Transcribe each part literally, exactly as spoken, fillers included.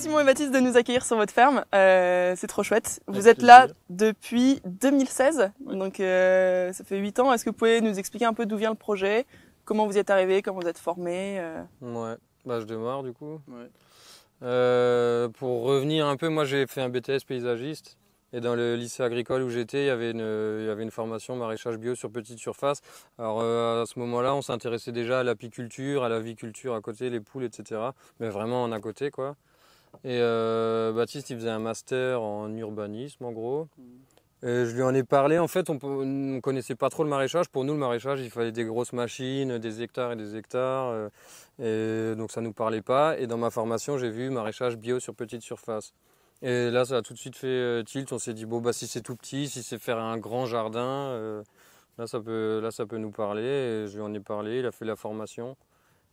Simon et Baptiste de nous accueillir sur votre ferme, euh, c'est trop chouette. Vous Avec êtes plaisir. Là depuis deux mille seize, oui. donc euh, ça fait huit ans. Est-ce que vous pouvez nous expliquer un peu d'où vient le projet, comment vous y êtes arrivé, comment vous êtes formé euh... Ouais, bah, je démarre du coup. Ouais. Euh, pour revenir un peu, moi j'ai fait un B T S paysagiste. Et dans le lycée agricole où j'étais, il y avait une, il y avait une formation maraîchage bio sur petite surface. Alors euh, à ce moment-là, on s'intéressait déjà à l'apiculture, à l'aviculture à côté, les poules, et cetera. Mais vraiment en à côté, quoi. Et euh, Baptiste, il faisait un master en urbanisme, en gros. Et je lui en ai parlé. En fait, on ne connaissait pas trop le maraîchage. Pour nous, le maraîchage, il fallait des grosses machines, des hectares et des hectares. Et donc ça ne nous parlait pas. Et dans ma formation, j'ai vu maraîchage bio sur petite surface. Et là, ça a tout de suite fait tilt. On s'est dit, bon, bah, si c'est tout petit, si c'est faire un grand jardin, euh, là, ça peut, là, ça peut nous parler. Et je lui en ai parlé, il a fait la formation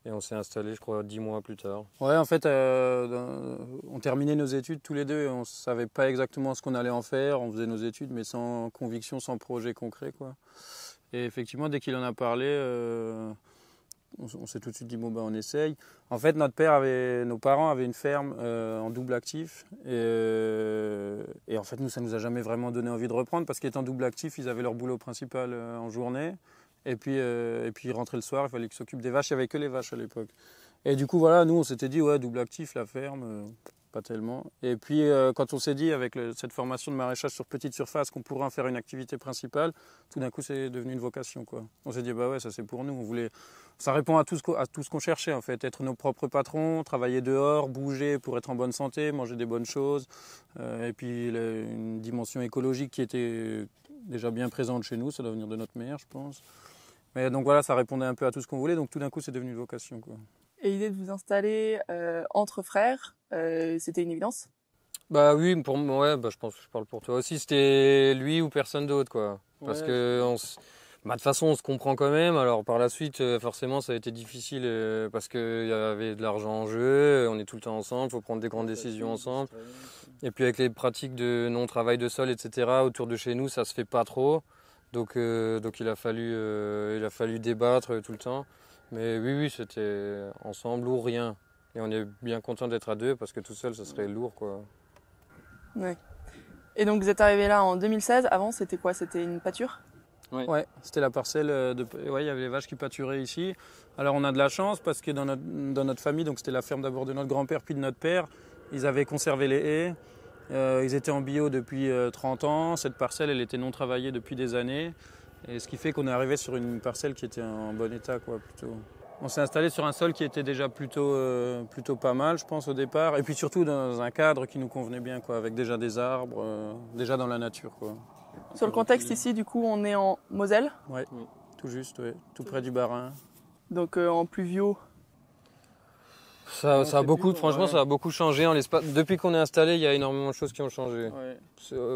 et on s'est installé, je crois, dix mois plus tard. Ouais, en fait, euh, on terminait nos études tous les deux. On ne savait pas exactement ce qu'on allait en faire. On faisait nos études, mais sans conviction, sans projet concret, quoi. Et effectivement, dès qu'il en a parlé, euh, on, on s'est tout de suite dit, bon, ben, on essaye. En fait, notre père avait, nos parents avaient une ferme euh, en double actif. Et, euh, et en fait, nous, ça ne nous a jamais vraiment donné envie de reprendre parce qu'étant double actif, ils avaient leur boulot principal euh, en journée. Et puis, euh, et puis, ils rentraient le soir, il fallait qu'ils s'occupent des vaches. Il n'y avait que les vaches à l'époque. Et du coup, voilà, nous, on s'était dit, ouais, double actif, la ferme, euh, pas tellement. Et puis, euh, quand on s'est dit, avec le, cette formation de maraîchage sur petite surface, qu'on pourrait en faire une activité principale, tout d'un coup, c'est devenu une vocation, quoi. On s'est dit, bah ouais, ça, c'est pour nous. On voulait... Ça répond à tout ce qu'on cherchait en fait, être nos propres patrons, travailler dehors, bouger pour être en bonne santé, manger des bonnes choses. Euh, et puis une dimension écologique qui était déjà bien présente chez nous, ça doit venir de notre mère je pense. Mais donc voilà, ça répondait un peu à tout ce qu'on voulait, donc tout d'un coup c'est devenu une vocation, quoi. Et l'idée de vous installer euh, entre frères, euh, c'était une évidence ? Bah oui, pour moi, ouais, bah, je pense que je parle pour toi aussi, c'était lui ou personne d'autre, quoi. Parce ouais, que... On s... Bah, de toute façon, on se comprend quand même. Alors par la suite, euh, forcément, ça a été difficile euh, parce qu'il y avait de l'argent en jeu. On est tout le temps ensemble, il faut prendre des grandes décisions ensemble. Et puis avec les pratiques de non-travail de sol, et cetera, autour de chez nous, ça se fait pas trop. Donc, euh, donc il a fallu, euh, il a fallu débattre tout le temps. Mais oui, oui, c'était ensemble ou rien. Et on est bien content d'être à deux parce que tout seul, ça serait lourd, quoi. Ouais. Et donc vous êtes arrivé là en deux mille seize. Avant, c'était quoi? C'était une pâture? Oui, ouais, c'était la parcelle, de... ouais, il y avait les vaches qui pâturaient ici. Alors on a de la chance parce que dans notre, dans notre famille, donc c'était la ferme d'abord de notre grand-père puis de notre père, ils avaient conservé les haies, euh, ils étaient en bio depuis euh, trente ans, cette parcelle elle était non travaillée depuis des années, et ce qui fait qu'on est arrivé sur une parcelle qui était en bon état, quoi, plutôt. On s'est installé sur un sol qui était déjà plutôt, euh, plutôt pas mal, je pense, au départ, et puis surtout dans un cadre qui nous convenait bien, quoi, avec déjà des arbres, euh, déjà dans la nature, quoi. Sur le contexte ici, du coup, on est en Moselle. Ouais, oui, tout juste, ouais, tout près du Barin. Donc euh, en pluvio. Ça, ça a beaucoup, plus, franchement, ouais. ça a beaucoup changé en l'espace. Depuis qu'on est installé, il y a énormément de choses qui ont changé. Ouais.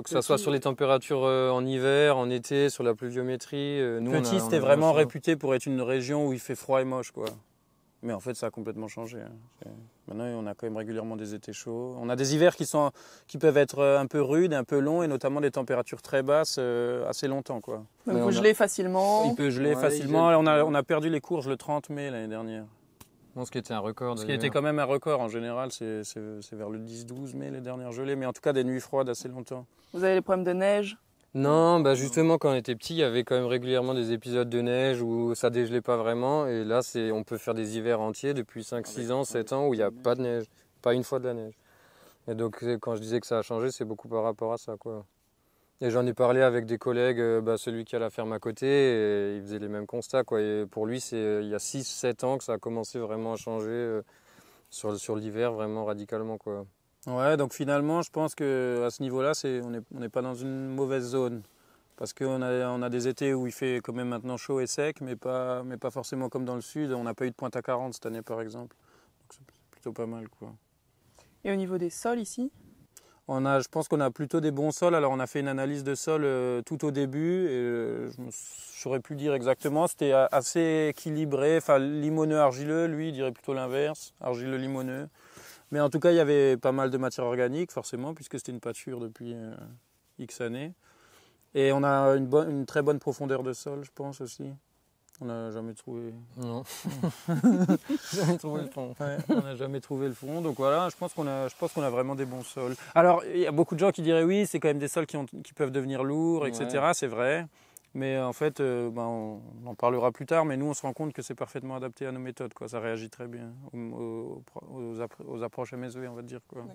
Que ça soit sur les températures en hiver, en été, sur la pluviométrie. Nous, Petit, c'était vraiment réputé pour être une région où il fait froid et moche, quoi. Mais en fait, ça a complètement changé. Maintenant, on a quand même régulièrement des étés chauds. On a des hivers qui, sont, qui peuvent être un peu rudes, un peu longs, et notamment des températures très basses euh, assez longtemps, quoi. Donc vous gelez facilement. Il peut geler ouais, facilement. On a, on a perdu les courges le trente mai l'année dernière. Bon, ce qui était un record. Ce qui était quand même un record. En général, c'est vers le dix douze mai les dernières gelées. Mais en tout cas, des nuits froides assez longtemps. Vous avez les problèmes de neige ? Non, bah justement quand on était petit, il y avait quand même régulièrement des épisodes de neige où ça dégelait pas vraiment. Et là, c'est, on peut faire des hivers entiers depuis cinq, six ans, sept ans où il n'y a pas de neige, pas une fois de la neige. Et donc quand je disais que ça a changé, c'est beaucoup par rapport à ça, quoi. Et j'en ai parlé avec des collègues, bah, celui qui a la ferme à côté, et il faisait les mêmes constats, quoi. Et pour lui, c'est il y a six, sept ans que ça a commencé vraiment à changer euh, sur, sur l'hiver vraiment radicalement, quoi. Ouais, donc finalement, je pense qu'à ce niveau-là, on n'est on est pas dans une mauvaise zone. Parce qu'on a, on a des étés où il fait quand même maintenant chaud et sec, mais pas, mais pas forcément comme dans le sud. On n'a pas eu de pointe à quarante cette année, par exemple. Donc c'est plutôt pas mal, quoi. Et au niveau des sols, ici ? On a, je pense qu'on a plutôt des bons sols. Alors on a fait une analyse de sol euh, tout au début, et euh, je ne saurais plus dire exactement. C'était assez équilibré, enfin limoneux-argileux, lui il dirait plutôt l'inverse, argileux-limoneux. Mais en tout cas, il y avait pas mal de matière organique, forcément, puisque c'était une pâture depuis euh, X années. Et on a une, bonne, une très bonne profondeur de sol, je pense, aussi. On n'a jamais trouvé. Non. jamais trouvé le fond. Ouais, on n'a jamais trouvé le fond. Donc voilà, je pense qu'on a, je pense qu'on a vraiment des bons sols. Alors, il y a beaucoup de gens qui diraient oui, c'est quand même des sols qui, ont, qui peuvent devenir lourds, et cetera. Ouais. C'est vrai. Mais en fait, euh, ben on, on en parlera plus tard, mais nous, on se rend compte que c'est parfaitement adapté à nos méthodes, quoi. Ça réagit très bien aux, aux, aux approches M S V, on va dire, quoi. Ouais.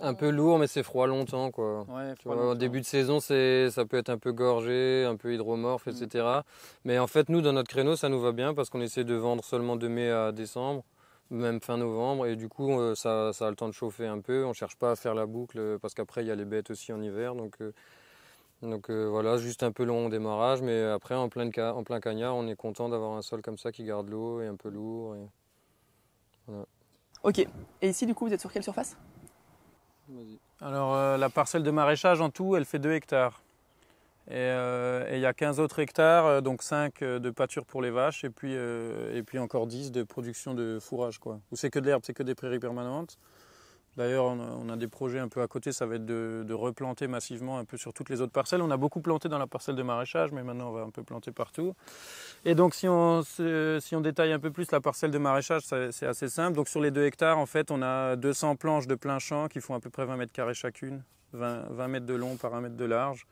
Un peu lourd, mais c'est froid longtemps, quoi. Ouais, froid longtemps. Au début de saison, ça peut être un peu gorgé, un peu hydromorphe, mmh. et cetera. Mais en fait, nous, dans notre créneau, ça nous va bien parce qu'on essaie de vendre seulement de mai à décembre, même fin novembre. Et du coup, ça, ça a le temps de chauffer un peu. On ne cherche pas à faire la boucle parce qu'après, il y a les bêtes aussi en hiver. Donc, euh, donc euh, voilà, juste un peu long au démarrage. Mais après, en plein, en plein cagnard, on est content d'avoir un sol comme ça qui garde l'eau et un peu lourd. Et... Voilà. Ok. Et ici, du coup, vous êtes sur quelle surface ? Alors euh, la parcelle de maraîchage en tout elle fait deux hectares et il euh, y a quinze autres hectares donc cinq de pâture pour les vaches et puis, euh, et puis encore dix de production de fourrage quoi. Où c'est que de l'herbe, c'est que des prairies permanentes. D'ailleurs on, on a des projets un peu à côté, ça va être de, de replanter massivement un peu sur toutes les autres parcelles. On a beaucoup planté dans la parcelle de maraîchage mais maintenant on va un peu planter partout. Et donc si on, si on détaille un peu plus la parcelle de maraîchage, c'est assez simple. Donc sur les deux hectares, en fait, on a deux cents planches de plein champ qui font à peu près vingt mètres carrés chacune, vingt mètres de long par un mètre de large.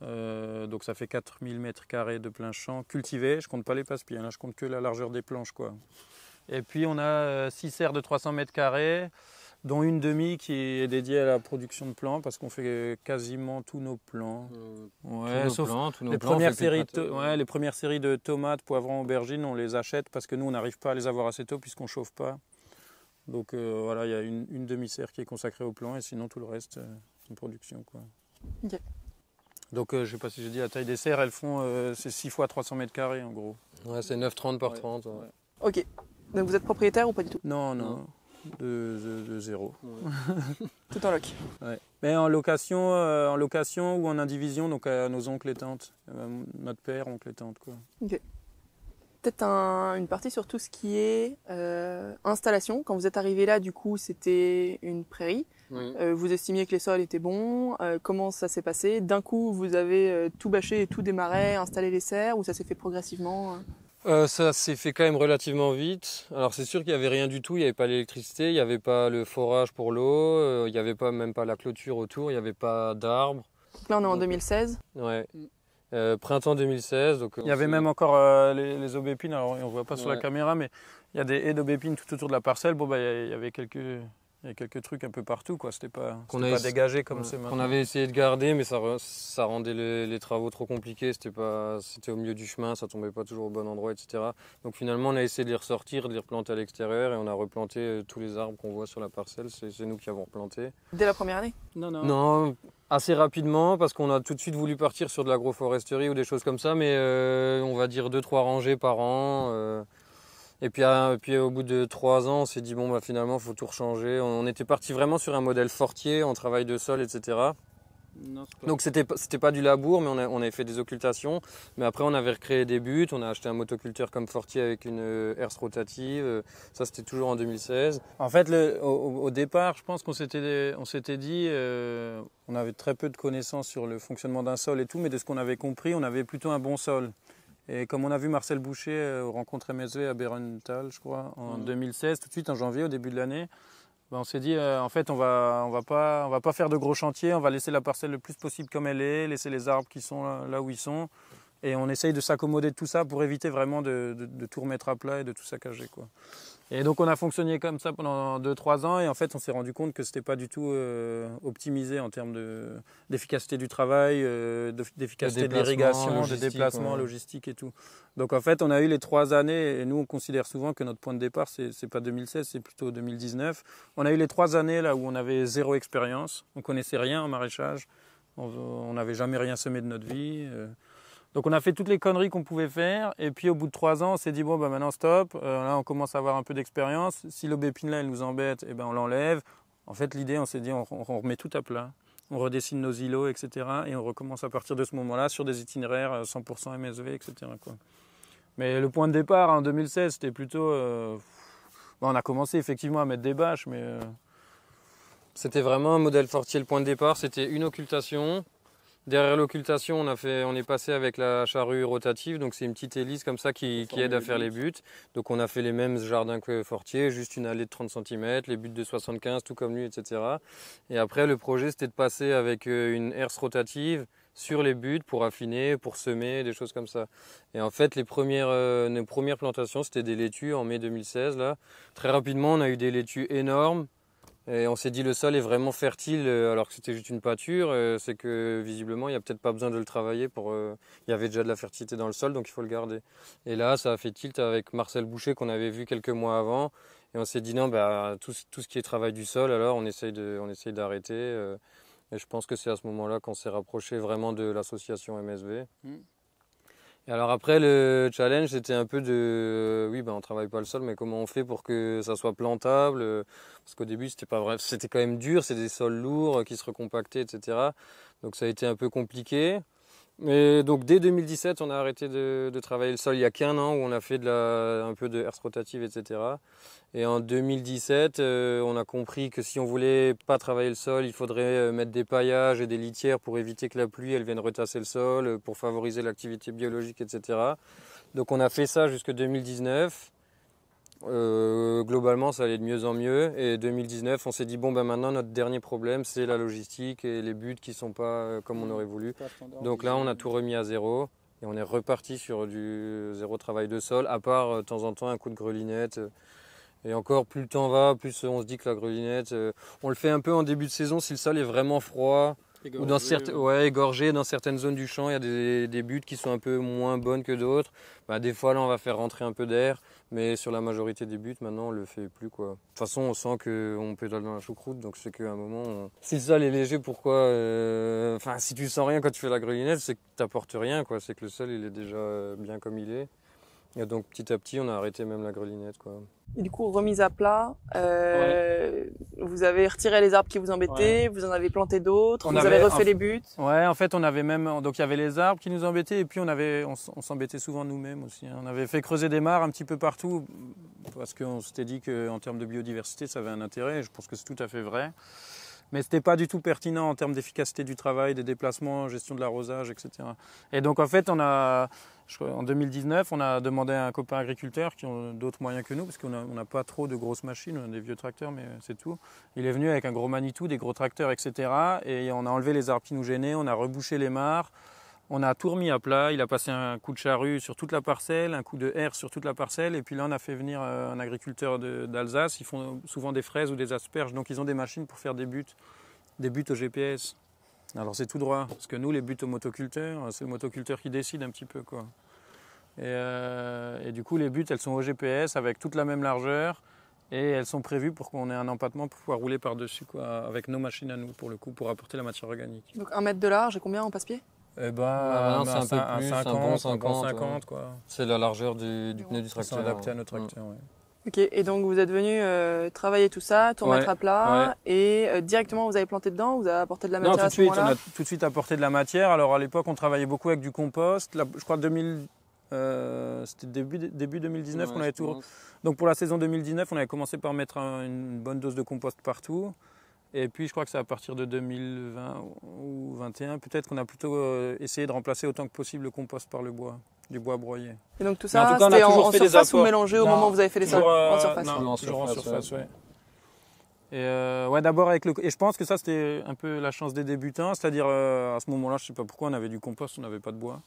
Euh, donc ça fait quatre mille mètres carrés de plein champ cultivés. Je compte pas les passe-pieds, hein, je compte que la largeur des planches, quoi. Et puis on a six serres de trois cents mètres carrés, dont une demi qui est dédiée à la production de plants parce qu'on fait quasiment tous nos plants. Euh, ouais, tous nos sauf plans, tous nos les, plans, premières séries de, ouais, les premières séries de tomates, poivrons, aubergines, on les achète parce que nous, on n'arrive pas à les avoir assez tôt puisqu'on ne chauffe pas. Donc euh, voilà, il y a une, une demi-serre qui est consacrée aux plants et sinon tout le reste, euh, c'est une production, quoi. Okay. Donc euh, je ne sais pas si j'ai dit la taille des serres, elles font euh, c'est six fois trois cents mètres carrés en gros. Ouais, c'est neuf trente par trente. Ouais. Ouais. Ok, donc vous êtes propriétaire ou pas du tout? Non, non. non. De, de, de zéro. Ouais. Tout en loc. Ouais. Mais en location, euh, en location ou en indivision, donc à nos oncles et tantes, euh, notre père, oncle et tante, quoi. Okay. Peut-être un, une partie sur tout ce qui est euh, installation. Quand vous êtes arrivé là, du coup, c'était une prairie. Oui. Euh, vous estimiez que les sols étaient bons. Euh, comment ça s'est passé? D'un coup, vous avez euh, tout bâché, tout démarré, installé les serres, ou ça s'est fait progressivement? euh Euh, ça s'est fait quand même relativement vite. Alors c'est sûr qu'il n'y avait rien du tout, il n'y avait pas l'électricité, il n'y avait pas le forage pour l'eau, euh, il n'y avait pas, même pas la clôture autour, il n'y avait pas d'arbres. Là on est en deux mille seize. Ouais. Euh, printemps deux mille seize. Donc, il y avait même encore euh, les, les aubépines, alors on ne voit pas sur ouais. la caméra, mais il y a des haies d'aubépines tout autour de la parcelle. Bon bah il y avait quelques... Il y a quelques trucs un peu partout, quoi. C'était pas, c'était pas dégagé comme c'est maintenant. On avait essayé de garder, mais ça, ça rendait les, les travaux trop compliqués. C'était pas, c'était au milieu du chemin, ça tombait pas toujours au bon endroit, et cetera. Donc finalement, on a essayé de les ressortir, de les replanter à l'extérieur, et on a replanté tous les arbres qu'on voit sur la parcelle. C'est nous qui avons replanté. Dès la première année? Non, non. Non, assez rapidement, parce qu'on a tout de suite voulu partir sur de l'agroforesterie ou des choses comme ça, mais euh, on va dire deux, trois rangées par an. Euh, Et puis, à, et puis au bout de trois ans, on s'est dit, bon, bah, finalement, il faut tout rechanger. On, on était parti vraiment sur un modèle fortier, en travail de sol, et cetera. Non, pas... Donc, c'était pas du labour, mais on, a, on avait fait des occultations. Mais après, on avait recréé des buts. On a acheté un motoculteur comme fortier avec une euh, herse rotative. Euh, ça, c'était toujours en deux mille seize. En fait, le, au, au départ, je pense qu'on s'était dit, euh, on avait très peu de connaissances sur le fonctionnement d'un sol et tout, mais de ce qu'on avait compris, on avait plutôt un bon sol. Et comme on a vu Marcel Boucher aux rencontres M S V à Bérental, je crois, en mmh. deux mille seize, tout de suite en janvier, au début de l'année, ben on s'est dit, euh, en fait, on va, on va pas, on va pas faire de gros chantiers, on va laisser la parcelle le plus possible comme elle est, laisser les arbres qui sont là, là où ils sont, et on essaye de s'accommoder de tout ça pour éviter vraiment de, de, de tout remettre à plat et de tout saccager, quoi. Et donc on a fonctionné comme ça pendant deux trois ans et en fait on s'est rendu compte que c'était pas du tout euh, optimisé en termes de, d'efficacité du travail, euh, d'efficacité de l'irrigation, de déplacement, ouais. logistique et tout. Donc en fait on a eu les trois années, et nous on considère souvent que notre point de départ c'est pas deux mille seize, c'est plutôt deux mille dix-neuf. On a eu les trois années là où on avait zéro expérience, on connaissait rien en maraîchage, on n'avait jamais rien semé de notre vie. Euh, Donc on a fait toutes les conneries qu'on pouvait faire et puis au bout de trois ans on s'est dit bon ben maintenant stop, euh, là on commence à avoir un peu d'expérience, si l'aubépine là elle nous embête, eh ben on l'enlève. En fait l'idée on s'est dit on, on remet tout à plat, on redessine nos îlots et cetera et on recommence à partir de ce moment-là sur des itinéraires cent pour cent M S V et cetera quoi. Mais le point de départ en deux mille seize c'était plutôt, euh, ben, on a commencé effectivement à mettre des bâches mais euh... c'était vraiment un modèle fortier le point de départ, c'était une occultation. Derrière l'occultation, on, on est passé avec la charrue rotative, donc c'est une petite hélice comme ça qui, qui aide à faire les buts. Donc on a fait les mêmes jardins que Fortier, juste une allée de trente centimètres, les buts de soixante-quinze, tout comme lui, et cetera. Et après le projet c'était de passer avec une herse rotative sur les buts pour affiner, pour semer, des choses comme ça. Et en fait, les premières, euh, nos premières plantations, c'était des laitues en mai deux mille seize. Là. Très rapidement, on a eu des laitues énormes. Et on s'est dit le sol est vraiment fertile alors que c'était juste une pâture. C'est que visiblement il n'y a peut-être pas besoin de le travailler. Pour, euh, il y avait déjà de la fertilité dans le sol donc il faut le garder. Et là ça a fait tilt avec Marcel Boucher qu'on avait vu quelques mois avant. Et on s'est dit non, bah, tout, tout ce qui est travail du sol alors on essaye de, on essaye d'arrêter. Euh, et je pense que c'est à ce moment-là qu'on s'est rapproché vraiment de l'association M S V. Mmh. Et alors après, le challenge, c'était un peu de... Oui, ben, on ne travaille pas le sol, mais comment on fait pour que ça soit plantable? Parce qu'au début, c'était pas vrai. C'était quand même dur, c'est des sols lourds qui se recompactaient, et cetera. Donc ça a été un peu compliqué. Mais donc dès deux mille dix-sept, on a arrêté de, de travailler le sol. Il n'y a qu'un an où on a fait de la, un peu de herse rotative, et cetera. Et en deux mille dix-sept, euh, on a compris que si on ne voulait pas travailler le sol, il faudrait mettre des paillages et des litières pour éviter que la pluie elle vienne retasser le sol, pour favoriser l'activité biologique, et cetera. Donc on a fait ça jusqu'en deux mille dix-neuf. Euh, globalement, ça allait de mieux en mieux. Et deux mille dix-neuf, on s'est dit, bon, ben maintenant, notre dernier problème, c'est la logistique et les buts qui ne sont pas comme on aurait voulu. Donc là, on a tout remis à zéro et on est reparti sur du zéro travail de sol, à part de temps en temps un coup de grelinette. Et encore, plus le temps va, plus on se dit que la grelinette, on le fait un peu en début de saison si le sol est vraiment froid. Égorgé, ou dans certains, ouais, égorgé, dans certaines zones du champ, il y a des, des buttes qui sont un peu moins bonnes que d'autres. Bah, des fois, là, on va faire rentrer un peu d'air, mais sur la majorité des buttes, maintenant, on le fait plus, quoi. De toute façon, on sent qu'on pédale dans la choucroute, donc c'est qu'à un moment... On... Si le sol est léger, pourquoi... Euh... Enfin, si tu sens rien quand tu fais la grelinette, c'est que tu n'apportes rien, quoi. C'est que le sol, il est déjà bien comme il est. Et donc, petit à petit, on a arrêté même la grelinette, quoi. Et du coup, remise à plat, euh, ouais. Vous avez retiré les arbres qui vous embêtaient, ouais. Vous en avez planté d'autres, vous avait, avez refait en, les buts. Ouais, en fait, on avait même, donc il y avait les arbres qui nous embêtaient et puis on avait, on, on s'embêtait souvent nous-mêmes aussi. Hein. On avait fait creuser des mares un petit peu partout parce qu'on s'était dit qu'en termes de biodiversité, ça avait un intérêt. Et je pense que c'est tout à fait vrai. Mais c'était pas du tout pertinent en termes d'efficacité du travail, des déplacements, gestion de l'arrosage, et cetera. Et donc en fait, on a, en deux mille dix-neuf, on a demandé à un copain agriculteur qui ont d'autres moyens que nous, parce qu'on n'a pas trop de grosses machines, on a des vieux tracteurs, mais c'est tout. Il est venu avec un gros Manitou, des gros tracteurs, et cetera. Et on a enlevé les arbres qui nous gênaient, on a rebouché les mares, on a tout remis à plat. Il a passé un coup de charrue sur toute la parcelle, un coup de herse sur toute la parcelle. Et puis là, on a fait venir un agriculteur d'Alsace. Ils font souvent des fraises ou des asperges. Donc, ils ont des machines pour faire des buts, des buts au G P S. Alors, c'est tout droit. Parce que nous, les buts au motoculteur, c'est le motoculteur qui décide un petit peu, quoi. Et, euh, et du coup, les buts, elles sont au G P S avec toute la même largeur. Et elles sont prévues pour qu'on ait un empattement pour pouvoir rouler par-dessus, quoi, avec nos machines à nous, pour le coup, pour apporter la matière organique. Donc, un mètre de large et combien en passe-pied ? Eh ben, ah ben c'est un, un peu plus, un bon cinquante, quoi. C'est la largeur du, du pneu du tracteur. C'est adapté à notre tracteur, oui. Ok, et donc vous êtes venu euh, travailler tout ça, tout remettre ouais, à plat, ouais. Et euh, directement vous avez planté dedans, vous avez apporté de la matière? Non, tout de suite, on a tout de suite apporté de la matière. Alors à l'époque, on travaillait beaucoup avec du compost. Là, je crois deux mille, euh, c'était début, début deux mille dix-neuf ouais, qu'on avait tout. Donc pour la saison deux mille dix-neuf, on avait commencé par mettre un, une bonne dose de compost partout. Et puis je crois que c'est à partir de deux mille vingt ou deux mille vingt et un, peut-être qu'on a plutôt euh, essayé de remplacer autant que possible le compost par le bois, du bois broyé. Et donc tout ça, c'était en, en, en surface ou mélangé au non, moment où vous avez fait les sols euh, en surface? Non, non, toujours en surface, oui. Ouais. Et euh, ouais, d'abord avec le, et je pense que ça c'était un peu la chance des débutants, c'est-à-dire euh, à ce moment-là, je ne sais pas pourquoi, on avait du compost, on n'avait pas de bois.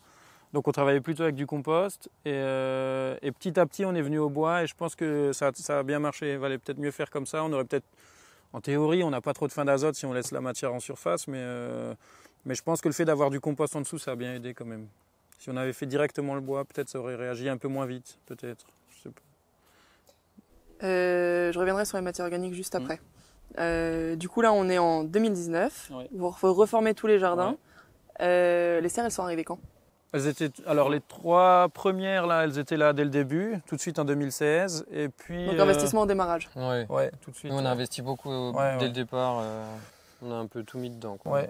Donc on travaillait plutôt avec du compost et, euh, et petit à petit on est venu au bois et je pense que ça, ça a bien marché. Il valait peut-être mieux faire comme ça, on aurait peut-être... En théorie, on n'a pas trop de fin d'azote si on laisse la matière en surface, mais, euh, mais je pense que le fait d'avoir du compost en dessous, ça a bien aidé quand même. Si on avait fait directement le bois, peut-être ça aurait réagi un peu moins vite, peut-être. Je sais pas. Euh, je reviendrai sur les matières organiques juste après. Mmh. Euh, du coup, là, on est en deux mille dix-neuf. Ouais. Vous reformez tous les jardins. Ouais. Euh, les serres, elles sont arrivées quand ? Elles étaient, alors les trois premières, là, elles étaient là dès le début, tout de suite en deux mille seize. Et puis, donc investissement euh... au démarrage. Oui, ouais, tout de suite. Nous, on a investi beaucoup au... ouais, dès ouais. le départ, euh, on a un peu tout mis dedans, quoi. Ouais.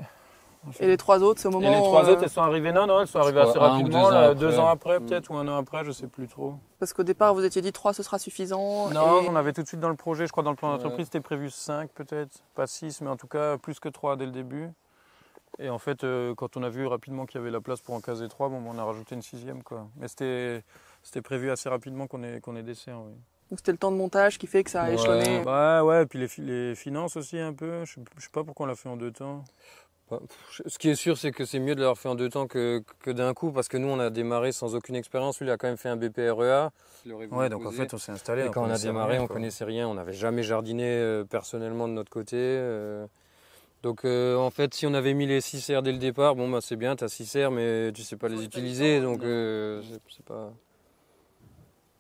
Et les trois autres, c'est au moment où... Et les trois euh... autres, elles sont arrivées, non, non, elles sont arrivées assez rapidement, deux, là, ans deux ans après peut-être, mmh. ou un an après, je ne sais plus trop. Parce qu'au départ, vous étiez dit trois, ce sera suffisant. Non, et... on avait tout de suite dans le projet, je crois dans le plan d'entreprise, ouais. C'était prévu cinq peut-être, pas six, mais en tout cas plus que trois dès le début. Et en fait, euh, quand on a vu rapidement qu'il y avait la place pour en caser trois, bon, on a rajouté une sixième, quoi. Mais c'était prévu assez rapidement qu'on ait, qu'on ait des serres, oui. Donc c'était le temps de montage qui fait que ça a ouais. échelonné. Bah ouais, et puis les, les finances aussi un peu. Je ne sais pas pourquoi on l'a fait en deux temps. Ce qui est sûr, c'est que c'est mieux de l'avoir fait en deux temps que, que d'un coup, parce que nous, on a démarré sans aucune expérience. Lui, il a quand même fait un B P R E A. Ouais, donc en fait, on s'est installé. Et quand on a démarré, on connaissait rien. On n'avait jamais jardiné euh, personnellement de notre côté. Euh, donc euh, en fait, si on avait mis les six serres dès le départ, bon, bah, c'est bien, tu as six serres, mais tu ne sais pas les utiliser. Donc euh, c'est pas.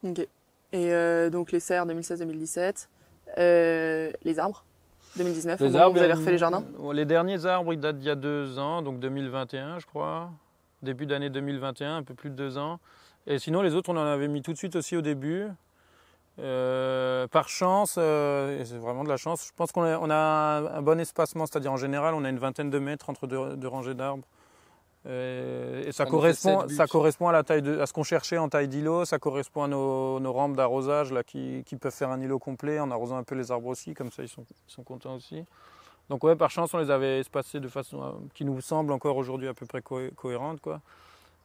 Ok. Et euh, donc les serres deux mille seize deux mille dix-sept, euh, les arbres deux mille dix-neuf, les arbres, vous avez refait les jardins? Les derniers arbres, ils datent d'il y a deux ans, donc deux mille vingt et un, je crois. Début d'année deux mille vingt et un, un peu plus de deux ans. Et sinon, les autres, on en avait mis tout de suite aussi au début. Euh, par chance, euh, et c'est vraiment de la chance, je pense qu'on a, on a un bon espacement, c'est-à-dire en général, on a une vingtaine de mètres entre deux, deux rangées d'arbres. Et, et ça, correspond, ça correspond à, la taille de, à ce qu'on cherchait en taille d'îlot, ça correspond à nos, nos rampes d'arrosage qui, qui peuvent faire un îlot complet en arrosant un peu les arbres aussi, comme ça ils sont, ils sont contents aussi. Donc ouais, par chance on les avait espacés de façon à, qui nous semble encore aujourd'hui à peu près co cohérente, quoi.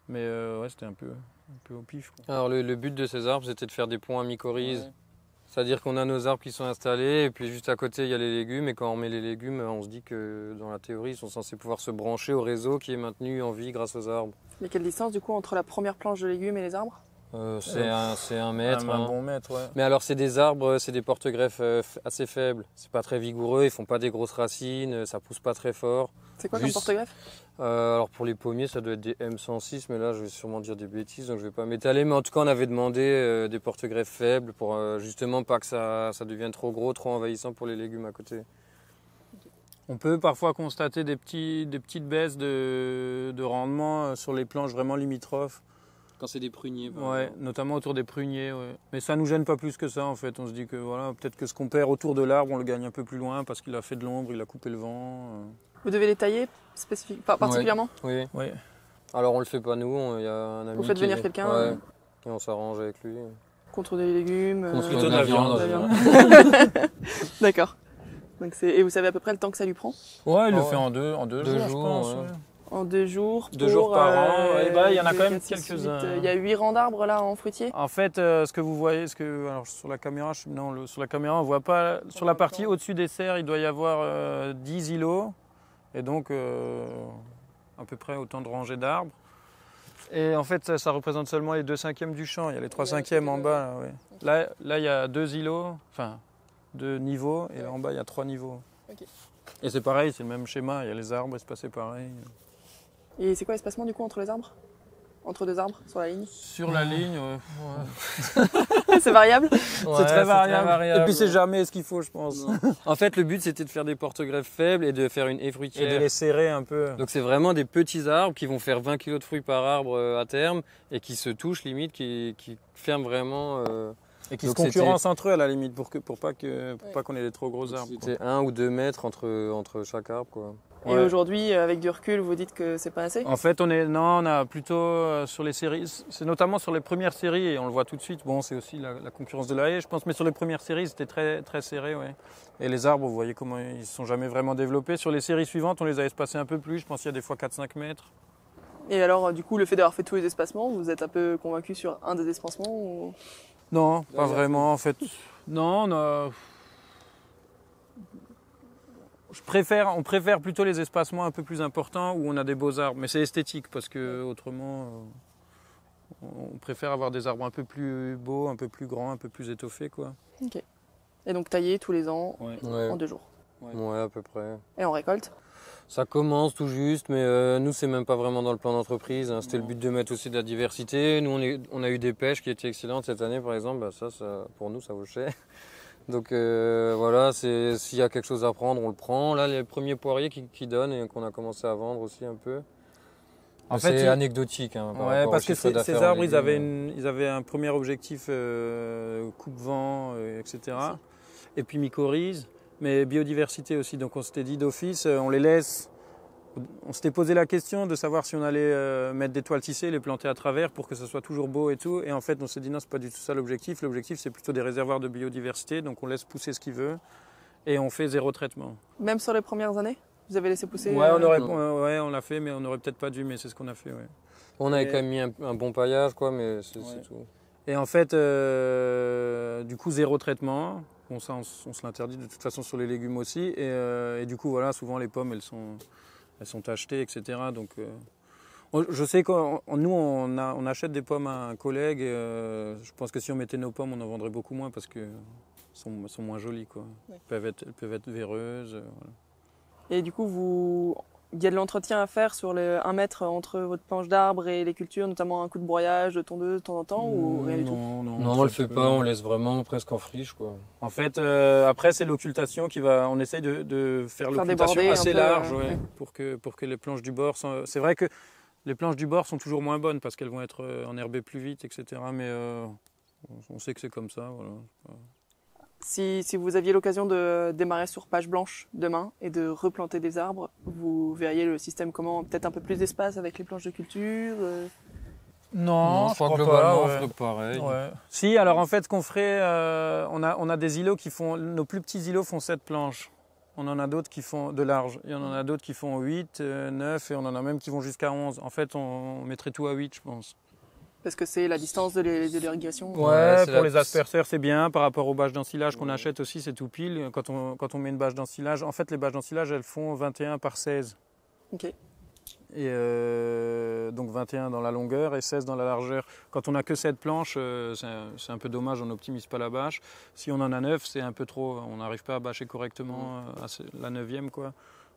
Mais euh, ouais, c'était un peu, un peu au pif, quoi. Alors le, le but de ces arbres, c'était de faire des ponts à mycorhizes, ouais. C'est-à-dire qu'on a nos arbres qui sont installés et puis juste à côté il y a les légumes, et quand on met les légumes, on se dit que dans la théorie ils sont censés pouvoir se brancher au réseau qui est maintenu en vie grâce aux arbres. Mais quelle distance du coup entre la première planche de légumes et les arbres? euh, C'est euh, un, un mètre. Un, hein. un bon mètre, ouais. Mais alors c'est des arbres, c'est des porte-greffes assez faibles, c'est pas très vigoureux, ils font pas des grosses racines, ça pousse pas très fort. C'est quoi juste... comme porte-greffe? euh, Alors pour les pommiers ça doit être des M cent six, mais là je vais sûrement dire des bêtises donc je vais pas m'étaler, mais en tout cas on avait demandé euh, des porte-greffes faibles pour euh, justement pas que ça, ça devienne trop gros, trop envahissant pour les légumes à côté. On peut parfois constater des, petits, des petites baisses de, de rendement sur les planches vraiment limitrophes. Quand c'est des pruniers. Ouais, notamment autour des pruniers. Ouais. Mais ça ne nous gêne pas plus que ça en fait. On se dit que voilà, peut-être que ce qu'on perd autour de l'arbre, on le gagne un peu plus loin parce qu'il a fait de l'ombre, il a coupé le vent. Euh... Vous devez les tailler spécifique, pas particulièrement? Oui. oui. oui. Alors on le fait pas nous, il y a un ami. Vous faites qui... venir quelqu'un? Ouais. Et on s'arrange avec lui. Contre des légumes. Contre euh... de la viande. viande. D'accord. Et vous savez à peu près le temps que ça lui prend? Ouais, il ah, le ouais. fait en deux, en deux, deux jours, jours, je pense. Ouais. Ouais. En deux jours, deux jours par euh, an. Et bah, il y en a quand même quelques-uns. Il y a huit rangs d'arbres là en fruitier. En fait, euh, ce que vous voyez, ce que alors sur la caméra, je, non, le, sur la caméra on voit pas. Sur la partie au-dessus des serres, il doit y avoir euh, dix îlots et donc euh, à peu près autant de rangées d'arbres. Et en fait, ça, ça représente seulement les deux cinquièmes du champ. Il y a les trois cinquièmes en bas. Là, ouais. là, là, il y a deux îlots, enfin deux niveaux, et là en bas il y a trois niveaux. Okay. Et c'est pareil, c'est le même schéma. Il y a les arbres, et c'est passé pareil. Et c'est quoi l'espacement du coup entre les arbres? Entre deux arbres sur la ligne? Sur la ligne, ouais. ouais. C'est variable? Ouais, c'est très variable. variable. Et puis c'est jamais ce qu'il faut, je pense. Non. En fait, le but c'était de faire des porte-greffes faibles et de faire une haie fruitière. Et de les serrer un peu. Donc c'est vraiment des petits arbres qui vont faire vingt kilos de fruits par arbre à terme et qui se touchent limite, qui, qui ferment vraiment. Euh... Et qui se concurrencent entre eux à la limite pour, que, pour pas qu'on ouais. qu ait des trop gros arbres. C'était un ou deux mètres entre, entre chaque arbre, quoi. Et ouais. aujourd'hui, avec du recul, vous dites que c'est pas assez? En fait, on est non, on a plutôt euh, sur les séries, c'est notamment sur les premières séries, et on le voit tout de suite. Bon, c'est aussi la, la concurrence de la haie, je pense, mais sur les premières séries, c'était très très serré, ouais. Et les arbres, vous voyez comment ils se sont jamais vraiment développés. Sur les séries suivantes, on les a espacés un peu plus. Je pense qu'il y a des fois quatre cinq mètres. Et alors, du coup, le fait d'avoir fait tous les espacements, vous êtes un peu convaincu sur un des espacements ou... Non, pas vraiment. En fait, non, on a... Je préfère, on préfère plutôt les espacements un peu plus importants où on a des beaux arbres, mais c'est esthétique parce que autrement, on préfère avoir des arbres un peu plus beaux, un peu plus grands, un peu plus étoffés, quoi. Ok. Et donc taillés tous les ans ouais. en ouais. deux jours. Ouais. ouais, à peu près. Et on récolte? Ça commence tout juste, mais euh, nous, c'est même pas vraiment dans le plan d'entreprise. Hein. C'était le but de mettre aussi de la diversité. Nous, on, est, on a eu des pêches qui étaient excellentes cette année, par exemple. Bah, ça, ça, pour nous, ça vaut cher. Donc euh, voilà, s'il y a quelque chose à prendre, on le prend. Là, les premiers poiriers qui, qui donnent et qu'on a commencé à vendre aussi un peu. C'est il... anecdotique. Hein, par ouais, parce que ces arbres, ils avaient, une, ils avaient un premier objectif euh, coupe-vent, euh, et cetera. Et puis mycorhize, mais biodiversité aussi. Donc on s'était dit d'office, on les laisse. On s'était posé la question de savoir si on allait euh, mettre des toiles tissées, les planter à travers pour que ça soit toujours beau et tout. Et en fait, on s'est dit non, c'est pas du tout ça l'objectif. L'objectif, c'est plutôt des réservoirs de biodiversité. Donc, on laisse pousser ce qu'il veut et on fait zéro traitement. Même sur les premières années? Vous avez laissé pousser? Ouais, on aurait, euh, ouais, on l'a fait, mais on n'aurait peut-être pas dû, mais c'est ce qu'on a fait, ouais. On avait et... quand même mis un, un bon paillage, quoi, mais c'est ouais. tout. Et en fait, euh, du coup, zéro traitement. Bon, ça, on, on se l'interdit de toute façon sur les légumes aussi. Et, euh, et du coup, voilà, souvent les pommes, elles sont, elles sont achetées, et cetera. Donc, euh, on, je sais que nous, on, a, on achète des pommes à un collègue. Et, euh, je pense que si on mettait nos pommes, on en vendrait beaucoup moins parce qu'elles sont, sont moins jolies, quoi. Ouais. Elles peuvent être, elles peuvent être véreuses. Euh, voilà. Et du coup, vous... il y a de l'entretien à faire sur le un mètre entre votre planche d'arbre et les cultures, notamment un coup de broyage, de tondeuse de temps en temps, ou rien du tout? Non, non, non, on ne le fait pas, on laisse vraiment presque en friche, quoi. En fait, euh, après, c'est l'occultation qui va... On essaye de, de faire, faire l'occultation assez large, ouais, ouais. Pour, que, pour que les planches du bord... Sont... C'est vrai que les planches du bord sont toujours moins bonnes parce qu'elles vont être enherbées plus vite, et cetera. Mais euh, on sait que c'est comme ça, voilà. Si, si vous aviez l'occasion de démarrer sur page blanche demain et de replanter des arbres, vous verriez le système comment? Peut-être un peu plus d'espace avec les planches de culture? Non, non, je crois globalement, pas, ouais. pareil. Ouais. Si, alors en fait, ce qu'on ferait, euh, on, a, on a des îlots qui font... Nos plus petits îlots font sept planches. On en a d'autres qui font de large. Et on en a d'autres qui font huit, neuf et on en a même qui vont jusqu'à onze. En fait, on, on mettrait tout à huit, je pense. Parce que c'est la distance de l'irrigation. Ouais, pour la... les asperceurs, c'est bien. Par rapport aux bâches d'ensilage qu'on ouais. achète aussi, c'est tout pile. Quand on, quand on met une bâche d'ensilage, en fait, les bâches d'ensilage, elles font vingt et un par seize. Ok. Et euh, donc vingt et un dans la longueur et seize dans la largeur. Quand on n'a que sept planches, c'est un, un peu dommage, on n'optimise pas la bâche. Si on en a neuf, c'est un peu trop. On n'arrive pas à bâcher correctement à la neuvième, quoi.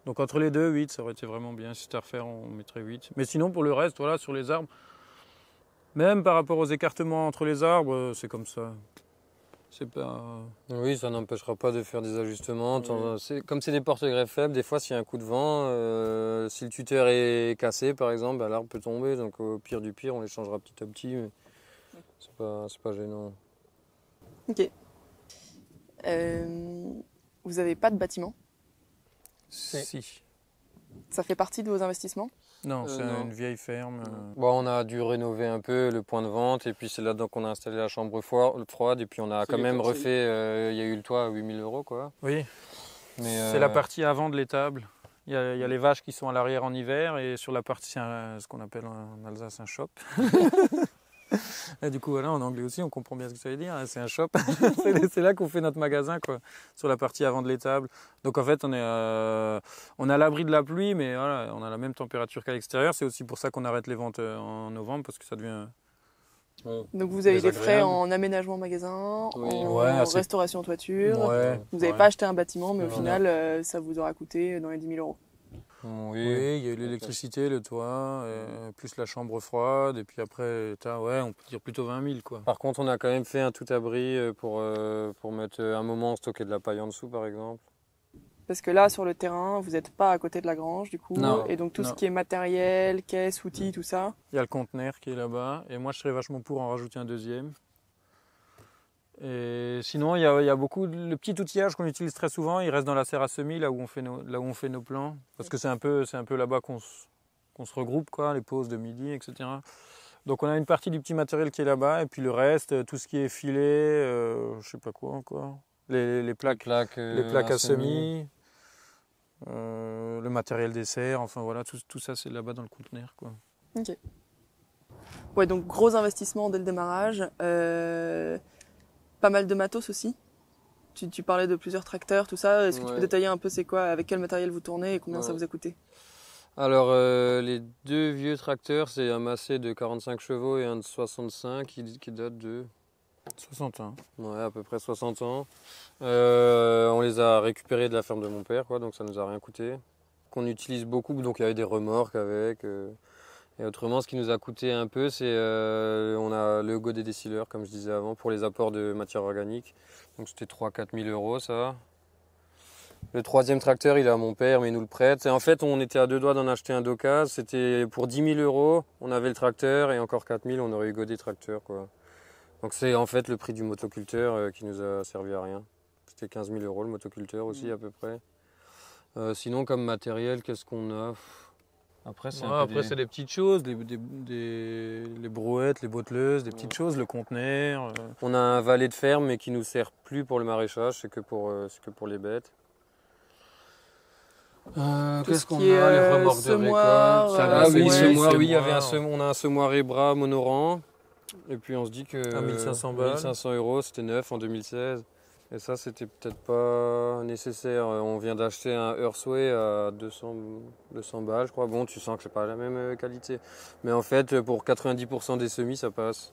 Donc entre les deux, huit, ça aurait été vraiment bien. Si c'était à refaire, on mettrait huit. Mais sinon, pour le reste, voilà, sur les arbres, même par rapport aux écartements entre les arbres, c'est comme ça. C'est pas... Oui, ça n'empêchera pas de faire des ajustements. Oui. Comme c'est des porte-greffes faibles, des fois, s'il y a un coup de vent, euh, si le tuteur est cassé, par exemple, bah, l'arbre peut tomber. Donc au pire du pire, on les changera petit à petit. Mais c'est pas, c'est pas gênant. Ok. Euh, vous n'avez pas de bâtiment? Si. Ça fait partie de vos investissements? Non, c'est euh, une vieille ferme. Bon, on a dû rénover un peu le point de vente et puis c'est là-dedans qu'on a installé la chambre froide et puis on a quand même refait, euh, il y a eu le toit à huit mille euros, quoi. Oui, c'est euh... la partie avant de l'étable. Il y a, il y a les vaches qui sont à l'arrière en hiver et sur la partie, c'est ce qu'on appelle en Alsace un shop. Et du coup, voilà, en anglais aussi, on comprend bien ce que ça veut dire. Hein, c'est un shop. C'est là qu'on fait notre magasin, quoi, sur la partie avant de l'étable. Donc en fait, on est, euh, on est à l'abri de la pluie, mais voilà, on a la même température qu'à l'extérieur. C'est aussi pour ça qu'on arrête les ventes en novembre, parce que ça devient... Euh, Donc vous avez des frais en aménagement magasin, oui. en, ouais, en restauration toiture. Ouais, vous n'avez ouais. pas acheté un bâtiment, mais au ouais. final, euh, ça vous aura coûté dans les dix mille euros. Oui, oui, il y a eu l'électricité, le toit, et plus la chambre froide, et puis après, ouais, on peut dire plutôt vingt mille, quoi. Par contre, on a quand même fait un tout-abri pour, euh, pour mettre un moment, stocker de la paille en dessous, par exemple. Parce que là, sur le terrain, vous n'êtes pas à côté de la grange, du coup, non, et donc tout non. ce qui est matériel, caisse, outils, tout ça. Il y a le conteneur qui est là-bas, et moi, je serais vachement pour en rajouter un deuxième. Et sinon, il y a, il y a beaucoup de, le petit outillage qu'on utilise très souvent, il reste dans la serre à semis, là où on fait nos, là où on fait nos plans. Parce que c'est un peu, c'est un peu là-bas qu'on se, qu'on se regroupe, quoi, les pauses de midi, et cetera. Donc on a une partie du petit matériel qui est là-bas, et puis le reste, tout ce qui est filet, euh, je sais pas quoi encore, les, les plaques, les plaques, euh, les plaques à, à semis, euh, le matériel des serres, enfin voilà, tout, tout ça c'est là-bas dans le conteneur, quoi. Ok. Ouais, donc gros investissement dès le démarrage. Euh... Pas mal de matos aussi. Tu, tu parlais de plusieurs tracteurs, tout ça. Est-ce que ouais. tu peux détailler un peu c'est quoi, avec quel matériel vous tournez et combien ouais. ça vous a coûté? Alors, euh, les deux vieux tracteurs, c'est un Massé de quarante-cinq chevaux et un de soixante-cinq qui, qui date de... soixante ans. Ouais, à peu près soixante ans. Euh, on les a récupérés de la ferme de mon père, quoi, donc ça nous a rien coûté. Qu'on utilise beaucoup, donc il y avait des remorques avec... Euh... Et autrement, ce qui nous a coûté un peu, c'est euh, on a le godet des sileurs, comme je disais avant, pour les apports de matière organique. Donc c'était trois à quatre mille euros, ça. Le troisième tracteur, il est à mon père, mais il nous le prête. Et en fait, on était à deux doigts d'en acheter un d'occasion. C'était pour dix mille euros, on avait le tracteur, et encore quatre mille, on aurait eu godet tracteur, quoi. Donc c'est en fait le prix du motoculteur euh, qui nous a servi à rien. C'était quinze mille euros le motoculteur aussi, à peu près. Euh, sinon, comme matériel, qu'est-ce qu'on a ? Après, c'est ouais, des... des petites choses, des, des, des, les brouettes, les botteleuses, des petites ouais. choses, le conteneur. Euh... On a un valet de ferme, mais qui ne nous sert plus pour le maraîchage, c'est que, euh, que pour les bêtes. Euh, Qu'est-ce qu'on a, les remords de récolte? Ah oui, semoir, oui, il y avait un semoir, on a un semoir Hébra monoran. Et puis on se dit que mille cinq cents euros, c'était neuf en deux mille seize. Et ça, c'était peut-être pas nécessaire. On vient d'acheter un Earthway à deux cents balles, je crois. Bon, tu sens que c'est pas la même qualité. Mais en fait, pour quatre-vingt-dix pour cent des semis, ça passe.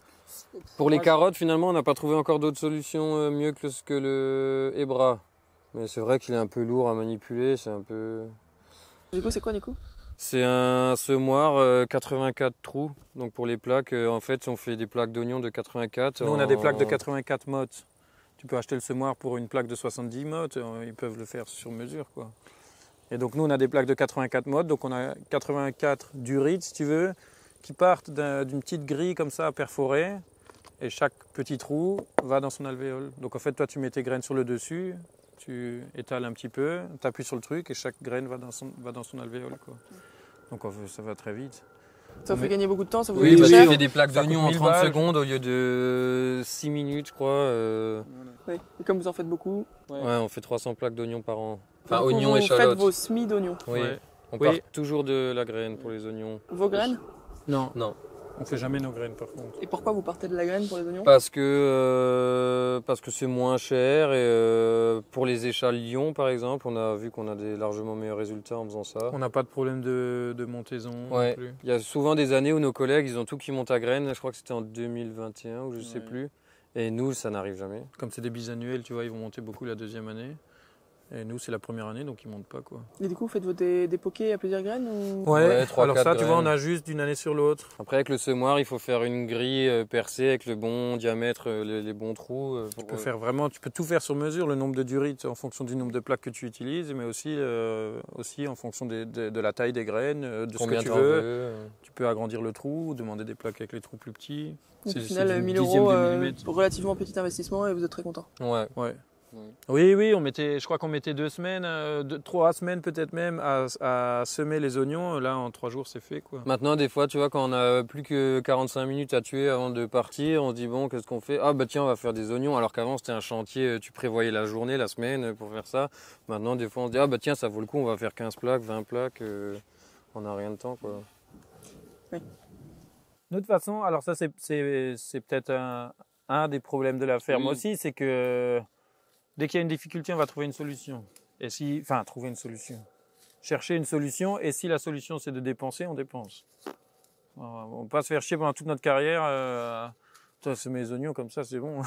Pour les carottes, finalement, on n'a pas trouvé encore d'autres solutions mieux que le Hébra. Mais c'est vrai qu'il est un peu lourd à manipuler, c'est un peu... Du coup, c'est quoi, Nico? C'est un semoir euh, quatre-vingt-quatre trous. Donc pour les plaques, euh, en fait, on fait des plaques d'oignons de quatre-vingt-quatre. Nous, on a en... des plaques de quatre-vingt-quatre mottes. Tu peux acheter le semoir pour une plaque de soixante-dix mottes, ils peuvent le faire sur mesure, quoi. Et donc nous, on a des plaques de quatre-vingt-quatre mottes, donc on a quatre-vingt-quatre durites, si tu veux, qui partent d'une petite grille comme ça, perforée, et chaque petit trou va dans son alvéole. Donc en fait, toi, tu mets tes graines sur le dessus, tu étales un petit peu, tu appuies sur le truc, et chaque graine va dans son, va dans son alvéole, quoi. Donc en fait, ça va très vite. Ça vous fait gagner beaucoup de temps, ça vous fait cher. Oui, parce que j'ai des plaques d'oignons en trente secondes au lieu de six minutes, je crois. Euh... Voilà. Et comme vous en faites beaucoup. Ouais, ouais, on fait trois cents plaques d'oignons par an. Enfin, oignons et chalotes. Vous faites vos semis d'oignons. Oui, ouais. on oui. part toujours de la graine pour les oignons. Vos graines? Non. Non. On ne fait jamais nos graines par contre. Et pourquoi vous partez de la graine pour les oignons? Parce que euh, parce que c'est moins cher et euh, pour les échalions par exemple, on a vu qu'on a des largement meilleurs résultats en faisant ça. On n'a pas de problème de, de montaison ouais. non plus. Il y a souvent des années où nos collègues, ils ont tout qui monte à graines. Je crois que c'était en deux mille vingt et un ou je ne ouais. sais plus. Et nous, ça n'arrive jamais. Comme c'est des bisannuels, tu vois, ils vont monter beaucoup la deuxième année. Et nous, c'est la première année, donc ils ne montent pas, quoi. Et du coup, vous faites vos des, des pokés à plusieurs graines ou... Ouais, ouais trois, alors ça, graines. Tu vois, on a juste d'une année sur l'autre. Après, avec le semoir, il faut faire une grille percée avec le bon diamètre, les, les bons trous. Pour... Tu peux faire vraiment, tu peux tout faire sur mesure, le nombre de durites en fonction du nombre de plaques que tu utilises, mais aussi, euh, aussi en fonction des, de, de la taille des graines, de combien ce que tu veux. veux. Tu peux agrandir le trou, demander des plaques avec les trous plus petits. Donc, au final, mille euros, euh, relativement petit investissement et vous êtes très content. Ouais, ouais. Oui, oui, on mettait, je crois qu'on mettait deux semaines, deux, trois semaines peut-être même à, à semer les oignons. Là, en trois jours, c'est fait, quoi. Maintenant, des fois, tu vois, quand on a plus que quarante-cinq minutes à tuer avant de partir, on se dit, bon, qu'est-ce qu'on fait? Ah, bah tiens, on va faire des oignons. Alors qu'avant, c'était un chantier, tu prévoyais la journée, la semaine pour faire ça. Maintenant, des fois, on se dit, ah, bah tiens, ça vaut le coup, on va faire quinze plaques, vingt plaques. Euh, on n'a rien de temps, quoi. Oui. De toute façon, alors ça, c'est peut-être un, un des problèmes de la ferme oui. aussi, c'est que... Dès qu'il y a une difficulté, on va trouver une solution. Et si, enfin, trouver une solution. Chercher une solution, et si la solution, c'est de dépenser, on dépense. Alors, on ne peut pas se faire chier pendant toute notre carrière. Euh, c'est mes oignons comme ça, c'est bon.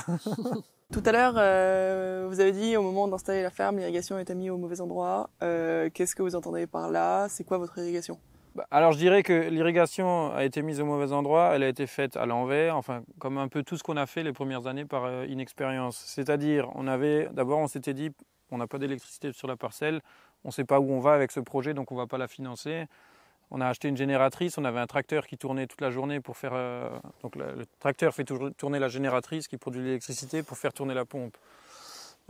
Tout à l'heure, euh, vous avez dit, au moment d'installer la ferme, l'irrigation était mise au mauvais endroit. Euh, Qu'est-ce que vous entendez par là? C'est quoi votre irrigation? Bah, alors, je dirais que l'irrigation a été mise au mauvais endroit. Elle a été faite à l'envers, enfin, comme un peu tout ce qu'on a fait les premières années par euh, inexpérience. C'est-à-dire, on avait, d'abord, on s'était dit, on n'a pas d'électricité sur la parcelle, on ne sait pas où on va avec ce projet, donc on ne va pas la financer. On a acheté une génératrice, on avait un tracteur qui tournait toute la journée pour faire... Euh, donc, la, le tracteur fait toujours tourner la génératrice qui produit l'électricité pour faire tourner la pompe.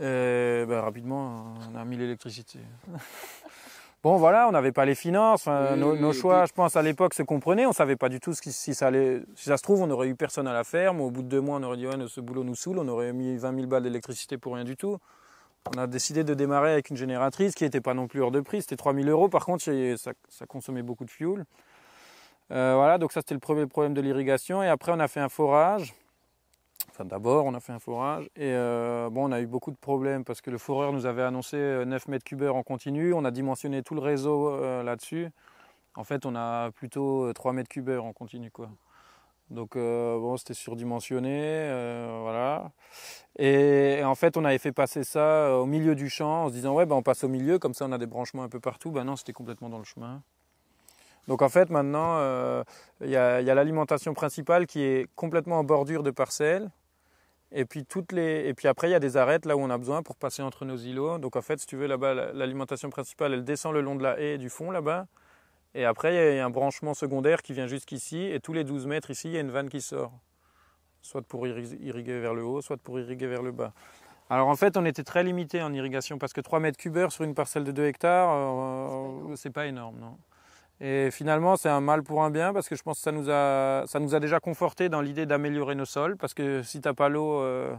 Et, bah, rapidement, on a mis l'électricité. Bon voilà, on n'avait pas les finances, enfin, oui, nos, nos choix, oui. je pense, à l'époque se comprenaient, on ne savait pas du tout ce qui, si, ça allait, si ça se trouve, on n'aurait eu personne à la ferme, au bout de deux mois, on aurait dit, ouais, ce boulot nous saoule, on aurait mis vingt mille balles d'électricité pour rien du tout. On a décidé de démarrer avec une génératrice qui n'était pas non plus hors de prix, c'était trois mille euros, par contre, ça, ça consommait beaucoup de fuel. Euh, voilà, donc ça c'était le premier problème de l'irrigation, et après on a fait un forage. Enfin, d'abord, on a fait un forage et euh, bon, on a eu beaucoup de problèmes parce que le foreur nous avait annoncé neuf mètres cubes en continu. On a dimensionné tout le réseau euh, là-dessus. En fait, on a plutôt trois mètres cubes en continu, quoi. Donc, euh, bon, c'était surdimensionné, euh, voilà. Et, et en fait, on avait fait passer ça au milieu du champ en se disant « Ouais, ben, on passe au milieu, comme ça on a des branchements un peu partout. » Ben non, c'était complètement dans le chemin. Donc en fait, maintenant, il euh, y a, y a l'alimentation principale qui est complètement en bordure de parcelles. Et puis, toutes les... et puis après, il y a des arêtes là où on a besoin pour passer entre nos îlots. Donc en fait, si tu veux, là-bas, l'alimentation principale, elle descend le long de la haie du fond là-bas. Et après, il y a un branchement secondaire qui vient jusqu'ici. Et tous les douze mètres ici, il y a une vanne qui sort. Soit pour irriguer vers le haut, soit pour irriguer vers le bas. Alors en fait, on était très limité en irrigation parce que trois mètres cubes sur une parcelle de deux hectares, euh, c'est pas énorme, non. Et finalement, c'est un mal pour un bien parce que je pense que ça nous a, ça nous a déjà conforté dans l'idée d'améliorer nos sols. Parce que si tu n'as pas l'eau, euh,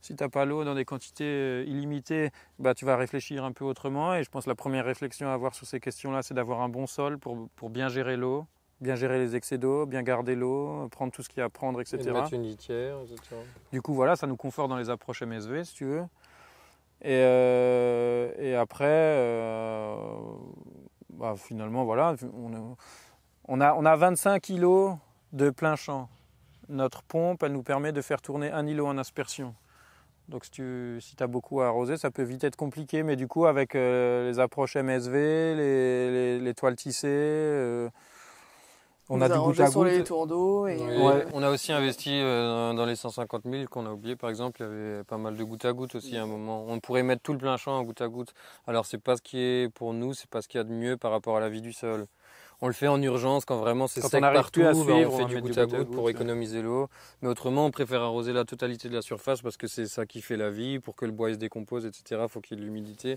Si tu n'as pas l'eau dans des quantités illimitées, bah, tu vas réfléchir un peu autrement. Et je pense que la première réflexion à avoir sur ces questions-là, c'est d'avoir un bon sol pour, pour bien gérer l'eau, bien gérer les excès d'eau, bien garder l'eau, prendre tout ce qu'il y a à prendre, et cetera. Et de mettre une litière, et cetera. Du coup, voilà, ça nous conforte dans les approches M S V, si tu veux. Et, euh, et après, euh, bah, finalement, voilà, on, on, a, on a vingt-cinq kilos de plein champ. Notre pompe, elle nous permet de faire tourner un îlot en aspersion. Donc si tu si as beaucoup à arroser, ça peut vite être compliqué. Mais du coup, avec euh, les approches M S V, les, les, les toiles tissées, euh, on Vous a du goutte à goutte. Les tours d'eau et... oui. ouais. On a aussi investi euh, dans les cent cinquante mille qu'on a oublié. Par exemple, il y avait pas mal de goutte à goutte aussi à un moment. On pourrait mettre tout le plein champ en goutte à goutte. Alors c'est pas ce qui est pour nous, c'est pas ce qu'il y a de mieux par rapport à la vie du sol. On le fait en urgence quand vraiment c'est sec partout, à suivre, ben on fait on du goutte à goutte pour économiser l'eau. Mais autrement, on préfère arroser la totalité de la surface parce que c'est ça qui fait la vie, pour que le bois se décompose, et cetera. Il faut qu'il y ait de l'humidité.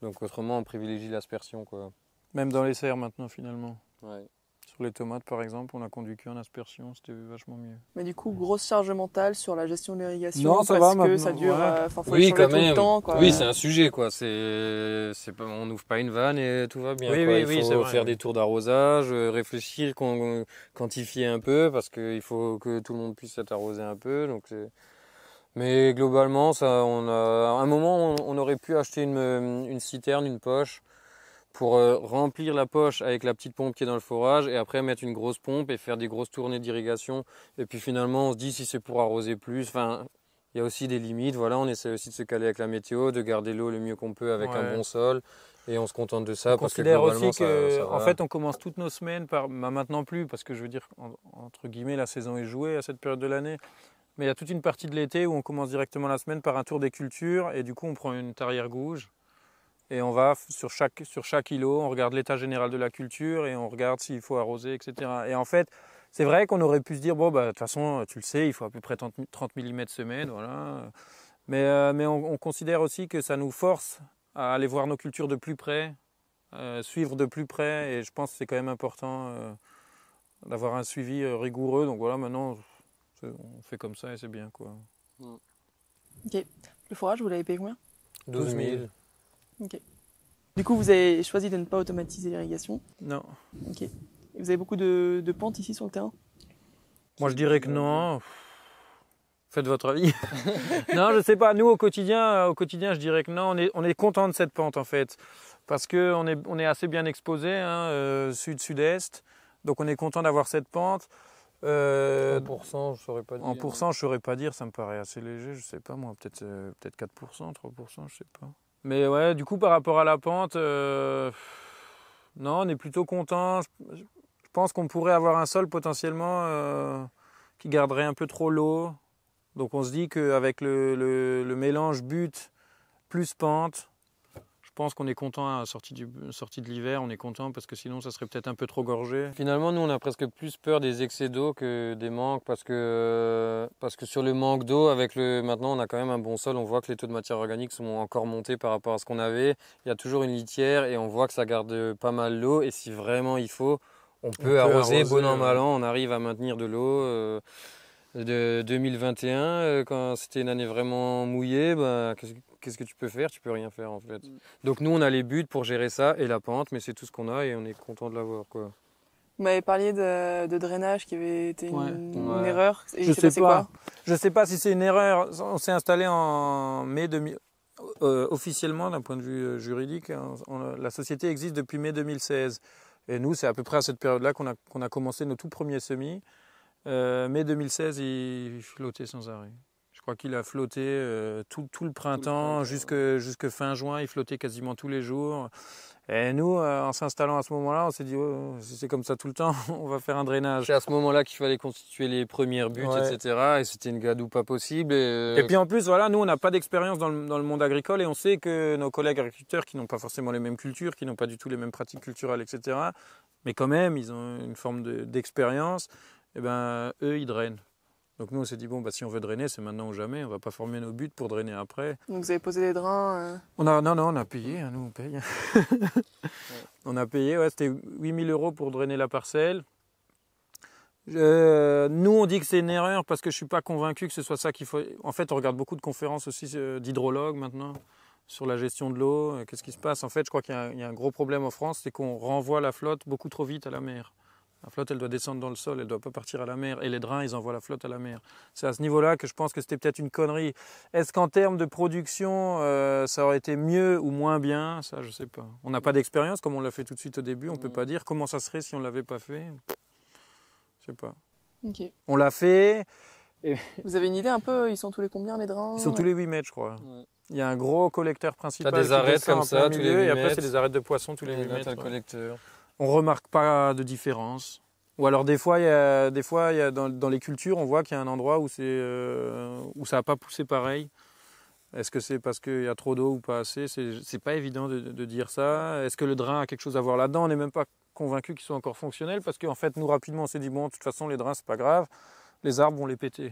Donc autrement, on privilégie l'aspersion, quoi. Même dans les serres maintenant, finalement. Ouais. Sur les tomates, par exemple, on a conduit qu'en aspersion, c'était vachement mieux. Mais du coup, grosse charge mentale sur la gestion de l'irrigation. Non, ça parce va, que ça dure. Ouais. Euh, faut oui, quand même. Tout le temps, quoi. Oui, c'est un sujet, quoi. C'est, c'est, on n'ouvre pas une vanne et tout va bien. Oui, quoi. Oui, il oui, faut faire vrai. Des tours d'arrosage, réfléchir, quantifier un peu, parce qu'il faut que tout le monde puisse être arrosé un peu. Donc c'est... Mais globalement, ça, on a... à un moment, on, on aurait pu acheter une, une citerne, une poche, pour euh, remplir la poche avec la petite pompe qui est dans le forage et après mettre une grosse pompe et faire des grosses tournées d'irrigation. Et puis finalement, on se dit si c'est pour arroser plus, enfin, il y a aussi des limites. Voilà, on essaie aussi de se caler avec la météo, de garder l'eau le mieux qu'on peut avec ouais. un bon sol. Et on se contente de ça. On parce considère que globalement, aussi que, ça, ça en fait, on commence toutes nos semaines par, bah, maintenant plus, parce que je veux dire, en, entre guillemets, la saison est jouée à cette période de l'année. Mais il y a toute une partie de l'été où on commence directement la semaine par un tour des cultures et du coup, on prend une tarière gouge. Et on va sur chaque, sur chaque îlot, on regarde l'état général de la culture et on regarde s'il faut arroser, et cetera. Et en fait, c'est vrai qu'on aurait pu se dire, bon, bah, de toute façon, tu le sais, il faut à peu près trente millimètres semaine, voilà. Mais, euh, mais on, on considère aussi que ça nous force à aller voir nos cultures de plus près, euh, suivre de plus près. Et je pense que c'est quand même important euh, d'avoir un suivi rigoureux. Donc voilà, maintenant, on fait comme ça et c'est bien, quoi. Ok. Le forage, vous l'avez payé combien ? douze mille. Okay. Du coup, vous avez choisi de ne pas automatiser l'irrigation? Non. Okay. Et vous avez beaucoup de, de pentes ici sur le terrain? Moi, je dirais que non. Faites votre avis. Non, je ne sais pas. Nous, au quotidien, au quotidien, je dirais que non. On est, on est content de cette pente, en fait. Parce qu'on est, on est assez bien exposé, hein, euh, sud-sud-est. Donc, on est content d'avoir cette pente. Euh, en pourcent, je ne saurais pas dire. En pourcent, je ne saurais pas dire. Ça me paraît assez léger. Je ne sais pas, moi. Peut-être euh, peut-être quatre pour cent, trois pour cent, je ne sais pas. Mais ouais, du coup, par rapport à la pente, euh, non, on est plutôt content. Je, je pense qu'on pourrait avoir un sol potentiellement euh, qui garderait un peu trop l'eau. Donc on se dit qu'avec le, le, le mélange but plus pente, je pense qu'on est content à la sortie, du, sortie de l'hiver, on est content parce que sinon ça serait peut-être un peu trop gorgé. Finalement, nous, on a presque plus peur des excès d'eau que des manques parce que, parce que sur le manque d'eau, avec le maintenant, on a quand même un bon sol. On voit que les taux de matière organique sont encore montés par rapport à ce qu'on avait. Il y a toujours une litière et on voit que ça garde pas mal l'eau. Et si vraiment il faut, on peut, on peut arroser, arroser, bon an, mal an, on arrive à maintenir de l'eau. Euh, de deux mille vingt et un, quand c'était une année vraiment mouillée, bah, qu'est-ce que tu peux faire? Tu peux rien faire en fait. Donc nous, on a les buts pour gérer ça et la pente, mais c'est tout ce qu'on a et on est content de l'avoir, quoi. Vous m'avez parlé de, de drainage qui avait été une, ouais. une ouais. erreur. Et je sais passé pas. Quoi je sais pas si c'est une erreur. On s'est installé en mai deux mille, euh, officiellement d'un point de vue juridique. Hein, on, la société existe depuis mai deux mille seize. Et nous, c'est à peu près à cette période-là qu'on a, qu'on a commencé nos tout premiers semis. Euh, mai deux mille seize, il flottait sans arrêt. Je crois qu'il a flotté euh, tout, tout le printemps, printemps jusque ouais. jusque fin juin. Il flottait quasiment tous les jours. Et nous, euh, en s'installant à ce moment-là, on s'est dit oh, si c'est comme ça tout le temps, on va faire un drainage. C'est à ce moment-là qu'il fallait constituer les premières buttes, ouais. et cetera. Et c'était une gadoue pas possible. Et, euh... et puis en plus, voilà, nous, on n'a pas d'expérience dans le, dans le monde agricole et on sait que nos collègues agriculteurs, qui n'ont pas forcément les mêmes cultures, qui n'ont pas du tout les mêmes pratiques culturelles, et cetera. Mais quand même, ils ont une forme de, d'expérience. Eh ben, eux, ils drainent. Donc nous, on s'est dit, bon, bah, si on veut drainer, c'est maintenant ou jamais. On ne va pas former nos buts pour drainer après. Donc vous avez posé les drains euh... on a, Non, non, on a payé. Hein, nous, on paye. ouais. On a payé, ouais, c'était huit mille euros pour drainer la parcelle. Euh, nous, on dit que c'est une erreur parce que je ne suis pas convaincu que ce soit ça qu'il faut. En fait, on regarde beaucoup de conférences aussi d'hydrologues maintenant sur la gestion de l'eau. Qu'est-ce qui se passe? En fait, je crois qu'il y, y a un gros problème en France, c'est qu'on renvoie la flotte beaucoup trop vite à la mer. La flotte, elle doit descendre dans le sol, elle ne doit pas partir à la mer. Et les drains, ils envoient la flotte à la mer. C'est à ce niveau-là que je pense que c'était peut-être une connerie. Est-ce qu'en termes de production, euh, ça aurait été mieux ou moins bien? Ça, je ne sais pas. On n'a pas d'expérience, comme on l'a fait tout de suite au début. On ne peut pas dire comment ça serait si on ne l'avait pas fait. Je sais pas. Okay. On l'a fait. Et... Vous avez une idée un peu? Ils sont tous les combien les drains? Ils sont ouais. tous les huit mètres, je crois. Ouais. Il y a un gros collecteur principal. T'as des arêtes comme ça, tous milieu, les huit et mètres. Après, c'est des arêtes de poissons tous les huit mètres. Un collecteur. On remarque pas de différence. Ou alors des fois, il y a, des fois, il y a dans, dans les cultures, on voit qu'il y a un endroit où, euh, où ça n'a pas poussé pareil. Est-ce que c'est parce qu'il y a trop d'eau ou pas assez? C'est pas évident de, de dire ça. Est-ce que le drain a quelque chose à voir là-dedans? On n'est même pas convaincus qu'ils sont encore fonctionnels parce qu'en fait, nous, rapidement, on s'est dit, bon, de toute façon, les drains, c'est pas grave. Les arbres, on les péter.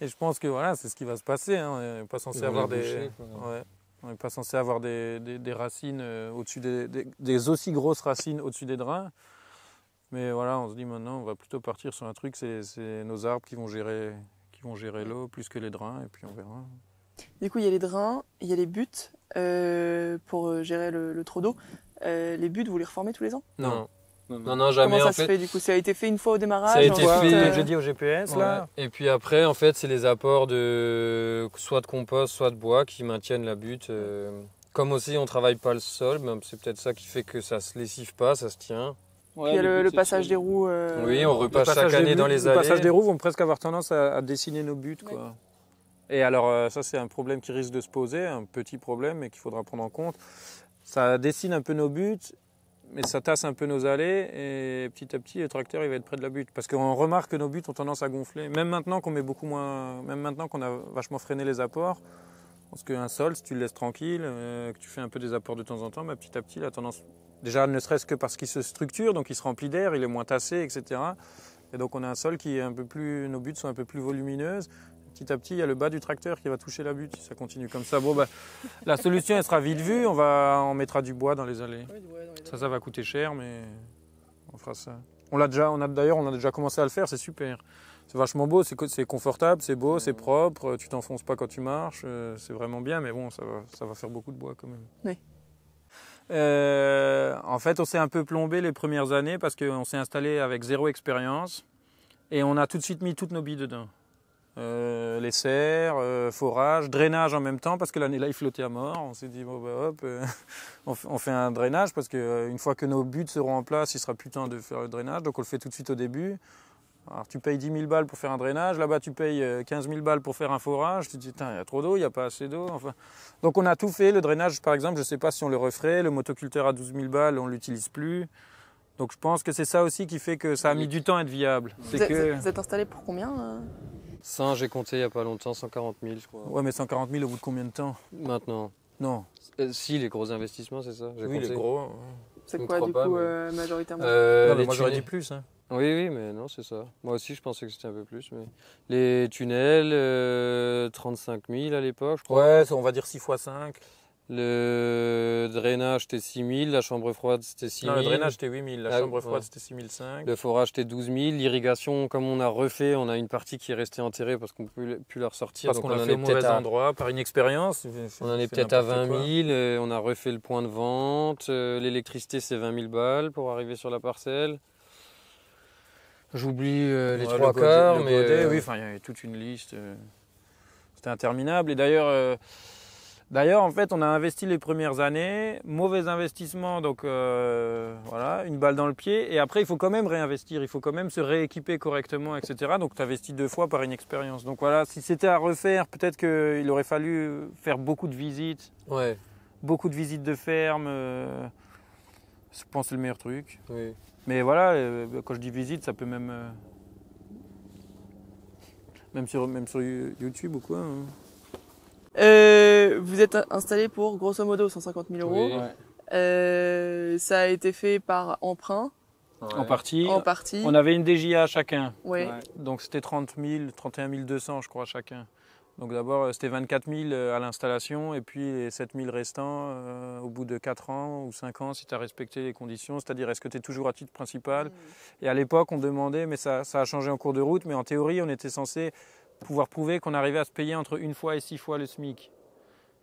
Et je pense que voilà, c'est ce qui va se passer. Hein. On n'est pas censé avoir des... On n'est pas censé avoir des, des, des racines au-dessus des, des, des aussi grosses racines au-dessus des drains. Mais voilà, on se dit maintenant, on va plutôt partir sur un truc, c'est nos arbres qui vont gérer, qui vont gérer l'eau plus que les drains, et puis on verra. Du coup, il y a les drains, il y a les buts euh, pour gérer le, le trop d'eau. Euh, les buts, vous les reformez tous les ans? Non. Non, non, non, jamais. Comment ça en se fait, fait du coup? Ça a été fait une fois au démarrage? Ça a été fait, euh... j'ai dit au G P S, ouais. Là. Et puis après, en fait, c'est les apports de soit de compost, soit de bois qui maintiennent la butte. Comme aussi, on ne travaille pas le sol, c'est peut-être ça qui fait que ça ne se lessive pas, ça se tient. Ouais, il y a le, le passage des roues. Euh... Oui, on repasse chaque année dans les allées. Le passage des roues vont presque avoir tendance à, à dessiner nos buts, quoi. Ouais. Et alors, ça, c'est un problème qui risque de se poser, un petit problème, mais qu'il faudra prendre en compte. Ça dessine un peu nos buts, mais ça tasse un peu nos allées, et petit à petit, le tracteur, il va être près de la butte. Parce qu'on remarque que nos buts ont tendance à gonfler. Même maintenant qu'on met beaucoup moins, même maintenant qu'on a vachement freiné les apports, parce qu'un sol, si tu le laisses tranquille, euh, que tu fais un peu des apports de temps en temps, mais petit à petit, la tendance... Déjà, ne serait-ce que parce qu'il se structure, donc il se remplit d'air, il est moins tassé, et cetera. Et donc on a un sol qui est un peu plus... Nos buttes sont un peu plus volumineuses. Petit à petit, il y a le bas du tracteur qui va toucher la butte. Ça continue comme ça. Bon, bah, la solution, elle sera vite vue. On, va... on mettra du bois dans les allées. Ça, ça va coûter cher, mais on fera ça. On l'a déjà, on a d'ailleurs, on a déjà commencé à le faire. C'est super. C'est vachement beau. C'est confortable, c'est beau, c'est propre. Tu t'enfonces pas quand tu marches. C'est vraiment bien, mais bon, ça va, ça va faire beaucoup de bois quand même. Oui. Euh, en fait, on s'est un peu plombé les premières années parce qu'on s'est installé avec zéro expérience et on a tout de suite mis toutes nos billes dedans. Euh, les serres, euh, forage, drainage en même temps parce que l'année-là, il flottait à mort. On s'est dit, bon, bah, hop, euh, on, on fait un drainage parce qu'une euh, fois que nos buts seront en place, il sera plus temps de faire le drainage. Donc, on le fait tout de suite au début. Alors, tu payes dix mille balles pour faire un drainage, là-bas, tu payes quinze mille balles pour faire un forage. Tu te dis, tiens, il y a trop d'eau, il n'y a pas assez d'eau. Enfin... Donc, on a tout fait. Le drainage, par exemple, je ne sais pas si on le referait. Le motoculteur à douze mille balles, on ne l'utilise plus. Donc, je pense que c'est ça aussi qui fait que ça a mis du temps à être viable. Vous, que... vous êtes installé pour combien euh... Ça, j'ai compté il n'y a pas longtemps, cent quarante mille, je crois. Ouais, mais cent quarante mille au bout de combien de temps? Maintenant. Non. Euh, si, les gros investissements, c'est ça. Oui, compté. Les gros. Ouais. C'est quoi, du pas, coup, mais... euh, majoritairement euh, non, moi, j'aurais dit plus, hein. Oui, oui, mais non, c'est ça. Moi aussi, je pensais que c'était un peu plus. Mais les tunnels, euh, trente-cinq mille à l'époque, je crois. Ouais, on va dire six fois cinq. Le drainage, c'était six mille. La chambre froide, c'était six mille. Non, le drainage, c'était huit mille. La ah, chambre froide, ouais. C'était six mille cinq cents. Le forage, c'était douze mille. L'irrigation, comme on a refait, on a une partie qui est restée enterrée parce qu'on ne peut plus la ressortir. Parce qu'on l'a fait au mauvais endroit, par inexpérience. On en est peut-être à vingt mille. Euh, on a refait le point de vente. Euh, L'électricité, c'est vingt mille balles pour arriver sur la parcelle. J'oublie euh, les ouais, trois le quarts, le mais... Godet, euh... Oui, enfin, il y avait toute une liste. Euh... C'était interminable. Et d'ailleurs, euh... d'ailleurs, en fait, on a investi les premières années. Mauvais investissement, donc euh... voilà, une balle dans le pied. Et après, il faut quand même réinvestir. Il faut quand même se rééquiper correctement, et cetera. Donc, tu investis deux fois par inexpérience. Donc voilà, si c'était à refaire, peut-être qu'il aurait fallu faire beaucoup de visites. Ouais. Beaucoup de visites de ferme. Euh... Je pense que c'est le meilleur truc. Oui. Mais voilà, quand je dis visite, ça peut même... Euh, même, sur, même sur YouTube ou quoi. Hein. Euh, vous êtes installé pour, grosso modo, cent cinquante mille euros. Oui. Ouais. Euh, ça a été fait par emprunt. Ouais. En partie. En partie. On avait une D J A chacun. Ouais. Ouais. Donc c'était trente mille, trente et un mille deux cents, je crois, chacun. Donc d'abord, c'était vingt-quatre mille à l'installation et puis les sept mille restants euh, au bout de quatre ans ou cinq ans si tu as respecté les conditions, c'est-à-dire est-ce que tu es toujours à titre principal. Mmh. Et à l'époque, on demandait, mais ça, ça a changé en cours de route, mais en théorie, on était censé pouvoir prouver qu'on arrivait à se payer entre une fois et six fois le SMIC.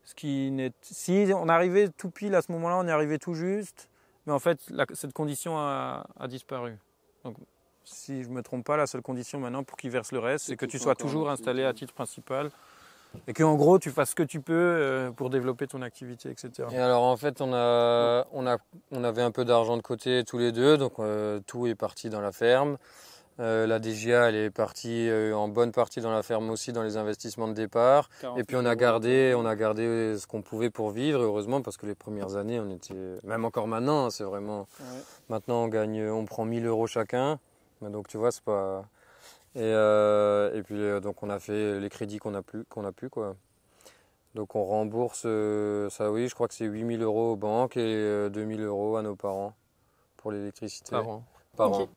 Ce qui n'est... Si on arrivait tout pile à ce moment-là, on est arrivé tout juste, mais en fait, la... cette condition a, a disparu. Donc, si je ne me trompe pas, la seule condition maintenant pour qu'ils versent le reste, c'est que tu sois toujours installé à titre principal et qu'en gros, tu fasses ce que tu peux pour développer ton activité, et cetera. Et alors, en fait, on, a, on, a, on avait un peu d'argent de côté tous les deux, donc euh, tout est parti dans la ferme. Euh, la D G A, elle est partie euh, en bonne partie dans la ferme aussi, dans les investissements de départ. Et puis on a gardé, on a gardé ce qu'on pouvait pour vivre, heureusement, parce que les premières années, on était... Même encore maintenant, c'est vraiment... Ouais. Maintenant, on gagne, on prend mille euros chacun. Donc tu vois, c'est pas... Et, euh, et puis donc on a fait les crédits qu'on a pu, qu'on a pu quoi. Donc on rembourse, euh, ça oui, je crois que c'est huit mille euros aux banques et euh, deux mille euros à nos parents pour l'électricité. Par an. Par an.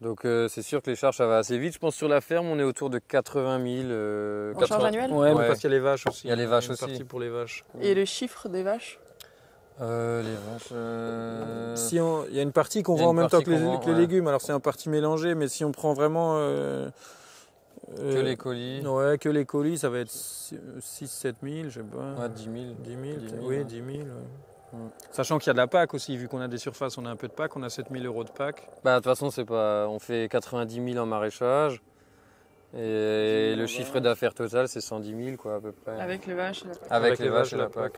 Donc euh, c'est sûr que les charges, ça va assez vite. Je pense que sur la ferme, on est autour de quatre-vingt mille. Euh, en charges annuelles ? Ouais, ouais, parce qu'il y a les vaches aussi. Il y a les vaches aussi. Partie pour les vaches. Et ouais. Le chiffre des vaches ? Euh, les vaches... Euh... Si on... Il y a une partie qu'on vend en même temps que les, vend, que les ouais. légumes, alors c'est un parti mélangé, mais si on prend vraiment... Euh, euh, que les colis. Ouais, que les colis, ça va être six à sept mille, je sais pas. Ouais, dix mille. dix mille, dix mille, dix mille oui, hein. dix mille. Ouais. Ouais. Sachant qu'il y a de la P A C aussi, vu qu'on a des surfaces, on a un peu de P A C, on a sept mille euros de P A C. Bah, de toute façon, c'est pas... on fait quatre-vingt-dix mille en maraîchage. Et le chiffre d'affaires total, c'est cent dix mille, quoi, à peu près. Avec les vaches et la P A C. Avec, Avec les vaches et la P A C.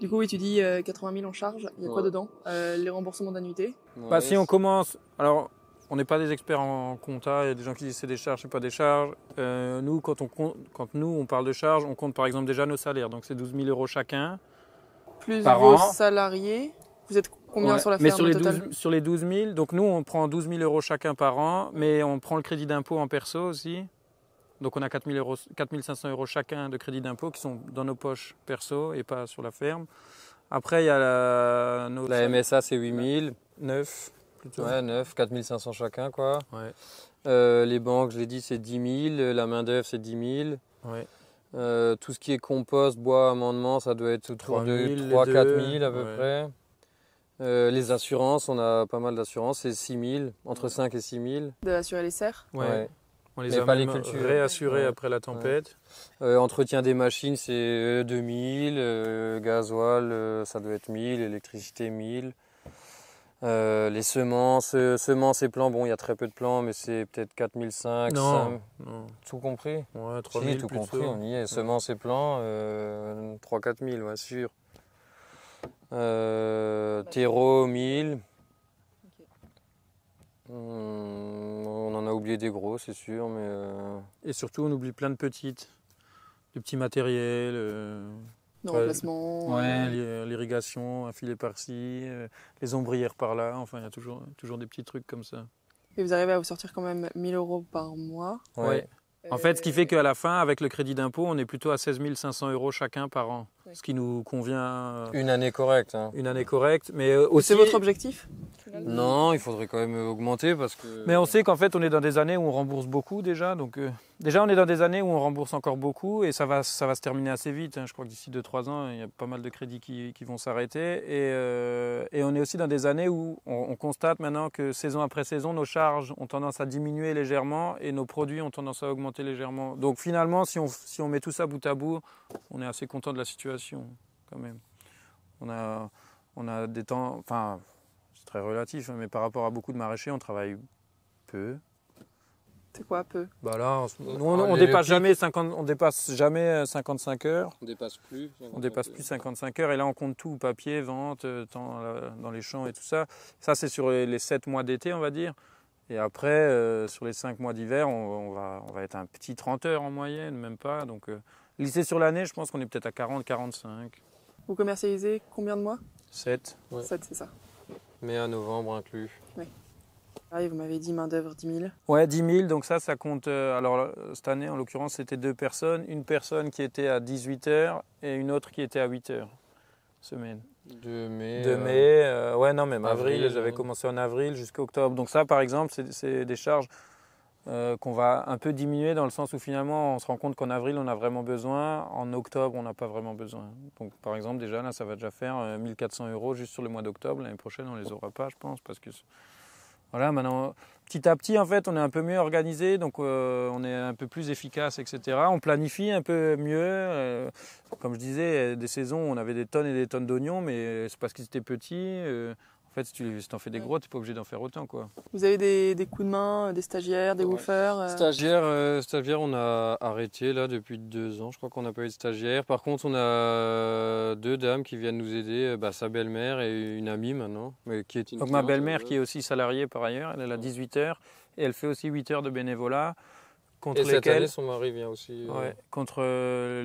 Du coup, oui, tu dis euh, quatre-vingt mille en charge, il y a ouais. quoi dedans euh, les remboursements d'annuité ouais. Bah, si on commence... Alors, on n'est pas des experts en compta, il y a des gens qui disent c'est des charges, c'est pas des charges. Euh, nous, quand, on compte, quand nous, on parle de charges, on compte par exemple déjà nos salaires, donc c'est douze mille euros chacun. Plus par vos an. Salariés, vous êtes... Combien ouais. sur la ferme mais sur les, douze, sur les douze mille, donc nous on prend douze mille euros chacun par an, mais on prend le crédit d'impôt en perso aussi. Donc on a quatre mille cinq cents euros chacun de crédit d'impôt qui sont dans nos poches perso et pas sur la ferme. Après il y a la... Nos... La M S A c'est huit mille. neuf plutôt. Ouais, neuf, quatre mille cinq cents chacun quoi. Ouais. Euh, les banques, je l'ai dit, c'est dix mille, la main d'œuvre c'est dix mille. Ouais. Euh, tout ce qui est compost, bois, amendement, ça doit être autour de trois à quatre mille à peu ouais. près. Euh, les assurances, on a pas mal d'assurances, c'est six mille, entre cinq et six mille. De assurer les serres ouais. ouais. On les mais a pas les cultures. Réassurées ouais. après la tempête. Ouais. Euh, entretien des machines, c'est deux mille, euh, gasoil, euh, ça doit être mille, électricité mille. Euh, les semences, euh, semences et plants, bon il y a très peu de plants, mais c'est peut-être quatre mille cinq cents. Non, non. Tout compris ouais, trois mille si, tout plus compris, on y est. Ouais. Semences et plants, euh, trois à quatre mille, ouais, sûr. Euh, terreau, mille. Okay. Mmh, on en a oublié des gros, c'est sûr, mais... Euh... Et surtout, on oublie plein de petites. Du petit matériel. Euh... Le remplacement. Ouais, euh... l'irrigation, un filet par-ci, euh, les ombrières par-là. Enfin, il y a toujours, toujours des petits trucs comme ça. Et vous arrivez à vous sortir quand même mille euros par mois. Ouais. ouais. En fait, ce qui fait qu'à la fin, avec le crédit d'impôt, on est plutôt à seize mille cinq cents euros chacun par an, oui. ce qui nous convient. Une année correcte. Hein. Une année correcte, mais aussi. C'est votre objectif ? Non, il faudrait quand même augmenter parce que. Mais on sait qu'en fait, on est dans des années où on rembourse beaucoup déjà, donc euh, déjà on est dans des années où on rembourse encore beaucoup et ça va, ça va se terminer assez vite. Hein. Je crois que d'ici deux trois ans, il y a pas mal de crédits qui, qui vont s'arrêter et, euh, et on est aussi dans des années où on, on constate maintenant que saison après saison, nos charges ont tendance à diminuer légèrement et nos produits ont tendance à augmenter légèrement. Donc finalement, si on, si on met tout ça bout à bout, on est assez content de la situation quand même. On a, on a des temps, enfin c'est très relatif, mais par rapport à beaucoup de maraîchers, on travaille peu. C'est quoi peu? Bah là, on, on, on, on dépasse jamais cinquante, on dépasse jamais cinquante-cinq heures. On dépasse plus. On dépasse plus cinquante-cinq heures et là on compte tout, papier, vente, temps dans les champs et tout ça. Ça c'est sur les, les sept mois d'été, on va dire. Et après, euh, sur les cinq mois d'hiver, on, on, va, on va être un petit trente heures en moyenne, même pas. Donc, euh, lissé sur l'année, je pense qu'on est peut-être à quarante, quarante-cinq. Vous commercialisez combien de mois? sept. Ouais. sept, c'est ça. Mais à novembre inclus. Oui. Ah, et vous m'avez dit main d'œuvre dix mille. Ouais, dix mille. Donc ça, ça compte. Euh, alors cette année, en l'occurrence, c'était deux personnes. Une personne qui était à dix-huit heures et une autre qui était à huit heures semaine. De mai, de mai euh, euh, ouais non même avril, avril j'avais ouais. commencé en avril jusqu'à octobre. Donc ça par exemple c'est des charges euh, qu'on va un peu diminuer dans le sens où finalement on se rend compte qu'en avril on a vraiment besoin, en octobre on n'a pas vraiment besoin. Donc par exemple déjà là ça va déjà faire euh, mille quatre cents euros juste sur le mois d'octobre, l'année prochaine on les aura pas je pense parce que voilà maintenant petit à petit en fait on est un peu mieux organisé donc euh, on est un peu plus efficace etc. On planifie un peu mieux, euh, comme je disais des saisons on avait des tonnes et des tonnes d'oignons mais c'est parce qu'ils étaient petits. Euh, En fait, si tu si t'en fais des gros, tu n'es pas obligé d'en faire autant, quoi. Vous avez des, des coups de main, des stagiaires, des ouais. woofers euh... Stagiaires, euh, stagiaires, on a arrêté là depuis deux ans. Je crois qu'on n'a pas eu de stagiaires. Par contre, on a deux dames qui viennent nous aider, bah, sa belle-mère et une amie maintenant. Mais qui est une Donc, ma belle-mère qui est aussi salariée par ailleurs, elle, elle a dix-huit heures et elle fait aussi huit heures de bénévolat. Contre et lesquelles... cette année, son mari vient aussi. Euh... Ouais, contre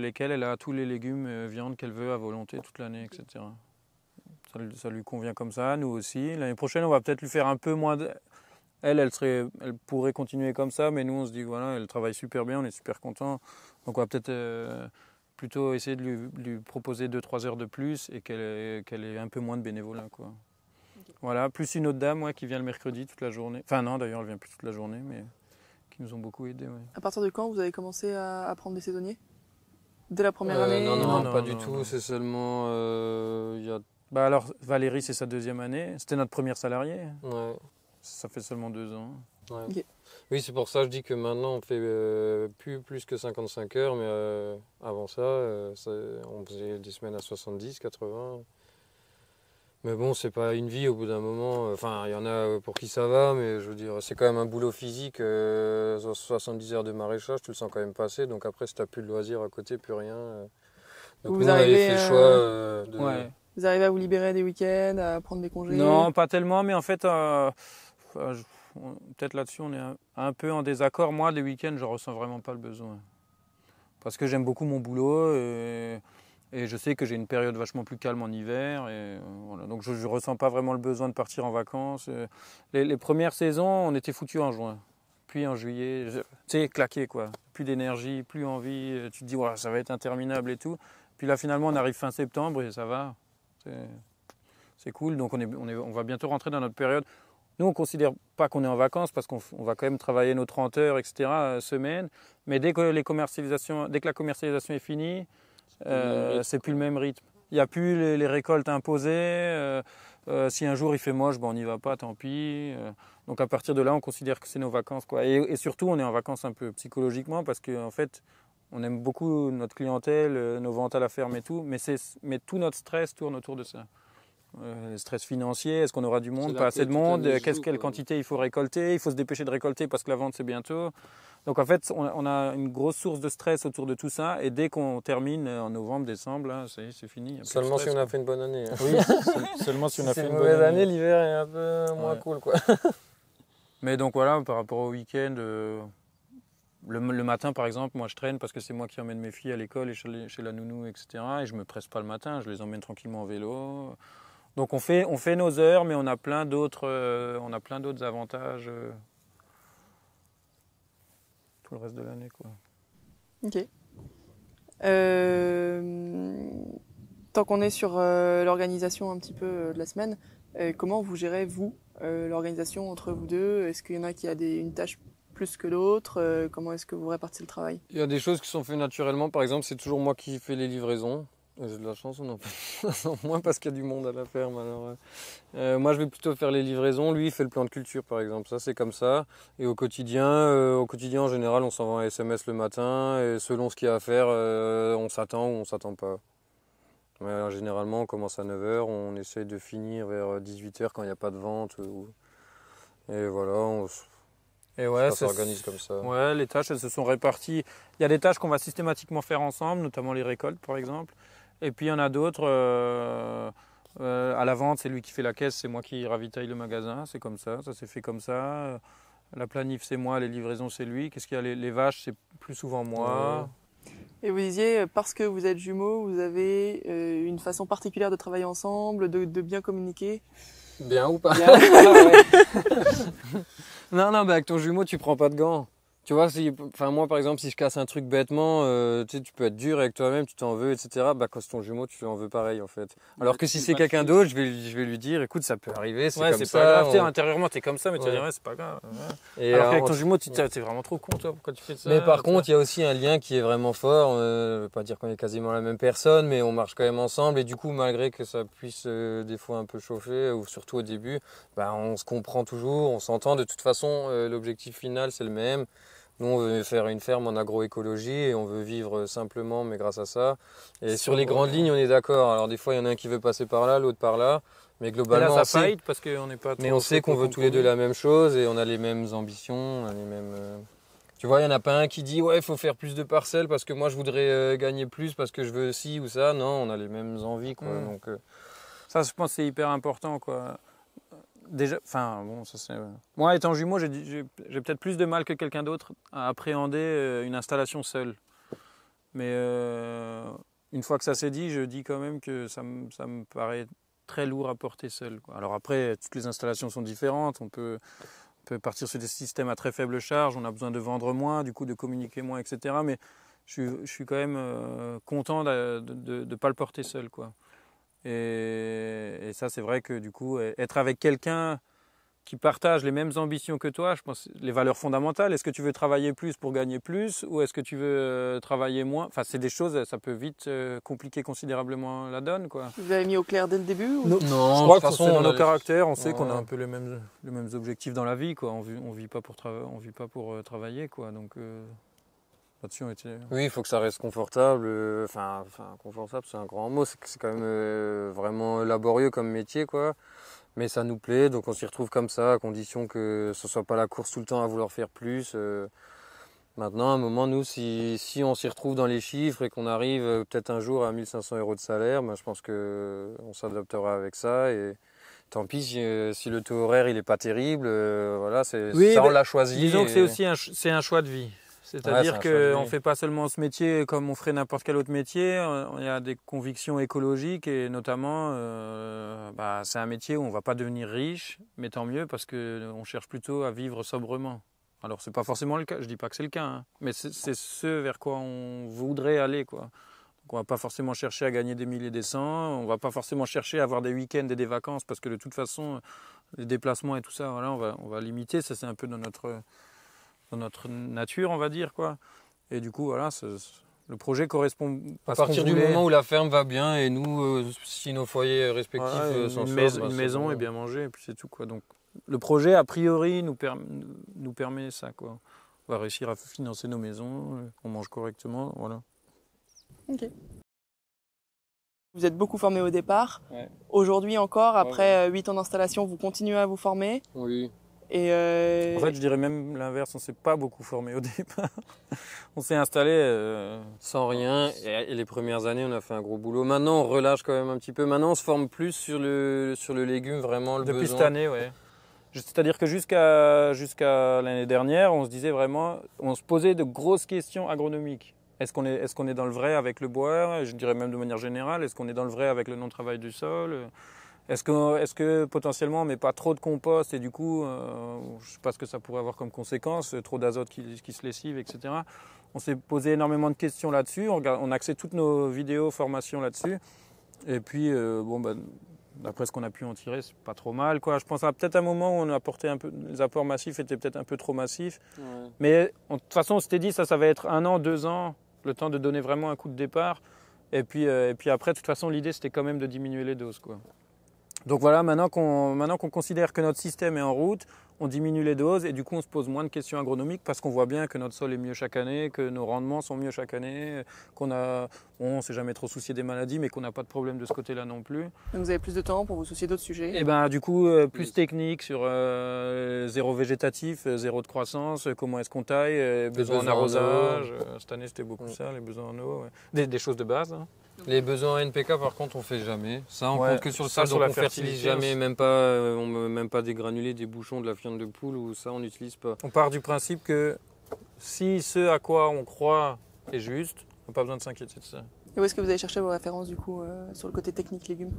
lesquelles elle a tous les légumes, euh, viande qu'elle veut à volonté toute l'année, et cetera. Ça lui convient comme ça, nous aussi. L'année prochaine, on va peut-être lui faire un peu moins de... Elle, elle, serait, elle pourrait continuer comme ça, mais nous, on se dit, voilà, elle travaille super bien, on est super contents. Donc, on va peut-être euh, plutôt essayer de lui, lui proposer deux trois heures de plus et qu'elle qu'elle ait un peu moins de bénévolat, quoi. Okay. Voilà, plus une autre dame, moi, qui vient le mercredi toute la journée. Enfin, non, d'ailleurs, elle vient plus toute la journée, mais qui nous ont beaucoup aidés, ouais. À partir de quand vous avez commencé à, à prendre des saisonniers? Dès la première euh, année? Non, non, non, non pas non, du non, tout. C'est seulement... Euh, y a... Bah alors, Valérie, c'est sa deuxième année. C'était notre première salariée. Ouais. Ça fait seulement deux ans. Ouais. Okay. Oui, c'est pour ça que je dis que maintenant, on fait euh, plus, plus que cinquante-cinq heures. Mais euh, avant ça, euh, ça, on faisait des semaines à soixante-dix, quatre-vingts. Mais bon, c'est pas une vie au bout d'un moment. Enfin, il y en a pour qui ça va, mais je veux dire, c'est quand même un boulot physique. Euh, soixante-dix heures de maraîchage, tu le sens quand même passer. Donc après, si tu n'as plus de loisirs à côté, plus rien. Euh. Donc vous nous, arrivez, on avait fait le choix euh, de... Ouais. Vous arrivez à vous libérer des week-ends, à prendre des congés? Non, pas tellement, mais en fait, euh, peut-être là-dessus, on est un, un peu en désaccord. Moi, les week-ends, je ne ressens vraiment pas le besoin. Parce que j'aime beaucoup mon boulot et, et je sais que j'ai une période vachement plus calme en hiver. Et, voilà, donc, je ne ressens pas vraiment le besoin de partir en vacances. Les, les premières saisons, on était foutus en juin. Puis en juillet, tu sais, claqué, quoi. Plus d'énergie, plus envie. Tu te dis, ouais, ça va être interminable et tout. Puis là, finalement, on arrive fin septembre et ça va. C'est cool, donc on, est, on, est, on va bientôt rentrer dans notre période. Nous, on ne considère pas qu'on est en vacances parce qu'on va quand même travailler nos trente heures, et cetera, semaine. Mais dès que, les commercialisations, dès que la commercialisation est finie, c'est euh, plus le même rythme. Il n'y a plus les, les récoltes imposées. Euh, euh, si un jour il fait moche, ben on n'y va pas, tant pis. Euh, donc à partir de là, on considère que c'est nos vacances, quoi. Et, et surtout, on est en vacances un peu psychologiquement parce qu'en fait, on aime beaucoup notre clientèle, nos ventes à la ferme et tout, mais, mais tout notre stress tourne autour de ça. Euh, stress financier, est-ce qu'on aura du monde, pas assez de monde, qu'est-ce quelle quantité il faut récolter, il faut se dépêcher de récolter parce que la vente c'est bientôt. Donc en fait, on, on a une grosse source de stress autour de tout ça, et dès qu'on termine en novembre, décembre, c'est fini. Seulement stress, si on a fait une bonne année. Hein. Oui, seulement si on a fait une, une bonne année. L'hiver est un peu moins ouais. cool, quoi. Mais donc voilà, par rapport au week-end. Euh... Le, le matin, par exemple, moi je traîne parce que c'est moi qui emmène mes filles à l'école et chez, chez la nounou, et cetera. Et je ne me presse pas le matin, je les emmène tranquillement en vélo. Donc on fait, on fait nos heures, mais on a plein d'autres euh, on a plein d'autres avantages euh, tout le reste de l'année, quoi. Ok. Euh, tant qu'on est sur euh, l'organisation un petit peu euh, de la semaine, euh, comment vous gérez, vous, euh, l'organisation entre vous deux? Est-ce qu'il y en a qui a des, une tâche plus que l'autre, euh, comment est-ce que vous répartissez le travail? Il y a des choses qui sont faites naturellement, par exemple c'est toujours moi qui fais les livraisons. J'ai de la chance, on en fait moins parce qu'il y a du monde à la ferme. Alors, euh, moi je vais plutôt faire les livraisons, lui il fait le plan de culture par exemple, ça c'est comme ça. Et au quotidien, euh, au quotidien en général on s'envoie un S M S le matin et selon ce qu'il y a à faire, euh, on s'attend ou on s'attend pas. Mais, alors, généralement on commence à neuf heures, on essaie de finir vers dix-huit heures quand il n'y a pas de vente. Ou... Et voilà, on se... Et ouais, ça s'organise comme ça. Ouais, les tâches, elles se sont réparties. Il y a des tâches qu'on va systématiquement faire ensemble, notamment les récoltes, par exemple. Et puis, il y en a d'autres. Euh, euh, à la vente, c'est lui qui fait la caisse, c'est moi qui ravitaille le magasin. C'est comme ça, ça s'est fait comme ça. La planif, c'est moi, les livraisons, c'est lui. Qu'est-ce qu'il y a? les, les vaches, c'est plus souvent moi. Ouais. Et vous disiez, parce que vous êtes jumeaux, vous avez euh, une façon particulière de travailler ensemble, de, de bien communiquer. Bien ou pas? Bien. Ah ouais. Non, non, bah avec ton jumeau, tu prends pas de gants. Tu vois, si, enfin moi par exemple, si je casse un truc bêtement, euh, tu sais, tu peux être dur avec toi-même, tu t'en veux, et cetera. Bah quand c'est ton jumeau, tu lui en veux pareil en fait. Alors que si c'est quelqu'un d'autre, je vais, je vais lui dire, écoute, ça peut arriver, c'est ouais, comme ça. Pas grave, on... t'es, intérieurement, t'es comme ça, mais ouais. tu vas dire, ouais, c'est pas grave. Ouais. Et alors qu'avec on... ton jumeau, tu t'es, t'es vraiment trop con, toi, pourquoi tu fais ça. Mais par contre, il y a aussi un lien qui est vraiment fort. Euh, je veux pas dire qu'on est quasiment la même personne, mais on marche quand même ensemble. Et du coup, malgré que ça puisse euh, des fois un peu chauffer, ou surtout au début, bah on se comprend toujours, on s'entend. De toute façon, euh, l'objectif final, c'est le même. Nous, on veut faire une ferme en agroécologie et on veut vivre simplement, mais grâce à ça. Et sur les grandes lignes, on est d'accord. Alors des fois, il y en a un qui veut passer par là, l'autre par là. Mais globalement, là, ça on sait, parce qu'on n'est pas mais on sait qu'on veut tous les deux la même chose et on a les mêmes ambitions, on a les mêmes... Tu vois, il n'y en a pas un qui dit « Ouais, il faut faire plus de parcelles parce que moi, je voudrais euh, gagner plus parce que je veux ci ou ça. » Non, on a les mêmes envies, quoi. Mmh. Donc, euh... ça, je pense c'est hyper important, quoi. Déjà, enfin bon, ça c'est. Moi, étant jumeau, j'ai, j'ai, j'ai peut-être plus de mal que quelqu'un d'autre à appréhender une installation seule. Mais euh, une fois que ça s'est dit, je dis quand même que ça me, ça me paraît très lourd à porter seul, quoi. Alors après, toutes les installations sont différentes. On peut, on peut partir sur des systèmes à très faible charge. On a besoin de vendre moins, du coup, de communiquer moins, et cetera. Mais je, je suis quand même euh, content de ne pas le porter seul, quoi. Et, et ça, c'est vrai que du coup, être avec quelqu'un qui partage les mêmes ambitions que toi, je pense, les valeurs fondamentales, est-ce que tu veux travailler plus pour gagner plus ou est-ce que tu veux travailler moins? Enfin, c'est des choses, ça peut vite compliquer considérablement la donne, quoi. Vous avez mis au clair dès le début ou... Non, non, je crois de toute façon, dans nos caractères, on sait ouais. qu'on a un peu les mêmes, les mêmes objectifs dans la vie, quoi. On ne vit pas pour, tra... on vit pas pour euh, travailler, quoi. Donc, euh... Était... Oui, il faut que ça reste confortable. Enfin, enfin confortable, c'est un grand mot. C'est, c'est quand même euh, vraiment laborieux comme métier, quoi. Mais ça nous plaît, donc on s'y retrouve comme ça, à condition que ce soit pas la course tout le temps à vouloir faire plus. Euh, maintenant, à un moment, nous, si, si on s'y retrouve dans les chiffres et qu'on arrive euh, peut-être un jour à mille cinq cents euros de salaire, ben, je pense qu'on euh, s'adaptera avec ça. Et... Tant pis si, euh, si le taux horaire il est pas terrible. Euh, voilà, c'est, oui, ça, on l'a choisi. Disons et... que c'est aussi un, c'est un choix de vie. C'est-à-dire ouais, qu'on ne fait pas seulement ce métier comme on ferait n'importe quel autre métier. Il y a des convictions écologiques et notamment, euh, bah, c'est un métier où on ne va pas devenir riche, mais tant mieux parce qu'on cherche plutôt à vivre sobrement. Alors, ce n'est pas forcément le cas, je ne dis pas que c'est le cas, hein, mais c'est, c'est ce vers quoi on voudrait aller, quoi. Donc, on ne va pas forcément chercher à gagner des milliers des cents, on ne va pas forcément chercher à avoir des week-ends et des vacances parce que de toute façon, les déplacements et tout ça, voilà, on va, on va limiter. Ça, c'est un peu dans notre... dans notre nature, on va dire, quoi. Et du coup, voilà, c'est, c'est, le projet correspond à, à partir du moment où la ferme va bien et nous, euh, si nos foyers respectifs voilà, euh, sont une, mais, bah, une maison bon. Et bien manger, et puis c'est tout, quoi. Donc, le projet, a priori, nous, per, nous permet ça, quoi. On va réussir à financer nos maisons, on mange correctement, voilà. Ok. Vous êtes beaucoup formé au départ. Ouais. Aujourd'hui encore, après ouais. huit ans d'installation, vous continuez à vous former. Oui. Et euh... En fait, je dirais même l'inverse, on ne s'est pas beaucoup formé au départ. On s'est installé euh, sans rien et, et les premières années, on a fait un gros boulot. Maintenant, on relâche quand même un petit peu. Maintenant, on se forme plus sur le, sur le légume, vraiment le Depuis besoin. Cette année, oui. C'est-à-dire que jusqu'à, jusqu'à l'année dernière, on se disait vraiment, on se posait de grosses questions agronomiques. Est-ce qu'on est, est-ce qu'on est dans le vrai avec le bois? Je dirais même de manière générale, est-ce qu'on est dans le vrai avec le non-travail du sol? Est-ce que, est-ce que potentiellement on ne met pas trop de compost et du coup, euh, je ne sais pas ce que ça pourrait avoir comme conséquence, trop d'azote qui, qui se lessive, et cetera. On s'est posé énormément de questions là-dessus, on, on a axé toutes nos vidéos, formations là-dessus. Et puis, euh, bon, bah, d'après ce qu'on a pu en tirer, c'est pas trop mal, quoi. Je pense à peut-être un moment où on a apporté un peu, les apports massifs étaient peut-être un peu trop massifs. Ouais. Mais de toute façon, on s'était dit ça, ça va être un an, deux ans, le temps de donner vraiment un coup de départ. Et puis, euh, et puis après, de toute façon, l'idée, c'était quand même de diminuer les doses, quoi. Donc voilà, maintenant qu'on, maintenant qu'on considère que notre système est en route, on diminue les doses et du coup on se pose moins de questions agronomiques parce qu'on voit bien que notre sol est mieux chaque année, que nos rendements sont mieux chaque année, qu'on a, bon, on ne s'est jamais trop soucié des maladies mais qu'on n'a pas de problème de ce côté-là non plus. Donc vous avez plus de temps pour vous soucier d'autres sujets? Et ben du coup euh, plus oui. technique sur euh, zéro végétatif, zéro de croissance, comment est-ce qu'on taille, euh, besoins en arrosage, euh, cette année c'était beaucoup oui. ça, les besoins en eau, ouais. des, des choses de base. Hein. Les besoins N P K par contre on fait jamais, ça on ouais, compte que sur le sol, donc on fertilise jamais, même pas, euh, on, même pas des granulés, des bouchons, de la viande de poule ou ça on n'utilise pas. On part du principe que si ce à quoi on croit est juste, on n'a pas besoin de s'inquiéter de ça. Et où est-ce que vous allez chercher vos références du coup euh, sur le côté technique légumes?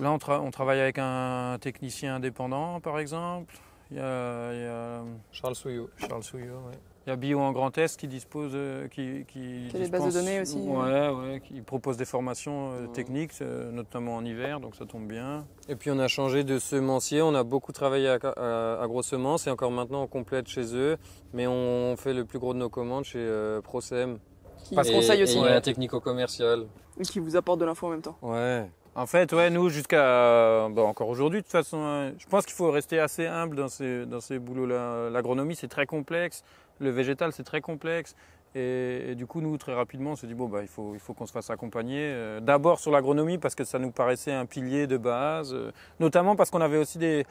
Là on, tra- on travaille avec un technicien indépendant par exemple. Il y a, il y a Charles Souillot. Charles Souillot, ouais. Il y a Bio en Grand Est qui dispose, qui, qui, qui a des bases de données aussi. Ouais, ouais, qui propose des formations euh, techniques, euh, notamment en hiver, donc ça tombe bien. Et puis on a changé de semencier, on a beaucoup travaillé à, à, à Grosse Semence et encore maintenant on complète chez eux, mais on fait le plus gros de nos commandes chez euh, ProSem. Qui passe conseil aussi. Ouais, technico-commercial. Et qui vous apporte de l'info en même temps. Ouais. En fait, ouais, nous, jusqu'à bah, encore aujourd'hui, de toute façon, hein, je pense qu'il faut rester assez humble dans ces, dans ces boulots-là. L'agronomie, c'est très complexe. Le végétal, c'est très complexe. Et, et du coup, nous, très rapidement, on s'est dit, bon, bah, il faut, il faut qu'on se fasse accompagner. Euh, D'abord sur l'agronomie, parce que ça nous paraissait un pilier de base. Euh, notamment parce qu'on avait aussi des...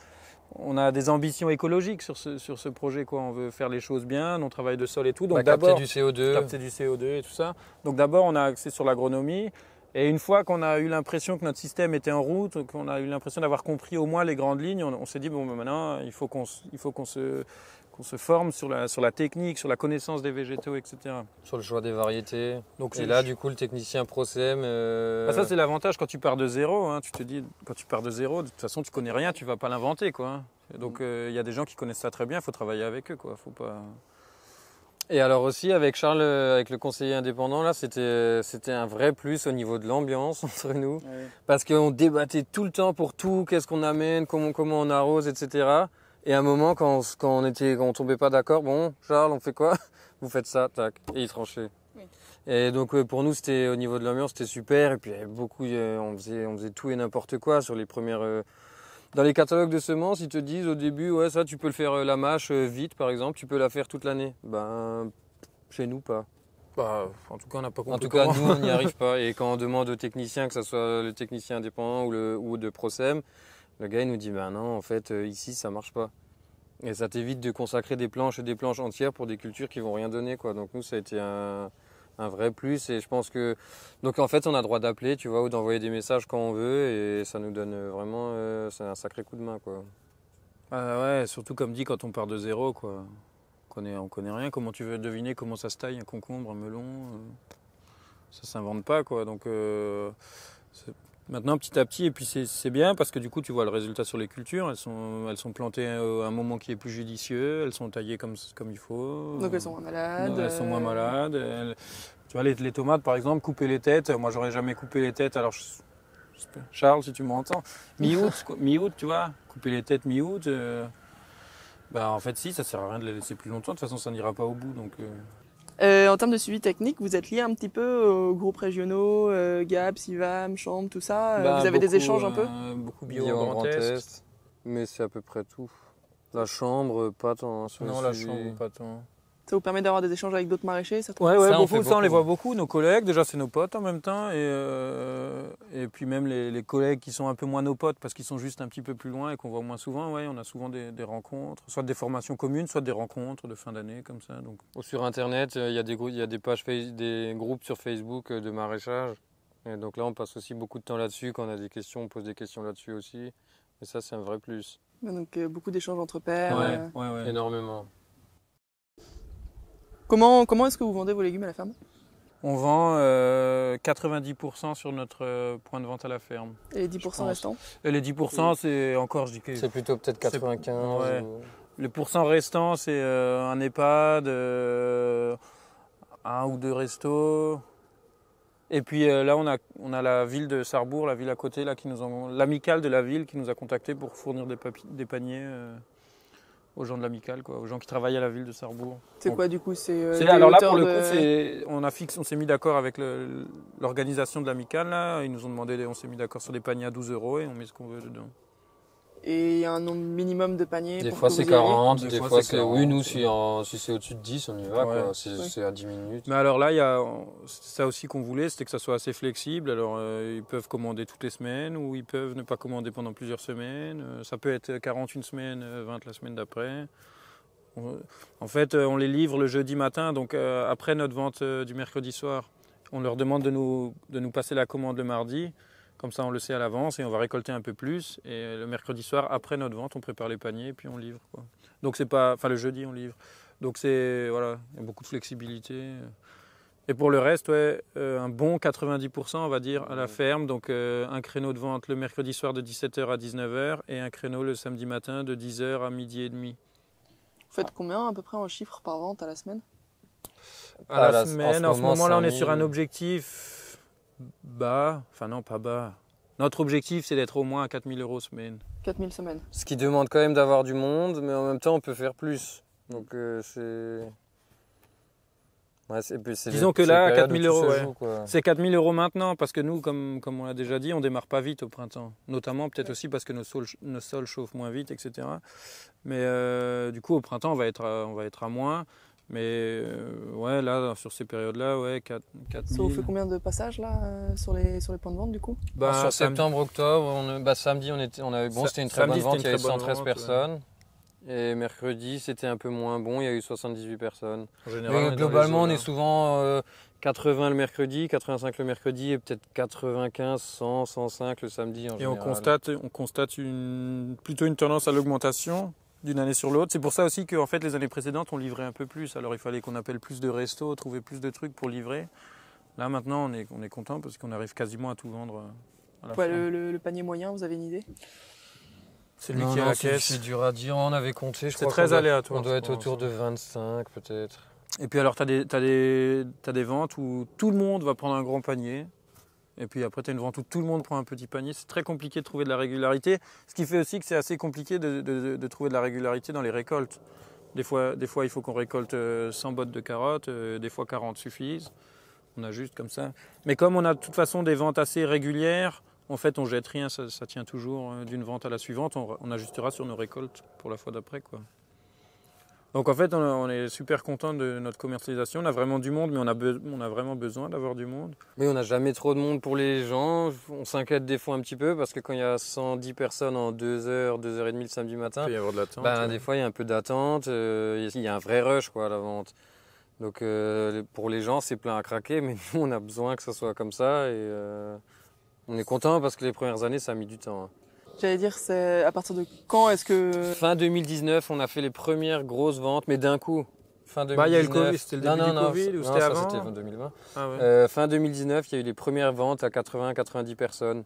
On a des ambitions écologiques sur ce, sur ce projet, quoi. On veut faire les choses bien, on travaille de sol et tout. Donc bah, capter du C O deux. Capter du C O deux et tout ça. Donc d'abord, on a axé sur l'agronomie. Et une fois qu'on a eu l'impression que notre système était en route, qu'on a eu l'impression d'avoir compris au moins les grandes lignes, on, on s'est dit, bon, bah, maintenant, il faut qu'on qu'on se... qu'on se forme sur la, sur la technique, sur la connaissance des végétaux, et cetera. Sur le choix des variétés. Donc, et là, du coup, le technicien ProSem... Euh... Bah ça, c'est l'avantage quand tu pars de zéro. Hein, tu te dis, quand tu pars de zéro, de toute façon, tu connais rien, tu ne vas pas l'inventer, quoi. Et donc, il euh, y a des gens qui connaissent ça très bien, il faut travailler avec eux, quoi. Faut pas... Et alors aussi, avec Charles, avec le conseiller indépendant, là, c'était un vrai plus au niveau de l'ambiance entre nous. Ouais. Parce qu'on débattait tout le temps pour tout, qu'est-ce qu'on amène, comment, comment on arrose, et cetera. Et à un moment, quand on, quand on était, quand on tombait pas d'accord, bon, Charles, on fait quoi? Vous faites ça, tac, et il tranchait. Oui. Et donc pour nous, c'était au niveau de l'ambiance, c'était super. Et puis il y avait beaucoup, on faisait, on faisait tout et n'importe quoi sur les premières. Dans les catalogues de semences, ils te disent au début, ouais, ça, tu peux le faire la mâche vite, par exemple, tu peux la faire toute l'année. Ben, chez nous, pas. Bah, en tout cas, on n'a pas compris. En tout cas, nous, on n'y arrive pas. Et quand on demande aux techniciens, que ce soit le technicien indépendant ou le ou de ProSem. Le gars il nous dit ben non en fait euh, ici ça marche pas et ça t'évite de consacrer des planches et des planches entières pour des cultures qui vont rien donner quoi donc nous ça a été un, un vrai plus et je pense que donc en fait on a droit d'appeler tu vois ou d'envoyer des messages quand on veut et ça nous donne vraiment euh, c'est un sacré coup de main quoi. Ah ouais surtout comme dit quand on part de zéro quoi on connaît, on connaît rien comment tu veux deviner comment ça se taille un concombre un melon euh, ça s'invente pas quoi donc euh, maintenant, petit à petit, et puis c'est bien parce que du coup, tu vois le résultat sur les cultures. Elles sont, elles sont plantées à un moment qui est plus judicieux, elles sont taillées comme, comme il faut. Donc elles sont moins malades. Elles sont moins malades. Elles, tu vois, les, les tomates, par exemple, couper les têtes. Moi, j'aurais jamais coupé les têtes. Alors, je, je, Charles, si tu m'entends, mi-août, mi-août, tu vois, couper les têtes mi-août, euh, bah, en fait, si, ça sert à rien de les laisser plus longtemps. De toute façon, ça n'ira pas au bout. Donc, euh... Euh, en termes de suivi technique, vous êtes lié un petit peu aux groupes régionaux, euh, G A P, SIVAM, Chambre, tout ça. Bah, vous avez beaucoup, des échanges un peu euh, Beaucoup Bio, bio en Grand Est, mais c'est à peu près tout. La Chambre, pas tant. Non, la suivi. Chambre, pas tant. Ça vous permet d'avoir des échanges avec d'autres maraîchers ça, ouais, ouais, ça, beaucoup, on beaucoup. Ça, on les voit beaucoup, nos collègues. Déjà, c'est nos potes en même temps. Et, euh, et puis même les, les collègues qui sont un peu moins nos potes parce qu'ils sont juste un petit peu plus loin et qu'on voit moins souvent. Ouais, on a souvent des, des rencontres, soit des formations communes, soit des rencontres de fin d'année comme ça. Donc. Sur Internet, il y a des, il y a des pages, des groupes sur Facebook de maraîchage. Et donc là, on passe aussi beaucoup de temps là-dessus. Quand on a des questions, on pose des questions là-dessus aussi. Et ça, c'est un vrai plus. Donc euh, beaucoup d'échanges entre pairs. Ouais, euh... ouais, ouais. Énormément. Comment, comment est-ce que vous vendez vos légumes à la ferme? On vend euh, quatre-vingt-dix pour cent sur notre point de vente à la ferme. Et les dix pour cent restants? Et les dix pour cent, c'est encore, je dis que... C'est plutôt peut-être quatre-vingt-quinze. Ouais. Ou... Les pourcents restants, c'est euh, un EHPAD, euh, un ou deux restos. Et puis euh, là, on a, on a la ville de Sarrebourg, la ville à côté, l'amicale de la ville qui nous a contactés pour fournir des, des paniers. Euh, aux gens de l'amicale, quoi, aux gens qui travaillent à la ville de Sarrebourg. C'est quoi du coup? C'est euh, alors là pour le coup, de... on a fixe, on s'est mis d'accord avec l'organisation de l'amicale. Ils nous ont demandé, on s'est mis d'accord sur des paniers à douze euros et on met ce qu'on veut dedans. Et il y a un nombre minimum de paniers? Des pour fois c'est quarante, des, des fois, fois c'est oui nous si, si c'est au-dessus de dix on y va, ouais. C'est ouais. À dix minutes. Mais alors là il y a ça aussi qu'on voulait, c'était que ça soit assez flexible. Alors euh, ils peuvent commander toutes les semaines ou ils peuvent ne pas commander pendant plusieurs semaines. Euh, ça peut être quarante une semaine, vingt la semaine d'après. En fait on les livre le jeudi matin, donc euh, après notre vente euh, du mercredi soir. On leur demande de nous, de nous passer la commande le mardi. Comme ça, on le sait à l'avance et on va récolter un peu plus. Et le mercredi soir, après notre vente, on prépare les paniers et puis on livre, quoi. Donc c'est pas, enfin le jeudi, on livre. Donc c'est voilà, il y a beaucoup de flexibilité. Et pour le reste, ouais, euh, un bon quatre-vingt-dix pour cent on va dire à la ferme. Donc euh, un créneau de vente le mercredi soir de dix-sept heures à dix-neuf heures et un créneau le samedi matin de dix heures à midi et demi. Vous faites combien à peu près en chiffres par vente à la semaine? À la, à la semaine, en ce moment, moment là on est sur un objectif bas, enfin non pas bas. Notre objectif c'est d'être au moins à quatre mille euros semaine. quatre mille semaines. Ce qui demande quand même d'avoir du monde, mais en même temps on peut faire plus. Donc euh, c'est... Ouais, disons le, que là, quatre mille euros, ouais. C'est quatre mille euros maintenant, parce que nous, comme, comme on l'a déjà dit, on ne démarre pas vite au printemps. Notamment peut-être ouais. aussi parce que nos sols, nos sols chauffent moins vite, et cetera. Mais euh, du coup, au printemps, on va être à, on va être à moins. Mais euh, ouais, là, sur ces périodes-là, ouais, quatre mille. Ça vous fait combien de passages là, euh, sur, les, sur les points de vente du coup? bah, Sur septembre, octobre, on, bah, samedi, on était, on avait, bon, c'était une très samedi, bonne vente, il y avait cent treize vente, personnes. Ouais. Et mercredi, c'était un peu moins bon, il y a eu soixante-dix-huit personnes. En général, mais globalement, on est souvent euh, quatre-vingts le mercredi, quatre-vingt-cinq le mercredi et peut-être quatre-vingt-quinze, cent, cent cinq le samedi en général. Et on constate, on constate une, plutôt une tendance à l'augmentation d'une année sur l'autre. C'est pour ça aussi que en fait, les années précédentes, on livrait un peu plus. Alors il fallait qu'on appelle plus de restos, trouver plus de trucs pour livrer. Là maintenant, on est, on est content parce qu'on arrive quasiment à tout vendre à la fin. Le, le, le panier moyen, vous avez une idée ? C'est lui non, qui a non, la caisse. C'est dur à dire, on avait compté, je crois. C'est très aléatoire. On doit être autour de vingt-cinq peut-être. Et puis alors, tu as des, t'as des, t'as des ventes où tout le monde va prendre un grand panier. Et puis après, tu as une vente où tout le monde prend un petit panier. C'est très compliqué de trouver de la régularité. Ce qui fait aussi que c'est assez compliqué de, de, de, de trouver de la régularité dans les récoltes. Des fois, des fois il faut qu'on récolte cent bottes de carottes, des fois quarante suffisent. On a juste comme ça. Mais comme on a de toute façon des ventes assez régulières, en fait, on jette rien, ça, ça tient toujours d'une vente à la suivante. On, on ajustera sur nos récoltes pour la fois d'après, quoi. Donc en fait, on, on est super content de notre commercialisation. On a vraiment du monde, mais on a, be on a vraiment besoin d'avoir du monde. Mais on n'a jamais trop de monde pour les gens. On s'inquiète des fois un petit peu parce que quand il y a cent dix personnes en deux heures, deux heures trente le samedi matin, il peut y avoir de l'attente. Ben, ouais. Des fois, il y a un peu d'attente. Euh, il y a un vrai rush, quoi, à la vente. Donc euh, pour les gens, c'est plein à craquer, mais nous, on a besoin que ça soit comme ça. Et, euh... on est content parce que les premières années, ça a mis du temps. J'allais dire, c'est à partir de quand est-ce que... Fin deux mille dix-neuf, on a fait les premières grosses ventes, mais d'un coup. Fin deux mille dix-neuf. Bah, il y a eu le Covid, c'était le début non, non, du Covid non, ou c'était avant? C'était deux mille vingt. Ah, ouais. euh, fin deux mille dix-neuf, il y a eu les premières ventes à quatre-vingts quatre-vingt-dix personnes.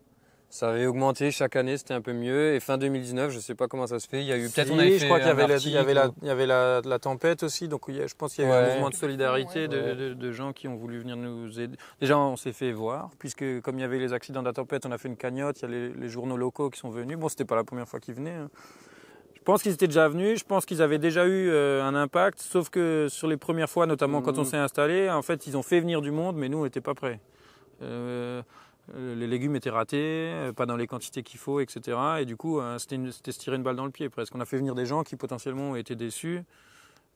Ça avait augmenté chaque année, c'était un peu mieux. Et fin deux mille dix-neuf, je ne sais pas comment ça se fait. Il y a eu peut-être. Oui, je crois qu'il y avait, la, il y avait, la, il y avait la, la tempête aussi. Donc je pense qu'il y a eu ouais. un mouvement de solidarité ouais. de, de, de gens qui ont voulu venir nous aider. Déjà, on s'est fait voir, puisque comme il y avait les accidents de la tempête, on a fait une cagnotte. Il y a les, les journaux locaux qui sont venus. Bon, ce n'était pas la première fois qu'ils venaient. Hein. Je pense qu'ils étaient déjà venus. Je pense qu'ils avaient déjà eu euh, un impact. Sauf que sur les premières fois, notamment mmh. quand on s'est installé, en fait, ils ont fait venir du monde, mais nous, on n'était pas prêts. Euh, Les légumes étaient ratés, pas dans les quantités qu'il faut, et cetera. Et du coup, c'était se tirer une balle dans le pied presque. On a fait venir des gens qui potentiellement étaient déçus.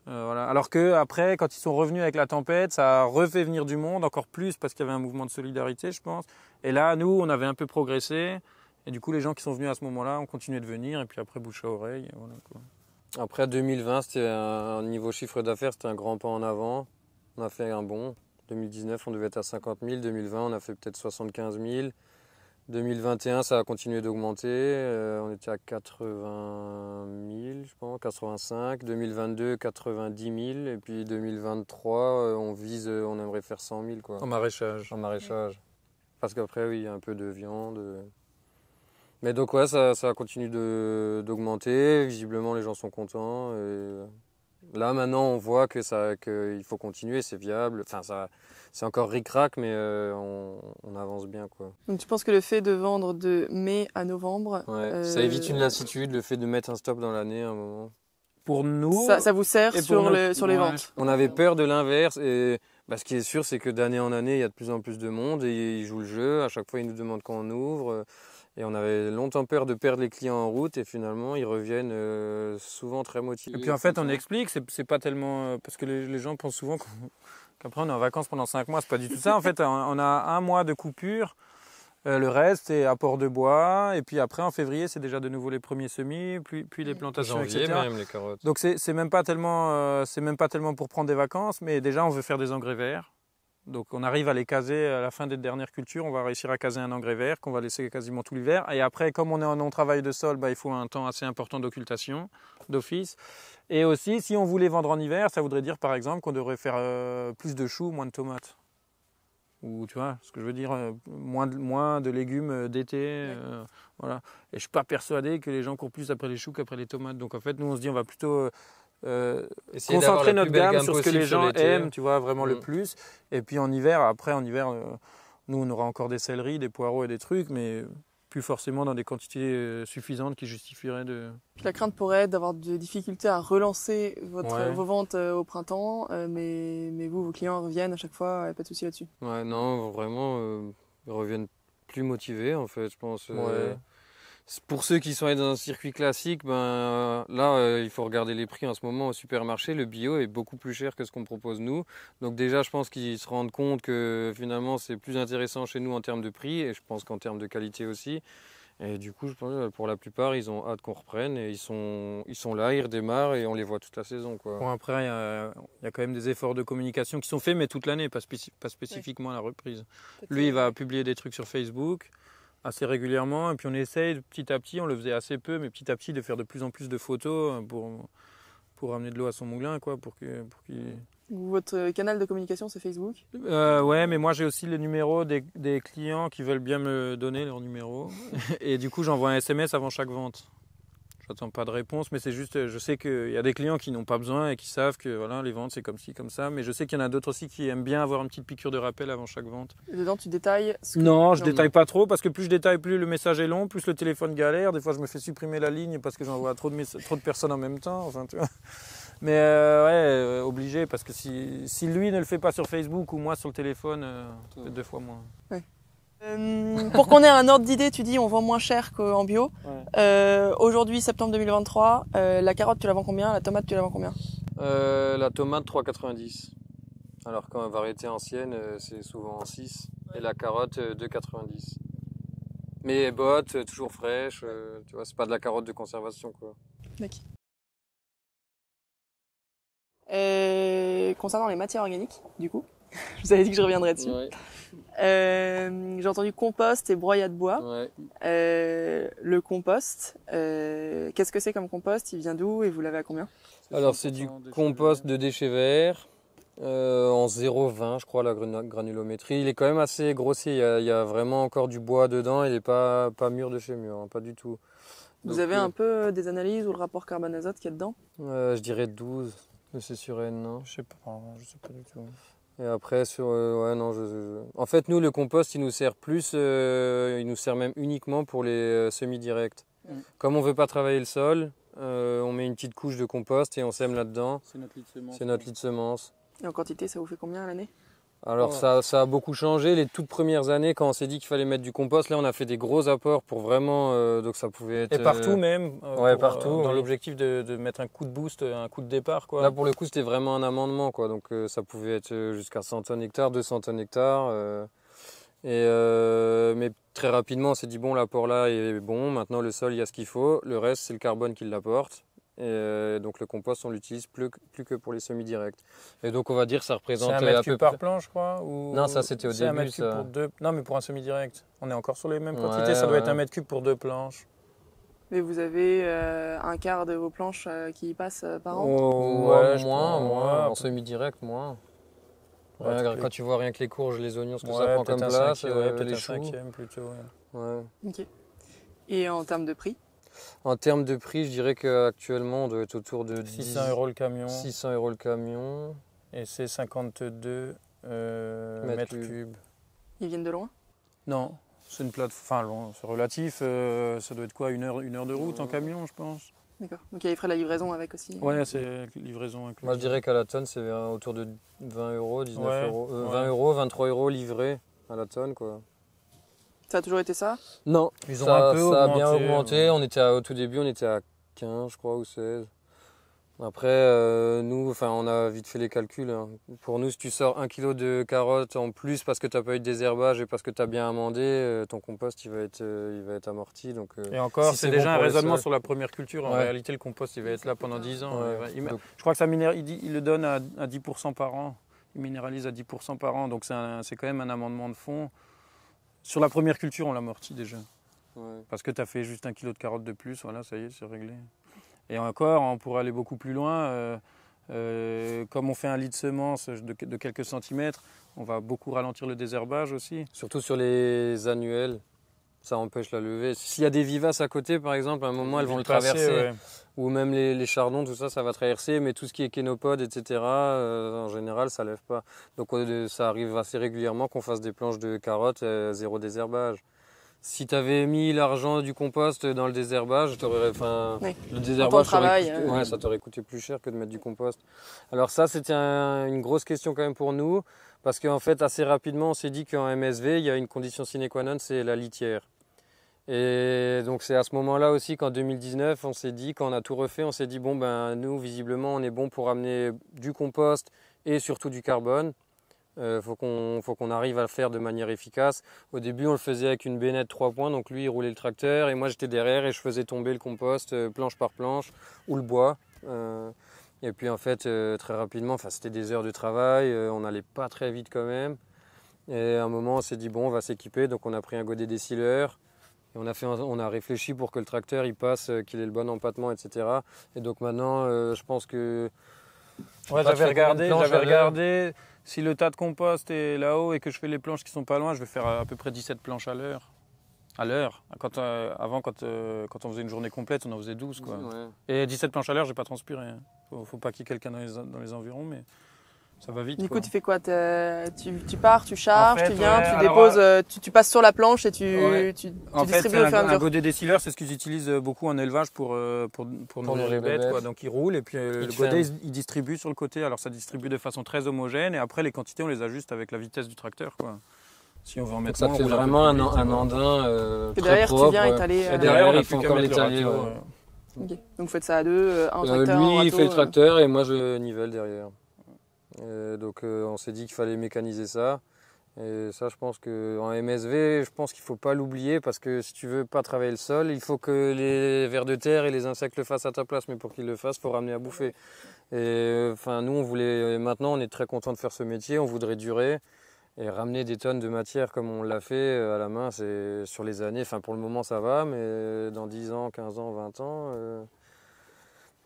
Euh, voilà. Alors qu'après, quand ils sont revenus avec la tempête, ça a refait venir du monde encore plus parce qu'il y avait un mouvement de solidarité, je pense. Et là, nous, on avait un peu progressé. Et du coup, les gens qui sont venus à ce moment-là ont continué de venir. Et puis après, bouche à oreille. Voilà, quoi. Après deux mille vingt, c'était un niveau chiffre d'affaires, c'était un grand pas en avant. On a fait un bond. deux mille dix-neuf, on devait être à cinquante mille. deux mille vingt, on a fait peut-être soixante-quinze mille. deux mille vingt et un, ça a continué d'augmenter. Euh, on était à quatre-vingt mille, je pense, quatre-vingt-cinq. deux mille vingt-deux, quatre-vingt-dix mille. Et puis deux mille vingt-trois, on vise, on aimerait faire cent mille, quoi. En maraîchage. En maraîchage. Parce qu'après, oui, il y a un peu de viande. Mais donc, ouais, ça, ça continue d'augmenter. Visiblement, les gens sont contents. Et... là, maintenant, on voit que ça, qu'il faut continuer, c'est viable. Enfin, ça, c'est encore ric-rac, mais euh, on, on avance bien, quoi. Donc, tu penses que le fait de vendre de mai à novembre... Ouais, euh... ça évite une lassitude, le fait de mettre un stop dans l'année à un moment. Pour nous... Ça, ça vous sert sur, nous, le, sur les ouais. ventes. On avait peur de l'inverse, et bah, ce qui est sûr, c'est que d'année en année, il y a de plus en plus de monde, et ils jouent le jeu. À chaque fois, ils nous demandent quand on ouvre. Et on avait longtemps peur de perdre les clients en route et finalement ils reviennent euh, souvent très motivés. Et puis en fait on explique, c'est pas tellement... Euh, parce que les, les gens pensent souvent qu'après on est en vacances pendant cinq mois, c'est pas du tout ça. En fait on, on a un mois de coupure, euh, le reste c'est apport de bois et puis après en février c'est déjà de nouveau les premiers semis, puis, puis les plantations, janvier, et cetera. Même les carottes. Donc c'est même pas tellement, euh, c'est même pas tellement pour prendre des vacances, mais déjà on veut faire des engrais verts. Donc on arrive à les caser à la fin des dernières cultures, on va réussir à caser un engrais vert qu'on va laisser quasiment tout l'hiver. Et après, comme on est en non-travail de sol, bah, il faut un temps assez important d'occultation, d'office. Et aussi, si on voulait vendre en hiver, ça voudrait dire par exemple qu'on devrait faire euh, plus de choux, moins de tomates. ou tu vois ce que je veux dire, euh, moins, de, moins de légumes d'été, euh, voilà. Et je suis pas persuadé que les gens courent plus après les choux qu'après les tomates. Donc en fait, nous on se dit on va plutôt euh, concentrer notre gamme, gamme sur ce que les gens aiment, tu vois, vraiment mmh. le plus. Et puis en hiver, après en hiver, euh, nous on aura encore des céleris, des poireaux et des trucs, mais plus forcément dans des quantités suffisantes qui justifieraient de... La crainte pourrait être d'avoir des difficultés à relancer votre, ouais. vos ventes au printemps, mais, mais vous, vos clients reviennent à chaque fois, il n'y a pas de souci là-dessus. Ouais, non, vraiment, euh, ils reviennent plus motivés, en fait, je pense. Ouais. Euh, pour ceux qui sont allés dans un circuit classique, ben, là, euh, il faut regarder les prix en ce moment au supermarché. Le bio est beaucoup plus cher que ce qu'on propose nous. Donc déjà, je pense qu'ils se rendent compte que finalement, c'est plus intéressant chez nous en termes de prix et je pense qu'en termes de qualité aussi. Et du coup, je pense pour la plupart, ils ont hâte qu'on reprenne et ils sont, ils sont là, ils redémarrent et on les voit toute la saison, quoi. Bon, après, il y a, y a quand même des efforts de communication qui sont faits, mais toute l'année, pas, spécif- pas spécifiquement à la reprise. Lui, il va publier des trucs sur Facebook assez régulièrement, et puis on essaye petit à petit, on le faisait assez peu, mais petit à petit de faire de plus en plus de photos pour, pour amener de l'eau à son moulin, quoi, pour que, pour qu'il... Votre canal de communication, c'est Facebook? euh, Ouais, mais moi j'ai aussi les numéros des, des clients qui veulent bien me donner leur numéro, et du coup j'envoie un S M S avant chaque vente. J'attends pas de réponse, mais c'est juste, je sais qu'il y a des clients qui n'ont pas besoin et qui savent que voilà, les ventes c'est comme ci, comme ça, mais je sais qu'il y en a d'autres aussi qui aiment bien avoir une petite piqûre de rappel avant chaque vente. Et dedans tu détailles ce que... Non, je détaille pas trop parce que plus je détaille, plus le message est long, plus le téléphone galère. Des fois je me fais supprimer la ligne parce que j'envoie trop, trop de personnes en même temps, enfin tu vois. Mais euh, ouais, euh, obligé, parce que si, si lui ne le fait pas sur Facebook ou moi sur le téléphone, euh, c'est deux fois moins. Ouais. Euh, pour qu'on ait un ordre d'idée, tu dis on vend moins cher qu'en bio. Ouais. Euh, aujourd'hui, septembre deux mille vingt-trois, euh, la carotte, tu la vends combien? La tomate, tu la vends combien? euh, La tomate, trois quatre-vingt-dix. Alors qu'en variété ancienne, euh, c'est souvent en six. Ouais. Et la carotte, euh, deux quatre-vingt-dix. Mais elle botte, euh, toujours fraîche. Euh, tu vois, c'est pas de la carotte de conservation, quoi. D'accord. Et concernant les matières organiques, du coup, je vous avais dit que je reviendrais dessus. Ouais. Euh, j'ai entendu compost et broyat de bois. Ouais. Euh, le compost, euh, qu'est-ce que c'est comme compost? Il vient d'où et vous l'avez à combien? Alors c'est du compost de déchets verts, euh, en zéro virgule vingt je crois la granulométrie. Il est quand même assez grossier, il y a, il y a vraiment encore du bois dedans, il n'est pas, pas mûr de chez mûr, hein, pas du tout. Vous Donc, avez un peu des analyses ou le rapport carbone-azote qu'il y a dedans? euh, Je dirais douze. C'est sur N, non? Je sais pas, je sais pas du tout. Et après sur, euh, ouais non, je, je... en fait nous le compost il nous sert plus, euh, il nous sert même uniquement pour les euh, semis directs. Mmh. Comme on veut pas travailler le sol, euh, on met une petite couche de compost et on sème là-dedans. C'est notre lit de semence. C'est notre lit de semence. Et en quantité, ça vous fait combien à l'année? Alors oh ouais. ça, ça a beaucoup changé. Les toutes premières années, quand on s'est dit qu'il fallait mettre du compost, là on a fait des gros apports pour vraiment, euh, donc ça pouvait être... Et partout euh, même euh, ouais, pour, partout. Euh, dans oui. l'objectif de, de mettre un coup de boost, un coup de départ, quoi. Là pour le coup c'était vraiment un amendement, quoi. Donc euh, ça pouvait être jusqu'à cent tonnes hectares, deux cents tonnes hectares. Euh, et, euh, mais très rapidement on s'est dit bon, l'apport là est bon, maintenant le sol il y a ce qu'il faut, le reste c'est le carbone qui l'apporte. Et euh, donc le compost, on l'utilise plus, plus que pour les semis-directs. Et donc on va dire ça représente... C'est un mètre cube par plan, je crois ou... Non, ça c'était au début. Un mètre cube ça... pour deux... Non, mais pour un semi-direct. On est encore sur les mêmes quantités, ouais, ça doit ouais. être un mètre cube pour deux planches. Mais vous avez euh, un quart de vos planches euh, qui passent euh, par an? oh, Ouais, ouais moins, pense, moins. En semi-direct, moins. Ouais, ouais, quand plus. Tu vois rien que les courges, les oignons, ce que ouais, ça prend comme place, ouais, euh, peut-être un cinquième plutôt. Ouais. Ouais. Ok. Et en termes de prix? En termes de prix, je dirais qu'actuellement, on doit être autour de six cents euros le camion. six cents euros le camion. Et c'est cinquante-deux euh, mètres, mètres cubes. Cube. Ils viennent de loin? Non, c'est une plateforme. Enfin, loin, c'est relatif. Euh, ça doit être quoi, une heure, une heure de route ouais. en camion, je pense. D'accord. Donc il y a les frais de la livraison avec aussi? Ouais, c'est livraison incluse. Moi, je dirais qu'à la tonne, c'est autour de vingt euros, dix-neuf ouais. euros. Euh, ouais. vingt euros, vingt-trois euros livrés à la tonne, quoi. Ça a toujours été ça? Non, ils ont ça, un peu ça augmenté, a bien augmenté. Ouais. On était à, au tout début, on était à quinze, je crois, ou seize. Après, euh, nous, on a vite fait les calculs. Hein. Pour nous, si tu sors un kilo de carottes en plus parce que tu n'as pas eu de désherbage et parce que tu as bien amendé, euh, ton compost il va être, euh, il va être amorti. Donc, euh, et encore, si c'est déjà bon un raisonnement sur la première culture. En ouais. réalité, le compost il va être là pendant dix ans. Ouais. Il, donc, je crois que ça minère, il, il le donne à, à dix pour cent par an. Il minéralise à dix pour cent par an. Donc, c'est quand même un amendement de fond. Sur la première culture, on l'amortit déjà. Ouais. Parce que tu as fait juste un kilo de carottes de plus, voilà, ça y est, c'est réglé. Et encore, on pourrait aller beaucoup plus loin. Euh, Euh, comme on fait un lit de semences de, de quelques centimètres, on va beaucoup ralentir le désherbage aussi. Surtout sur les annuels, ça empêche la levée. S'il y a des vivaces à côté, par exemple, à un moment, elles vont le traverser. Ouais. Ou même les, les chardons, tout ça, ça va traverser. Mais tout ce qui est kénopode, et cetera, euh, en général, ça ne lève pas. Donc on, ça arrive assez régulièrement qu'on fasse des planches de carottes, euh, zéro désherbage. Si tu avais mis l'argent du compost dans le désherbage, enfin, oui. le désherbage, travail, coûté, euh... ouais, ça t'aurait coûté plus cher que de mettre du compost. Alors ça, c'était un, une grosse question quand même pour nous, parce qu'en fait, assez rapidement, on s'est dit qu'en M S V, il y a une condition sine qua non, c'est la litière. Et donc c'est à ce moment-là aussi qu'en deux mille dix-neuf, on s'est dit, quand on a tout refait, on s'est dit, bon ben nous, visiblement, on est bon pour amener du compost et surtout du carbone. Il euh, faut qu'on faut qu'on arrive à le faire de manière efficace. Au début, on le faisait avec une bénette trois points, donc lui, il roulait le tracteur, et moi, j'étais derrière et je faisais tomber le compost euh, planche par planche, ou le bois. Euh, et puis, en fait, euh, très rapidement, c'était des heures de travail, euh, on n'allait pas très vite quand même. Et à un moment, on s'est dit, bon, on va s'équiper, donc on a pris un godet décileur, et on a, fait, on a réfléchi pour que le tracteur, il passe, euh, qu'il ait le bon empattement, et cetera. Et donc maintenant, euh, je pense que... Ouais, j'avais regardé, j'avais regardé... Si le tas de compost est là-haut et que je fais les planches qui sont pas loin, je vais faire à peu près dix-sept planches à l'heure. À l'heure. Quand, euh, avant, quand, euh, quand on faisait une journée complète, on en faisait douze. Quoi. Ouais. Et dix-sept planches à l'heure, j'ai pas transpiré. Faut, faut pas qu'il y ait quelqu'un dans les, dans les environs, mais ça va vite. Du coup, quoi. Tu fais quoi? Tu, tu pars, tu charges, en fait, tu viens, ouais, tu déposes, alors... tu, tu passes sur la planche et tu, ouais. tu, tu, tu distribues au fur et à mesure. Un godet décileur, c'est ce qu'ils utilisent beaucoup en élevage pour, pour, pour, pour nourrir les bêtes. Quoi. Donc ils roulent et puis il le godet, il, il distribue sur le côté. Alors ça distribue de façon très homogène et après les quantités, on les ajuste avec la vitesse du tracteur. Quoi. Si on veut en mettre ça, moins, ça fait vraiment un, un andin euh, très derrière, propre. Tu viens étaler, euh... Et derrière, il faut encore l'étaler. Donc vous faites ça à deux, un tracteur. Lui, il fait le tracteur et moi, je nivelle derrière. Et donc euh, on s'est dit qu'il fallait mécaniser ça et ça je pense qu'en M S V je pense qu'il ne faut pas l'oublier parce que si tu ne veux pas travailler le sol, il faut que les vers de terre et les insectes le fassent à ta place, mais pour qu'ils le fassent il faut ramener à bouffer. Et enfin nous on voulait, maintenant on est très content de faire ce métier, on voudrait durer et ramener des tonnes de matière comme on l'a fait à la main c'est sur les années, enfin pour le moment ça va mais dans dix ans, quinze ans, vingt ans... Euh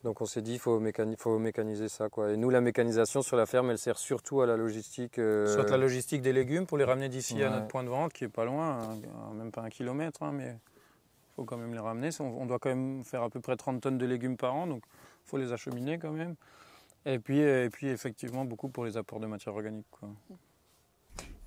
Donc on s'est dit qu'il faut, mécani faut mécaniser ça. Quoi. Et nous, la mécanisation sur la ferme, elle sert surtout à la logistique. Euh... Soit la logistique des légumes pour les ramener d'ici ouais. à notre point de vente, qui n'est pas loin, hein, même pas un kilomètre, hein, mais il faut quand même les ramener. On doit quand même faire à peu près trente tonnes de légumes par an, donc il faut les acheminer quand même. Et puis, et puis effectivement, beaucoup pour les apports de matière organique. Quoi.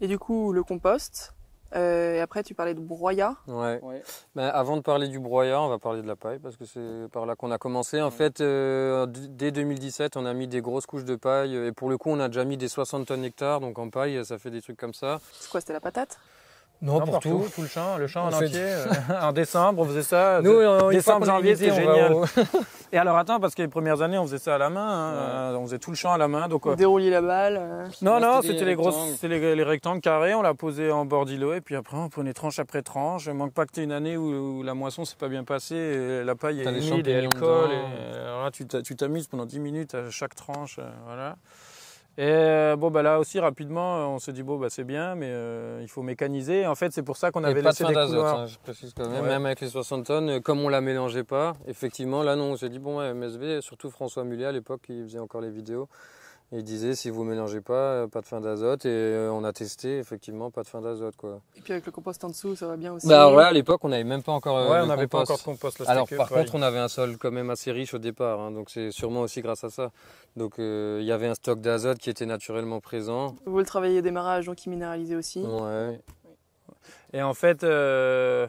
Et du coup, le compost, euh, et après tu parlais de broyat. Ouais. Ouais. Ben, avant de parler du broyat, on va parler de la paille parce que c'est par là qu'on a commencé. En ouais. fait, euh, dès deux mille dix-sept, on a mis des grosses couches de paille et pour le coup, on a déjà mis des soixante tonnes hectares. Donc en paille, ça fait des trucs comme ça. C'est quoi, c'était la patate? Non, non, pour partout, tout, tout le champ, le champ on en entier. Fait... en décembre, on faisait ça. Nous, on, décembre, janvier, c'était génial. Au... Et alors attends, parce que les premières années, on faisait ça à la main. Hein. Ouais. On faisait tout le champ à la main. Donc on déroulait la balle. Euh... Non, non, c'était les grosses, les, les rectangles carrés. On la posait en bord d'îlot et puis après, on prenait tranche après tranche. Il manque pas que tu aies une année où, où la moisson s'est pas bien passée. Et la paille est humide et elle colle. Et... Alors là, tu t'amuses pendant dix minutes à chaque tranche, voilà. Et bon, bah là aussi, rapidement, on s'est dit, bon, bah c'est bien, mais euh, il faut mécaniser. En fait, c'est pour ça qu'on avait laissé des couloirs. Hein, je précise quand même. Ouais. Même avec les soixante tonnes, comme on ne la mélangeait pas, effectivement, là, non, on s'est dit, bon, ouais, M S V, surtout François Mulet, à l'époque, il faisait encore les vidéos. Il disait, si vous ne mélangez pas, pas de fin d'azote. Et euh, on a testé, effectivement, pas de fin d'azote. Et puis avec le compost en dessous, ça va bien aussi. Bah ouais, à l'époque, on n'avait même pas encore euh, ouais, on n'avait pas encore de compost. Alors sticker, par ouais. contre, on avait un sol quand même assez riche au départ. Hein, donc c'est sûrement aussi grâce à ça. Donc il euh, y avait un stock d'azote qui était naturellement présent. Vous le travaillez au démarrage, donc il minéralisait aussi. Ouais. Et en fait... Euh...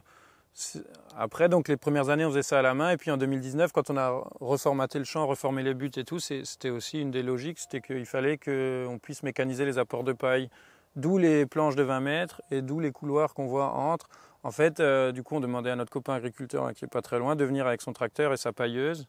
Après, donc les premières années, on faisait ça à la main. Et puis en deux mille dix-neuf, quand on a reformaté le champ, reformé les buts et tout, c'était aussi une des logiques. C'était qu'il fallait qu'on puisse mécaniser les apports de paille. D'où les planches de vingt mètres et d'où les couloirs qu'on voit entre. En fait, euh, du coup, on demandait à notre copain agriculteur, hein, qui n'est pas très loin, de venir avec son tracteur et sa pailleuse.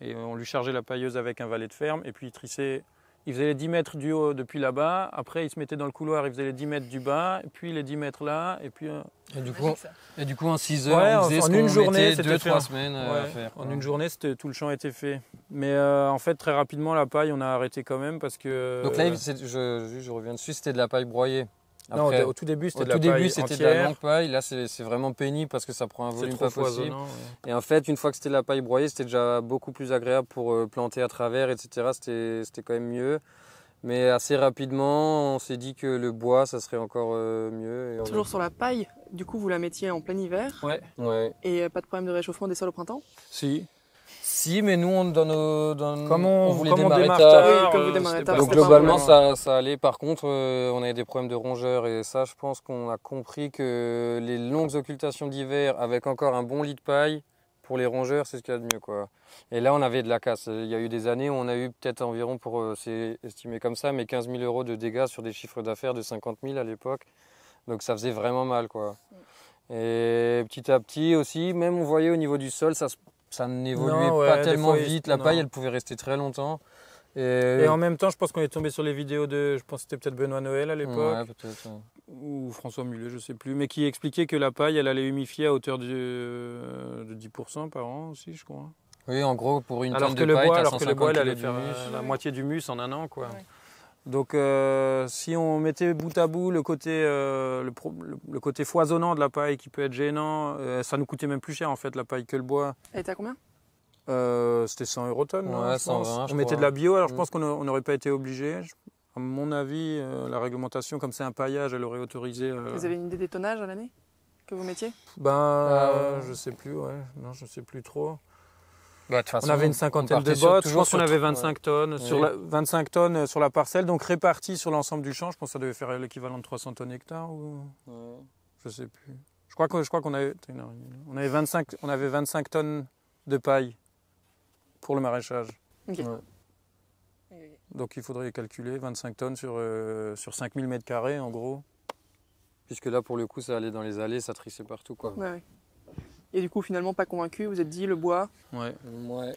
Et on lui chargeait la pailleuse avec un valet de ferme. Et puis il trissait, il faisait les dix mètres du haut depuis là-bas. Après, il se mettait dans le couloir, il faisait les dix mètres du bas. Et puis les dix mètres là. Et puis... Euh, Et du, coup, et du coup, en six heures, ouais, on faisait ce qu'on mettait deux trois semaines ouais. à faire. En une journée, tout le champ était fait. Mais euh, en fait, très rapidement, la paille, on a arrêté quand même parce que... Donc là, je, je, je reviens dessus, c'était de la paille broyée. Après, non, au tout début, c'était de, de la longue paille. Là, c'est vraiment pénible parce que ça prend un volume pas possible. Ouais. Et en fait, une fois que c'était la paille broyée, c'était déjà beaucoup plus agréable pour euh, planter à travers, et cetera. C'était quand même mieux. Mais assez rapidement, on s'est dit que le bois, ça serait encore euh, mieux. Et Toujours on... sur la paille, du coup, vous la mettiez en plein hiver. Ouais. ouais. Et euh, pas de problème de réchauffement des sols au printemps? Si. Si, mais nous, on, dans nos, dans comme on, on voulait comme démarrer on tard. Oui, comme vous démarrez tard. Donc globalement, ça, ça allait. Par contre, euh, on avait des problèmes de rongeurs. Et ça, je pense qu'on a compris que les longues occultations d'hiver, avec encore un bon lit de paille, pour les rongeurs, c'est ce qu'il y a de mieux, quoi. Et là, on avait de la casse. Il y a eu des années où on a eu peut-être environ, pour euh, c'est estimé comme ça, mais quinze mille euros de dégâts sur des chiffres d'affaires de cinquante mille à l'époque. Donc ça faisait vraiment mal, quoi. Et petit à petit aussi, même on voyait au niveau du sol, ça se Ça n'évoluait ouais, pas tellement fois, vite, la non. paille elle pouvait rester très longtemps. Et, et en même temps, je pense qu'on est tombé sur les vidéos de, je pense c'était peut-être Benoît Noël à l'époque, ouais, peut-être, ouais. ou François Mulet, je ne sais plus, mais qui expliquait que la paille elle allait humifier à hauteur de, euh, de dix pour cent par an aussi, je crois. Oui, en gros, pour une tonne de le paille, bois, alors que le bois elle allait faire euh, la moitié du mus en un an, quoi. Ouais. Donc euh, si on mettait bout à bout le côté, euh, le, pro, le, le côté foisonnant de la paille qui peut être gênant, euh, ça nous coûtait même plus cher en fait la paille que le bois. Elle était à combien? euh, C'était cent euros tonne. Ouais, on mettait crois. de la bio, alors mmh. je pense qu'on n'aurait pas été obligé. À mon avis, euh, la réglementation, comme c'est un paillage, elle aurait autorisé... Euh... Vous avez une idée des tonnages à l'année que vous mettiez? Ben, euh, je sais plus, ouais. Non, je sais plus trop. Bah, façon, on avait une cinquantaine de bottes, sur, je pense qu'on avait vingt-cinq ouais. tonnes, oui. sur la, vingt-cinq tonnes sur la parcelle, donc réparties sur l'ensemble du champ, je pense que ça devait faire l'équivalent de trois cents tonnes hectare, ou... ouais. je sais plus. Je crois qu'on qu avait, on avait, vingt-cinq, on avait vingt-cinq tonnes de paille pour le maraîchage. Okay. Ouais. Donc il faudrait calculer vingt-cinq tonnes sur, euh, sur cinq mille mètres carrés en gros. Puisque là pour le coup ça allait dans les allées, ça trissait partout quoi. Ouais. Et du coup, finalement, pas convaincu, vous êtes dit, le bois Ouais. ouais.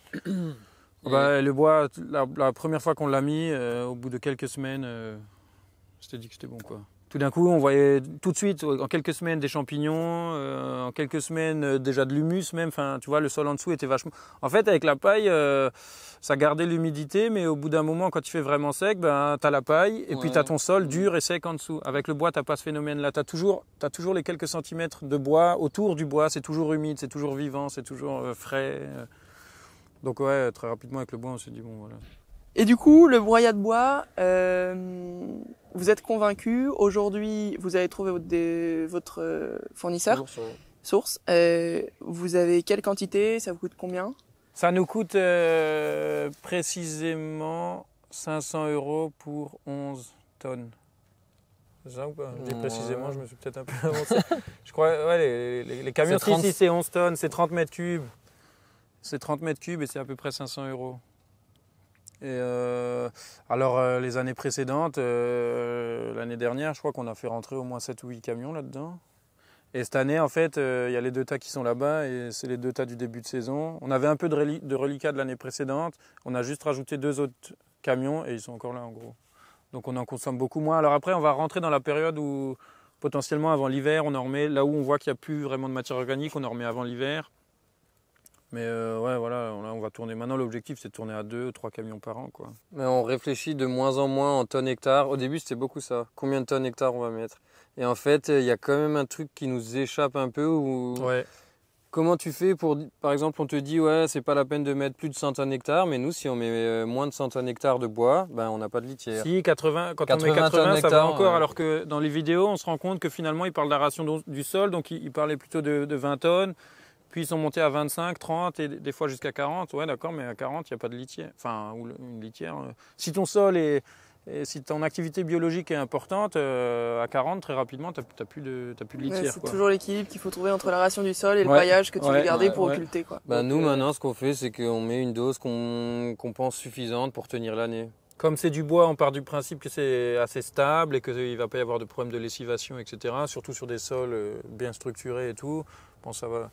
bah, le bois, la, la première fois qu'on l'a mis, euh, au bout de quelques semaines, euh, on s'était dit que c'était bon, quoi. Tout d'un coup, on voyait tout de suite, en quelques semaines, des champignons, euh, en quelques semaines, euh, déjà de l'humus même. Enfin, tu vois, le sol en dessous était vachement... En fait, avec la paille, euh, ça gardait l'humidité, mais au bout d'un moment, quand il fait vraiment sec, ben, t'as la paille, et ouais. puis t'as ton sol dur et sec en dessous. Avec le bois, t'as pas ce phénomène-là. T'as toujours, t'as toujours les quelques centimètres de bois autour du bois. C'est toujours humide, c'est toujours vivant, c'est toujours euh, frais. Donc ouais, très rapidement, avec le bois, on s'est dit, bon, voilà. Et du coup, le broyat de bois, euh, vous êtes convaincu. Aujourd'hui, vous avez trouvé votre, des, votre fournisseur, source. source. Euh, vous avez quelle quantité? Ça vous coûte combien? Ça nous coûte euh, précisément cinq cents euros pour onze tonnes. C'est ça ou pas? Je dis précisément, je me suis peut-être un peu avancé. Je crois, ouais, les, les, les camions trente... ici, c'est onze tonnes, c'est trente mètres cubes. C'est trente mètres cubes et c'est à peu près cinq cents euros. Et euh, alors euh, les années précédentes, euh, l'année dernière, je crois qu'on a fait rentrer au moins sept ou huit camions là-dedans. Et cette année, en fait, il euh, y a les deux tas qui sont là-bas et c'est les deux tas du début de saison. On avait un peu de, reli de reliquats de l'année précédente, on a juste rajouté deux autres camions et ils sont encore là en gros. Donc on en consomme beaucoup moins. Alors après, on va rentrer dans la période où potentiellement avant l'hiver, on en remet là où on voit qu'il n'y a plus vraiment de matière organique, on en remet avant l'hiver. Mais euh, ouais, voilà, on, on va tourner. Maintenant, l'objectif, c'est de tourner à deux ou trois camions par an, quoi. Mais on réfléchit de moins en moins en tonnes hectares. Au début, c'était beaucoup ça. Combien de tonnes hectares on va mettre? Et en fait, il y a quand même un truc qui nous échappe un peu. Où... Ouais. Comment tu fais pour... Par exemple, on te dit, ouais, c'est pas la peine de mettre plus de cent tonnes hectares, mais nous, si on met moins de cent tonnes hectares de bois, ben, on n'a pas de litière. Si, quatre-vingts, quand quatre-vingts on met quatre-vingts, ça hectares, va encore. Ouais. Alors que dans les vidéos, on se rend compte que finalement, ils parlent de la ration du sol, donc ils parlaient plutôt de, de vingt tonnes. Puis ils sont montés à vingt-cinq, trente et des fois jusqu'à quarante. Ouais, d'accord, mais à quarante, il n'y a pas de litière. Enfin, ou une litière. Si ton sol est, et si ton activité biologique est importante, euh, à quarante, très rapidement, tu n'as plus de, t'as plus de litière. Ouais, c'est toujours l'équilibre qu'il faut trouver entre la ration du sol et le ouais, paillage que tu ouais, veux garder ouais, pour ouais. occulter. Quoi. Bah, nous, euh... maintenant, ce qu'on fait, c'est qu'on met une dose qu'on qu'on pense suffisante pour tenir l'année. Comme c'est du bois, on part du principe que c'est assez stable et qu'il ne va pas y avoir de problème de lessivation, et cetera. Surtout sur des sols bien structurés et tout. Bon, ça va...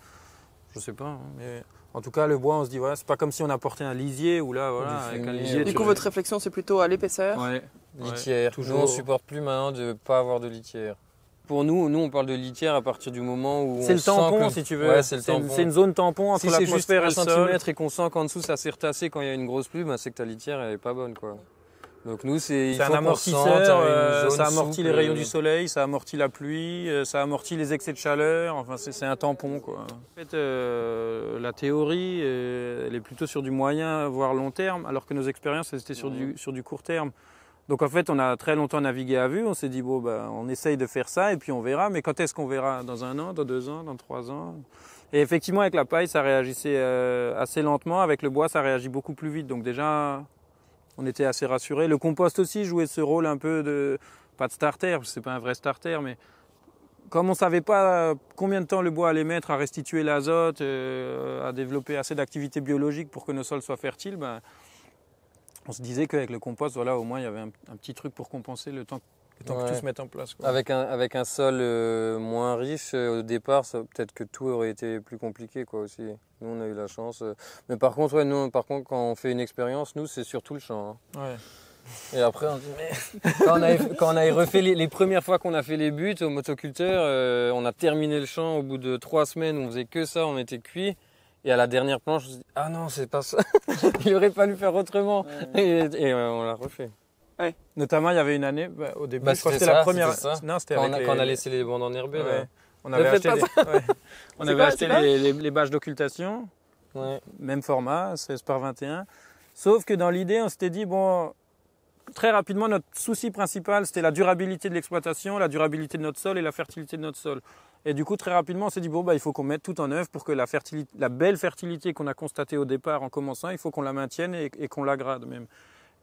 Je sais pas, mais en tout cas, le bois, on se dit, voilà, c'est pas comme si on apportait un lisier ou là, voilà, avec un lisier. Du coup, votre réflexion, c'est plutôt à l'épaisseur. Ouais, litière. Ouais, toujours. Nous, on supporte plus maintenant de pas avoir de litière. Pour nous, nous, on parle de litière à partir du moment où. C'est le tampon, que... si tu veux. Ouais, c'est une zone tampon entre si l'atmosphère et le centimètre et qu'on sent qu'en dessous, ça s'est retassé quand il y a une grosse pluie, ben, c'est que ta litière, elle est pas bonne, quoi. Donc nous, c'est un amortisseur, euh, ça amortit les rayons euh... du soleil, ça amortit la pluie, ça amortit les excès de chaleur, enfin c'est un tampon, quoi. En fait, euh, la théorie, euh, elle est plutôt sur du moyen, voire long terme, alors que nos expériences, elles étaient sur, ouais. du, sur du court terme. Donc en fait, on a très longtemps navigué à vue, on s'est dit, bon, ben, on essaye de faire ça et puis on verra, mais quand est-ce qu'on verra? Dans un an, dans deux ans, dans trois ans? Et effectivement, avec la paille, ça réagissait euh, assez lentement, avec le bois, ça réagit beaucoup plus vite, donc déjà... on était assez rassurés. Le compost aussi jouait ce rôle un peu de... pas de starter, parce que c'est pas un vrai starter, mais comme on savait pas combien de temps le bois allait mettre à restituer l'azote, euh, à développer assez d'activités biologiques pour que nos sols soient fertiles, ben, on se disait qu'avec le compost, voilà, au moins il y avait un, un petit truc pour compenser le temps, le temps ouais. que tout se mette en place, quoi. Avec un, avec un sol euh, moins riche, euh, au départ, peut-être que tout aurait été plus compliqué, quoi, aussi. Nous, on a eu la chance. Mais par contre, ouais, nous, par contre, quand on fait une expérience, nous, c'est surtout le champ. Hein. Ouais. Et après, on se dit, mais... quand, on avait, quand on avait refait les, les premières fois qu'on a fait les buts au motoculteur, euh, on a terminé le champ au bout de trois semaines, on faisait que ça, on était cuit. Et à la dernière planche, on se dit, ah non, c'est pas ça. Il aurait fallu faire autrement. Ouais. Et, et euh, on l'a refait. Ouais. Notamment, il y avait une année, bah, au début, bah, c'était la première. Non, c'était quand, les... quand on a laissé les bandes enherbées. Ouais. Là. On avait acheté, les... ouais. on avait pas, acheté les, les, les bâches d'occultation, ouais. même format, seize par vingt et un. Sauf que dans l'idée, on s'était dit, bon, très rapidement, notre souci principal, c'était la durabilité de l'exploitation, la durabilité de notre sol et la fertilité de notre sol. Et du coup, très rapidement, on s'est dit, bon, bah, il faut qu'on mette tout en œuvre pour que la, fertilité, la belle fertilité qu'on a constatée au départ en commençant, il faut qu'on la maintienne et, et qu'on l'agrade même.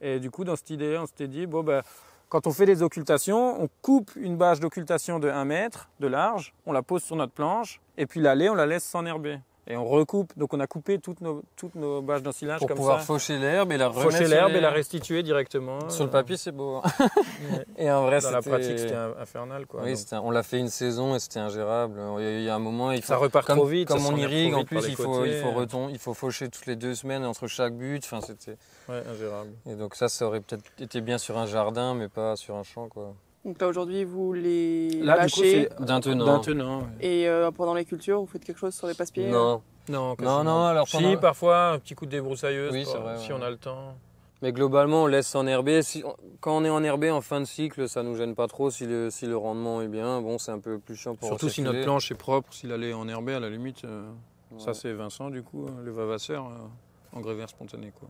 Et du coup, dans cette idée, on s'était dit, bon, bah, quand on fait des occultations, on coupe une bâche d'occultation de un mètre de large, on la pose sur notre planche, et puis l'allée, on la laisse s'enherber. Et on recoupe, donc on a coupé toutes nos, toutes nos bâches d'ensilage comme ça. Pour pouvoir faucher l'herbe et la remettre. Faucher l'herbe et la restituer directement. Sur le papier, c'est beau. Hein. Et en vrai, dans la pratique, c'était infernal, quoi. Oui, un... on l'a fait une saison et c'était ingérable. Il y a un moment, il faut... ça repart comme... trop vite. Comme on irrigue, en plus, il faut, il, faut retom... il faut faucher toutes les deux semaines entre chaque but. Enfin, c'était... ouais, ingérable. Et donc ça, ça aurait peut-être été bien sur un jardin, mais pas sur un champ, quoi. Donc là aujourd'hui vous les là, lâchez d'un tenant. tenant Et euh, pendant les cultures vous faites quelque chose sur les passe-pieds? Non, non, non, non. Alors pendant... si parfois un petit coup de débroussailleuse, oui, pour, vrai, si ouais. on a le temps. Mais globalement on laisse s'enherber. Si on... Quand on est enherbé en fin de cycle, ça nous gêne pas trop si le si le rendement est bien. Bon, c'est un peu plus chiant pour. Surtout si notre planche est propre, s'il allait enherber à la limite. Euh... Ouais. Ça c'est Vincent du coup, le vavasseur euh, en grévaire spontané, quoi.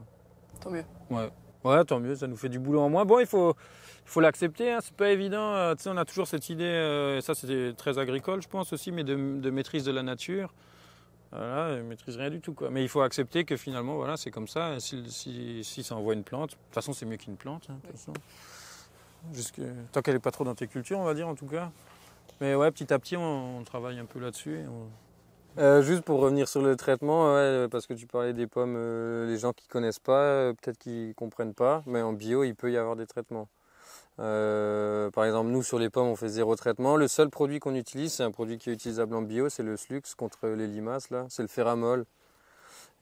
Tant mieux. Ouais. Ouais, tant mieux, ça nous fait du boulot en moins. Bon, il faut, il faut l'accepter, hein, c'est pas évident. Euh, tu sais, on a toujours cette idée, euh, et ça c'était très agricole, je pense aussi, mais de, de maîtrise de la nature. Voilà, elle maîtrise rien du tout, quoi. Mais il faut accepter que finalement, voilà, c'est comme ça. Si, si, si ça envoie une plante, de toute façon, c'est mieux qu'une plante. Hein, de toute façon. Jusque, tant qu'elle n'est pas trop dans tes cultures, on va dire, en tout cas. Mais ouais, petit à petit, on, on travaille un peu là-dessus. Euh, juste pour revenir sur le traitement, ouais, parce que tu parlais des pommes, euh, les gens qui connaissent pas, euh, peut-être qu'ils comprennent pas, mais en bio, il peut y avoir des traitements. Euh, par exemple, nous, sur les pommes, on fait zéro traitement. Le seul produit qu'on utilise, c'est un produit qui est utilisable en bio, c'est le Slux contre les limaces, là, c'est le ferramol.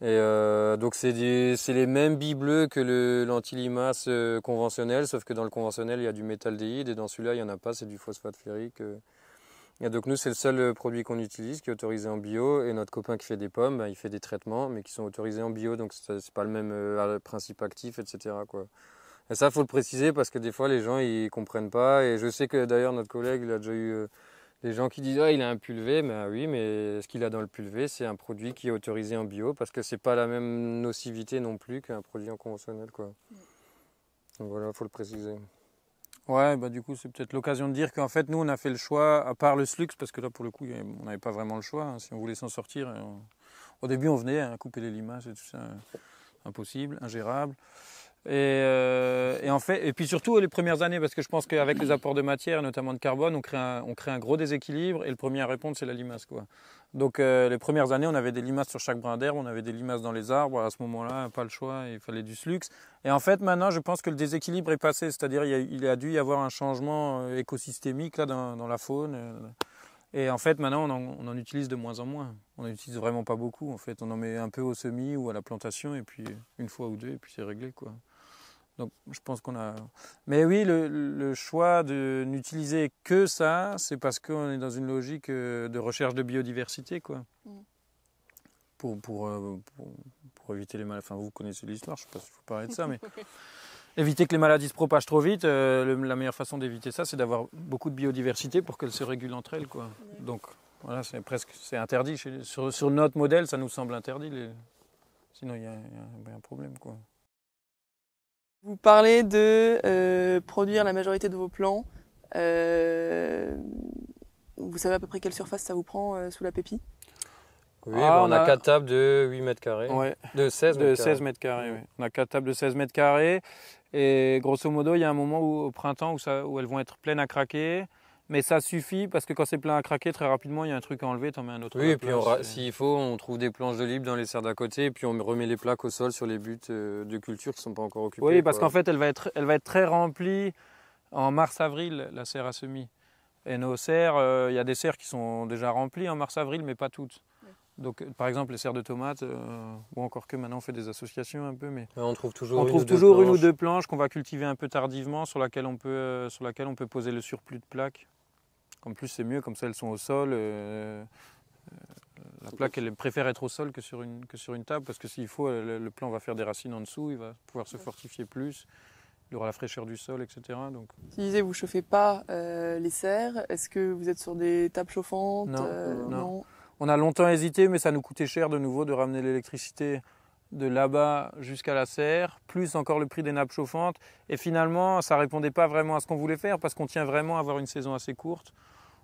Et euh, donc, c'est les mêmes billes bleues que l'anti-limace euh, conventionnel, sauf que dans le conventionnel, il y a du métaldéhyde, et dans celui-là, il n'y en a pas, c'est du phosphate ferrique. Euh. Et donc nous, c'est le seul produit qu'on utilise qui est autorisé en bio. Et notre copain qui fait des pommes, bah, il fait des traitements, mais qui sont autorisés en bio. Donc c'est pas le même euh, principe actif, et cetera, quoi. Et ça, il faut le préciser parce que des fois, les gens, ils comprennent pas. Et je sais que d'ailleurs, notre collègue, il a déjà eu euh, des gens qui disent « Ah, il a un pulvé ». Mais ah, oui, mais ce qu'il a dans le pulvé, c'est un produit qui est autorisé en bio parce que c'est pas la même nocivité non plus qu'un produit en conventionnel, quoi. Donc voilà, il faut le préciser. Ouais, bah du coup, c'est peut-être l'occasion de dire qu'en fait, nous, on a fait le choix, à part le Slux, parce que là, pour le coup, on n'avait pas vraiment le choix. Hein, si on voulait s'en sortir, on... au début, on venait hein, couper les limaces et tout ça, impossible, ingérable. Et, euh, et, en fait, et puis surtout, les premières années, parce que je pense qu'avec les apports de matière, notamment de carbone, on crée un, on crée un gros déséquilibre, et le premier à répondre, c'est la limace, quoi. Donc, euh, les premières années, on avait des limaces sur chaque brin d'herbe, on avait des limaces dans les arbres. À ce moment-là, pas le choix, il fallait du Slux. Et en fait, maintenant, je pense que le déséquilibre est passé, c'est-à-dire il a dû y avoir un changement écosystémique là, dans, dans la faune. Et en fait, maintenant, on en, on en utilise de moins en moins. On n'en utilise vraiment pas beaucoup, en fait. On en met un peu au semis ou à la plantation, et puis une fois ou deux, et puis c'est réglé, quoi. Donc, je pense qu'on a... Mais oui, le, le choix de n'utiliser que ça, c'est parce qu'on est dans une logique de recherche de biodiversité, quoi. Mmh. Pour, pour, pour, pour éviter les maladies... Enfin, vous connaissez l'histoire, je ne sais pas si vous parlez de ça, mais... éviter que les maladies se propagent trop vite. Euh, le, la meilleure façon d'éviter ça, c'est d'avoir beaucoup de biodiversité pour qu'elles se régulent entre elles, quoi. Donc voilà, c'est presque c'est interdit. Chez, sur, sur notre modèle, ça nous semble interdit. Les... Sinon, il y, y, y a un problème, quoi. Vous parlez de euh, produire la majorité de vos plants. Euh, vous savez à peu près quelle surface ça vous prend euh, sous la pépie? Oui, ah, bah on, on a quatre tables de huit mètres carrés, ouais. de seize mètres carrés. Oui. On a quatre tables de seize mètres carrés et grosso modo, il y a un moment où, au printemps où, ça, où elles vont être pleines à craquer, mais ça suffit parce que quand c'est plein à craquer, très rapidement, il y a un truc à enlever, t'en mets un autre. Oui, et puis s'il faut, on trouve des planches de libre dans les serres d'à côté et puis on remet les plaques au sol sur les buttes de culture qui ne sont pas encore occupées. Oui, parce qu'en fait, elle va, être, elle va être très remplie en mars-avril, la serre à semis. Et nos serres, il euh, y a des serres qui sont déjà remplies en mars-avril, mais pas toutes. Donc, par exemple, les serres de tomates, euh, ou encore que maintenant on fait des associations un peu, mais on trouve toujours, on trouve une, toujours ou une ou deux planches qu'on va cultiver un peu tardivement, sur laquelle on peut, euh, sur laquelle on peut poser le surplus de plaques. En plus, c'est mieux, comme ça elles sont au sol. Euh, euh, la plaque, elle préfère être au sol que sur une, que sur une table, parce que s'il faut, le, le plant va faire des racines en dessous, il va pouvoir se fortifier plus, il aura la fraîcheur du sol, et cetera. Donc... Si vous disiez, vous ne chauffez pas euh, les serres, est-ce que vous êtes sur des tables chauffantes? Non. Euh, non. non On a longtemps hésité, mais ça nous coûtait cher de nouveau de ramener l'électricité de là-bas jusqu'à la serre, plus encore le prix des nappes chauffantes. Et finalement, ça ne répondait pas vraiment à ce qu'on voulait faire parce qu'on tient vraiment à avoir une saison assez courte.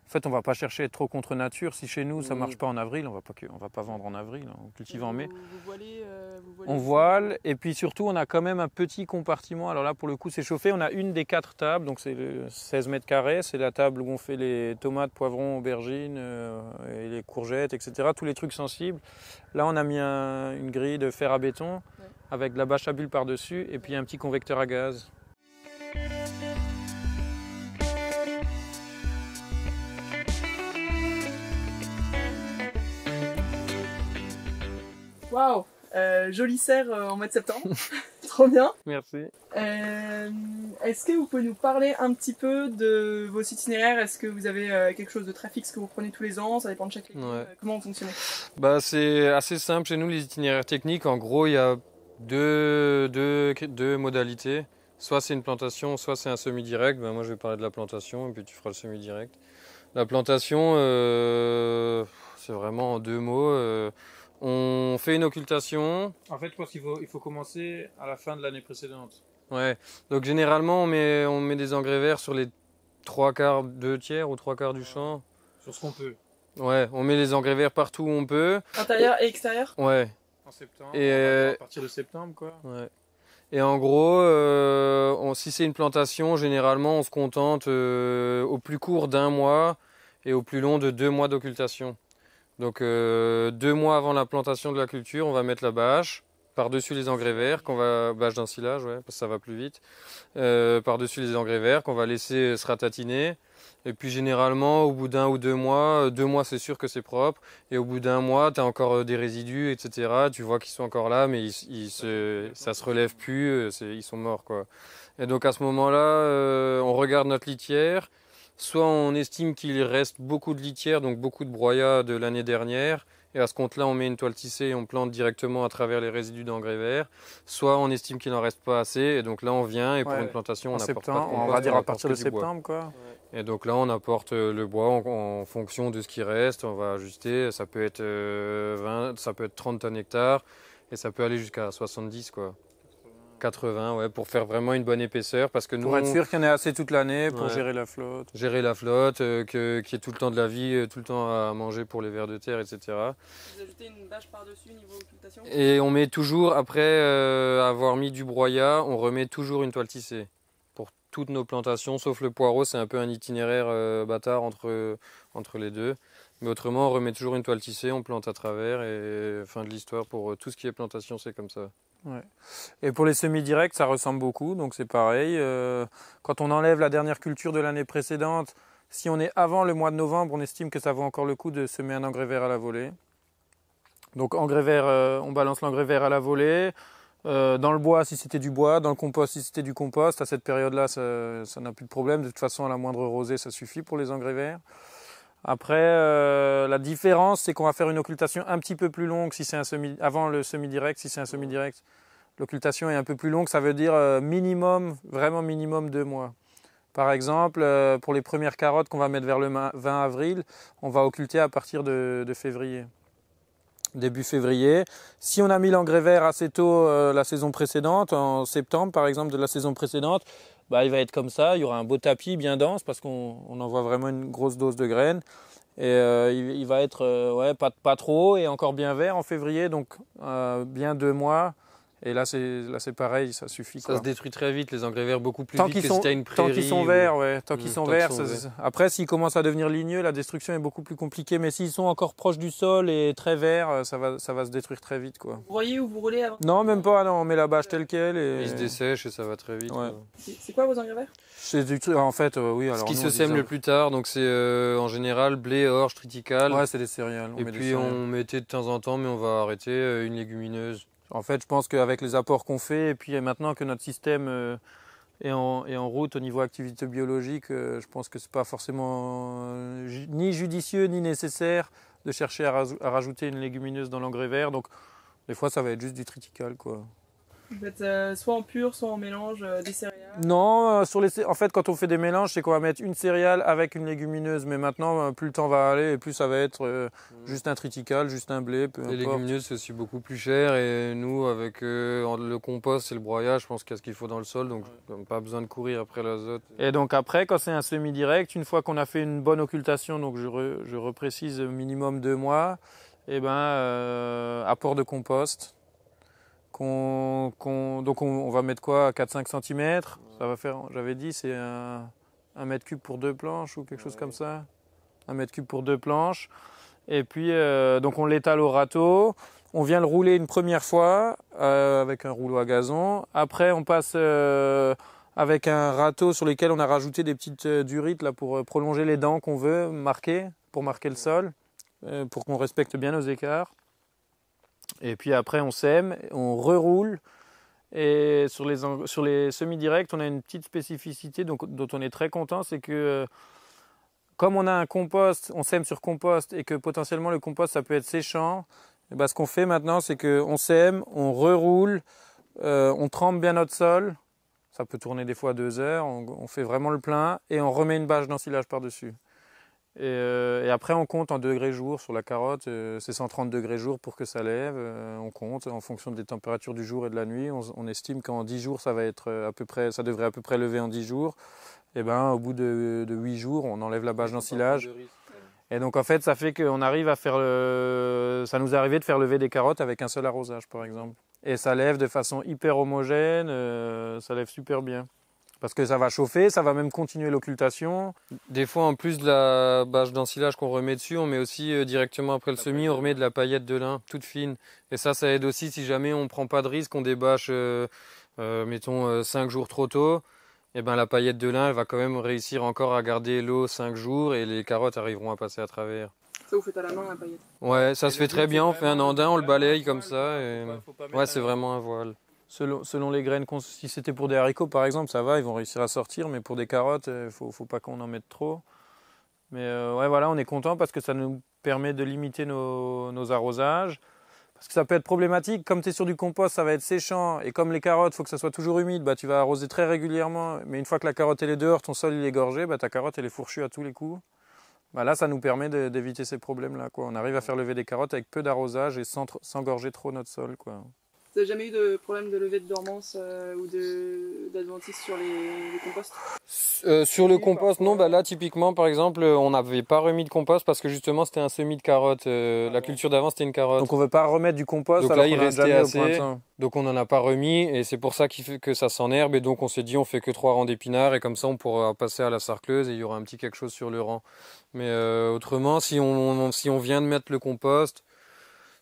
En fait, on ne va pas chercher à être trop contre nature. Si chez nous, ça ne marche pas en avril, on ne va pas vendre en avril, on cultive en mai. Vous, vous voilez, euh, vous voilez. On voile et puis surtout, on a quand même un petit compartiment. Alors là, pour le coup, c'est chauffé. On a une des quatre tables, donc c'est seize mètres carrés. C'est la table où on fait les tomates, poivrons, aubergines, euh, et les courgettes, et cetera. Tous les trucs sensibles. Là, on a mis un, une grille de fer à béton, ouais, avec de la bâche à bulles par-dessus et puis un petit convecteur à gaz. Waouh, jolie serre euh, en mois de septembre, trop bien. Merci. Euh, Est-ce que vous pouvez nous parler un petit peu de vos itinéraires? Est-ce que vous avez euh, quelque chose de très fixe que vous prenez tous les ans? Ça dépend de chaque équipe. Ouais. Comment vous fonctionnez? Bah, c'est assez simple chez nous, les itinéraires techniques. En gros, il y a deux, deux, deux modalités. Soit c'est une plantation, soit c'est un semi-direct. Bah, moi, je vais parler de la plantation et puis tu feras le semi-direct. La plantation, euh, c'est vraiment en deux mots. Euh, On fait une occultation. En fait, je pense qu'il faut, il faut commencer à la fin de l'année précédente. Ouais. Donc, généralement, on met, on met des engrais verts sur les trois quarts, deux tiers ou trois quarts du champ. Sur ce qu'on peut. Ouais. On met les engrais verts partout où on peut. Intérieur et extérieur. Ouais. En septembre. Et euh... à partir de septembre, quoi. Ouais. Et en gros, euh, on, si c'est une plantation, généralement, on se contente euh, au plus court d'un mois et au plus long de deux mois d'occultation. Donc euh, deux mois avant la plantation de la culture, on va mettre la bâche par-dessus les engrais verts qu'on va bâche d'ensilage, ouais, parce que ça va plus vite. Euh, par-dessus les engrais verts qu'on va laisser se ratatiner. Et puis généralement, au bout d'un ou deux mois, deux mois c'est sûr que c'est propre. Et au bout d'un mois, tu as encore des résidus, et cetera. Tu vois qu'ils sont encore là, mais ils, ils se, ça se relève plus, ils sont morts, quoi. Et donc à ce moment-là, euh, on regarde notre litière. Soit on estime qu'il reste beaucoup de litière, donc beaucoup de broyats de l'année dernière, et à ce compte-là, on met une toile tissée et on plante directement à travers les résidus d'engrais verts. Soit on estime qu'il n'en reste pas assez, et donc là, on vient, et pour ouais, une plantation, on apporte pas de compost, on va dire à partir de septembre, quoi. Ouais. Et donc là, on apporte le bois en, en fonction de ce qui reste, on va ajuster, ça peut être vingt, ça peut être trente tonnes hectare, et ça peut aller jusqu'à soixante-dix, quoi. quatre-vingts, ouais, pour faire vraiment une bonne épaisseur, parce que nous, pour être sûr qu'il y en ait assez toute l'année pour ouais, gérer la flotte. Gérer la flotte, euh, que, qu'il y ait tout le temps de la vie, tout le temps à manger pour les vers de terre, et cetera. Vous ajoutez une bâche par-dessus niveau occultation ? Et on met toujours, après euh, avoir mis du broyat, on remet toujours une toile tissée. Pour toutes nos plantations, sauf le poireau, c'est un peu un itinéraire euh, bâtard entre, entre les deux. Mais autrement, on remet toujours une toile tissée, on plante à travers, et fin de l'histoire pour euh, tout ce qui est plantation, c'est comme ça. Ouais. Et pour les semis-directs, ça ressemble beaucoup, donc c'est pareil. Euh, quand on enlève la dernière culture de l'année précédente, si on est avant le mois de novembre, on estime que ça vaut encore le coup de semer un engrais vert à la volée. Donc engrais vert, euh, on balance l'engrais vert à la volée. Euh, dans le bois, si c'était du bois, dans le compost, si c'était du compost. À cette période-là, ça, ça n'a plus de problème. De toute façon, à la moindre rosée, ça suffit pour les engrais verts. Après, euh, la différence, c'est qu'on va faire une occultation un petit peu plus longue si c'est un semi, avant le semi-direct, si c'est un semi-direct. L'occultation est un peu plus longue, ça veut dire minimum, vraiment minimum deux mois. Par exemple, pour les premières carottes qu'on va mettre vers le vingt avril, on va occulter à partir de, de février. Début février. Si on a mis l'engrais vert assez tôt euh, la saison précédente, en septembre par exemple de la saison précédente, bah, il va être comme ça, il y aura un beau tapis bien dense parce qu'on on envoie vraiment une grosse dose de graines. Et euh, il, il va être euh, ouais, pas, pas trop et encore bien vert en février, donc euh, bien deux mois. Et là c'est pareil, ça suffit. Ça quoi. Se détruit très vite, les engrais verts, beaucoup plus tant vite que sont, si tu as une prairie. Tant qu'ils sont ou... verts, ouais. Tant qu'ils sont verts. Après, s'ils commencent à devenir ligneux, la destruction est beaucoup plus compliquée. Mais s'ils sont encore proches du sol et très verts, ça va, ça va se détruire très vite. Quoi. Vous broyez ou vous roulez avant? Non, même pas. Non, on met la bâche telle qu'elle. Et... Ils se dessèchent et ça va très vite. Ouais. C'est quoi vos engrais verts? C'est du truc, en fait, euh, oui. Alors, ce qui se sème le plus tard, donc c'est euh, en général blé, orge, triticale. Ouais, c'est des céréales. On et met puis céréales. On mettait de temps en temps, mais on va arrêter une légumineuse. En fait, je pense qu'avec les apports qu'on fait, et puis maintenant que notre système est en, est en route au niveau activité biologique, je pense que ce n'est pas forcément ni judicieux ni nécessaire de chercher à rajouter une légumineuse dans l'engrais vert. Donc, des fois, ça va être juste du triticale, quoi. Vous faites euh, soit en pur, soit en mélange euh, des céréales? Non, euh, sur les, en fait, quand on fait des mélanges, c'est qu'on va mettre une céréale avec une légumineuse. Mais maintenant, plus le temps va aller, et plus ça va être euh, juste un triticale, juste un blé, peu importe. Les légumineuses, c'est aussi beaucoup plus cher. Et nous, avec euh, le compost et le broyage, je pense qu'il y a ce qu'il faut dans le sol. Donc, ouais. Pas besoin de courir après l'azote. Et donc après, quand c'est un semi-direct, une fois qu'on a fait une bonne occultation, donc je, re, je reprécise minimum deux mois, et ben, euh, apport de compost. Qu'on, qu'on, donc on, on va mettre quoi, quatre à cinq centimètres, ça va faire, j'avais dit, c'est un, un mètre cube pour deux planches ou quelque chose ouais. Comme ça. Un mètre cube pour deux planches. Et puis euh, donc on l'étale au râteau, on vient le rouler une première fois euh, avec un rouleau à gazon. Après on passe euh, avec un râteau sur lequel on a rajouté des petites euh, durites là, pour euh, prolonger les dents qu'on veut marquer, pour marquer le sol, euh, pour qu'on respecte bien nos écarts. Et puis après on sème, on reroule et sur les, sur les semi-directs on a une petite spécificité donc, dont on est très content, c'est que comme on a un compost, on sème sur compost et que potentiellement le compost ça peut être séchant, et ben ce qu'on fait maintenant c'est qu'on sème, on reroule, euh, on trempe bien notre sol, ça peut tourner des fois deux heures, on, on fait vraiment le plein et on remet une bâche d'ensilage par-dessus. Et, euh, et après on compte en degrés jour sur la carotte, euh, c'est cent trente degrés jour pour que ça lève, euh, on compte en fonction des températures du jour et de la nuit, on, on estime qu'en dix jours ça va être à peu près, ça devrait à peu près lever en dix jours, et ben au bout de, de huit jours on enlève la bâche d'ensilage. Et donc en fait ça fait qu'on arrive à faire, le... ça nous est arrivé de faire lever des carottes avec un seul arrosage par exemple. Et ça lève de façon hyper homogène, euh, ça lève super bien. Parce que ça va chauffer, ça va même continuer l'occultation. Des fois, en plus de la bâche d'ensilage qu'on remet dessus, on met aussi euh, directement après le semis, on remet de la paillette de lin, toute fine. Et ça, ça aide aussi si jamais on ne prend pas de risque, on débâche, euh, euh, mettons, euh, cinq jours trop tôt. Et ben, la paillette de lin, elle va quand même réussir encore à garder l'eau cinq jours et les carottes arriveront à passer à travers. Ça, vous faites à la main la paillette? Ouais, ça et se fait très bien, on fait un andin, on le balaye comme ça. Et... ouais, c'est vraiment un voile. Selon, selon les graines, si c'était pour des haricots par exemple, ça va, ils vont réussir à sortir, mais pour des carottes, il faut, faut pas qu'on en mette trop. Mais euh, ouais, voilà, on est content parce que ça nous permet de limiter nos, nos arrosages. Parce que ça peut être problématique, comme tu es sur du compost, ça va être séchant, et comme les carottes, il faut que ça soit toujours humide, bah, tu vas arroser très régulièrement, mais une fois que la carotte elle est dehors, ton sol il est gorgé, bah, ta carotte elle est fourchue à tous les coups. Bah, là, ça nous permet d'éviter ces problèmes-là. On arrive à faire lever des carottes avec peu d'arrosage et sans, sans gorger trop notre sol, quoi. Vous n'avez jamais eu de problème de levée de dormance euh, ou d'adventice sur les, les composts? euh, Sur le compost, non. Bah là, typiquement, par exemple, on n'avait pas remis de compost parce que justement, c'était un semis de carottes. Euh, ah, la ouais. Culture d'avant, c'était une carotte. Donc, on ne veut pas remettre du compost. Donc alors là, il restait assez. Donc, on n'en a pas remis et c'est pour ça qu'il fait que ça s'enherbe. Et donc, on s'est dit, on fait que trois rangs d'épinards et comme ça, on pourra passer à la sarcleuse et il y aura un petit quelque chose sur le rang. Mais euh, autrement, si on, si on vient de mettre le compost,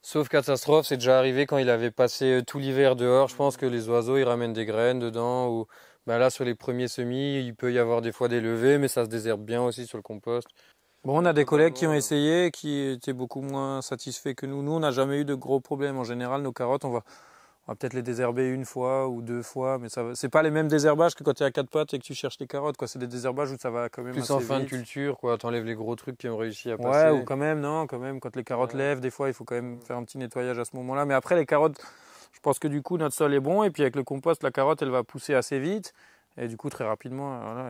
sauf catastrophe, c'est déjà arrivé quand il avait passé tout l'hiver dehors. Je pense que les oiseaux, ils ramènent des graines dedans. Ou ben là, sur les premiers semis, il peut y avoir des fois des levées, mais ça se désherbe bien aussi sur le compost. Bon, on a des collègues qui ont essayé, qui étaient beaucoup moins satisfaits que nous. Nous, on n'a jamais eu de gros problèmes. En général, nos carottes, on va, on va peut-être les désherber une fois ou deux fois, mais ça, c'est pas les mêmes désherbages que quand tu es à quatre pattes et que tu cherches les carottes. C'est des désherbages où ça va quand même plus assez en fin vite. De culture, quoi. T'enlèves les gros trucs qui ont réussi à passer. Ouais, ou quand même, non, quand même, quand les carottes ouais. Lèvent, des fois, il faut quand même faire un petit nettoyage à ce moment-là. Mais après, les carottes, Je pense que du coup, notre sol est bon. Et puis avec le compost, la carotte, elle va pousser assez vite. Et du coup, très rapidement, voilà,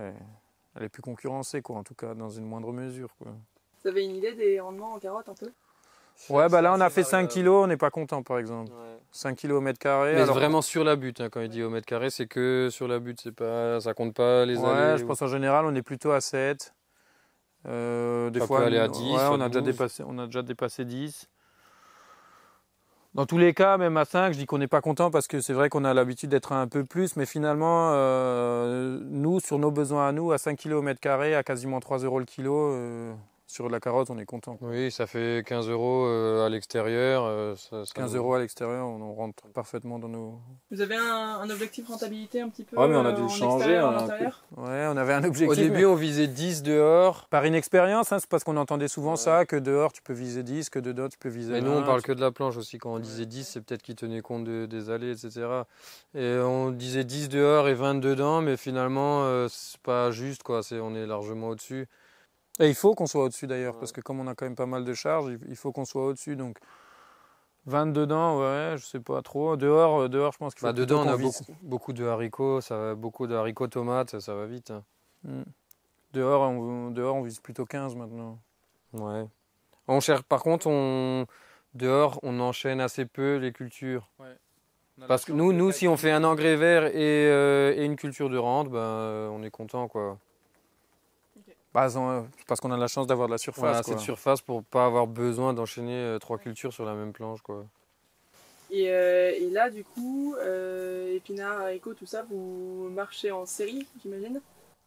elle est plus concurrencée, quoi, en tout cas, dans une moindre mesure, quoi. Vous avez une idée des rendements en carotte un peu ? Ouais, bah là, on a fait cinq kilos, on n'est pas content, par exemple. Ouais. cinq kilos au mètre carré. Mais alors... vraiment sur la butte, hein, quand il dit au mètre carré, c'est que sur la butte, pas... ça compte pas les années. Ouais, allées, je ou... pense en général, on est plutôt à sept. Euh, des ça fois, peut aller à dix. Ouais, on, a déjà dépassé, on a déjà dépassé dix. Dans tous les cas, même à cinq, je dis qu'on n'est pas content parce que c'est vrai qu'on a l'habitude d'être à un peu plus. Mais finalement, euh, nous, sur nos besoins à nous, à cinq kilos au mètre carré, à quasiment trois euros le kilo, euh, sur la carotte, on est content. Oui, ça fait quinze euros à l'extérieur. Euh, ça, ça quinze euros à l'extérieur, on rentre parfaitement dans nos... Vous avez un, un objectif rentabilité un petit peu? Oui, mais on a dû euh, changer. On a un peu... Ouais, on avait un objectif. Au début, mais... on visait dix dehors. Par inexpérience, hein, c'est parce qu'on entendait souvent ouais. ça, que dehors tu peux viser dix, que dedans tu peux viser vingt. Mais nous, on parle que de la planche aussi. Quand on disait dix, c'est peut-être qu'ils tenaient compte de, des allées, et cetera. Et on disait dix dehors et vingt dedans, mais finalement, euh, c'est pas juste, quoi. C'est, on est largement au-dessus. Et il faut qu'on soit au-dessus d'ailleurs, ouais. parce que comme on a quand même pas mal de charges, il faut qu'on soit au-dessus. Donc vingt dedans, ouais, je sais pas trop. Dehors, dehors je pense qu'il faut bah, dedans, on a beaucoup, beaucoup de haricots, ça va, beaucoup de haricots tomates, ça, ça va vite. Hein. Mm. Dehors, on, dehors, on vise plutôt quinze maintenant. Ouais. On cherche, par contre, on, dehors, on enchaîne assez peu les cultures. Ouais. Parce que nous, nous si on fait un engrais vert et, euh, et une culture de rente, ben, euh, on est content, quoi. Parce qu'on a la chance d'avoir de la surface. Voilà, quoi. Cette surface pour ne pas avoir besoin d'enchaîner trois cultures sur la même planche, quoi. Et, euh, et là, du coup, euh, épinards, haricots, tout ça, vous marchez en série, j'imagine?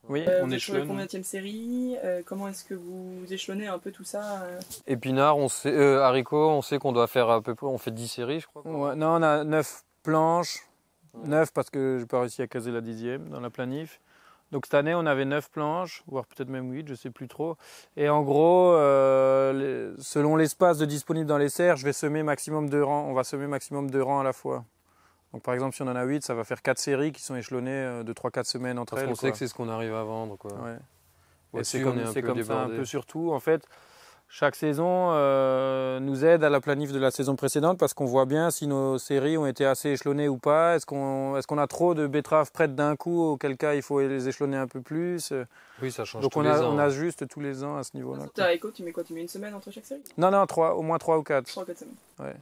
Oui, euh, on échelonne. Vous êtes sur la combienième série? euh, Comment est-ce que vous échelonnez un peu tout ça? euh... Épinards, on sait, euh, haricots, on sait qu'on doit faire à peu près... On fait dix séries, je crois. Ouais, non, on a neuf planches. Ouais. neuf parce que je n'ai pas réussi à caser la dixième dans la planif. Donc cette année, on avait neuf planches, voire peut-être même huit, je ne sais plus trop. Et en gros, euh, selon l'espace de disponible dans les serres, je vais semer maximum deux rangs. On va semer maximum deux rangs à la fois. Donc par exemple, si on en a huit, ça va faire quatre séries qui sont échelonnées de trois quatre semaines entre Parce elles. On sait que c'est ce qu'on arrive à vendre, quoi. Ouais. Et c'est comme, c'est comme ça un peu surtout. En fait, chaque saison euh, nous aide à la planif de la saison précédente parce qu'on voit bien si nos séries ont été assez échelonnées ou pas. Est-ce qu'on est-ce qu'on a trop de betteraves prêtes d'un coup, auquel cas il faut les échelonner un peu plus. Oui, ça change. Donc tous on, a, les ans. on ajuste tous les ans à ce niveau-là. Tu haricots, tu mets quoi? Tu mets une semaine entre chaque série? Non, non, trois, au moins trois ou quatre. Trois ou quatre semaines. Ouais.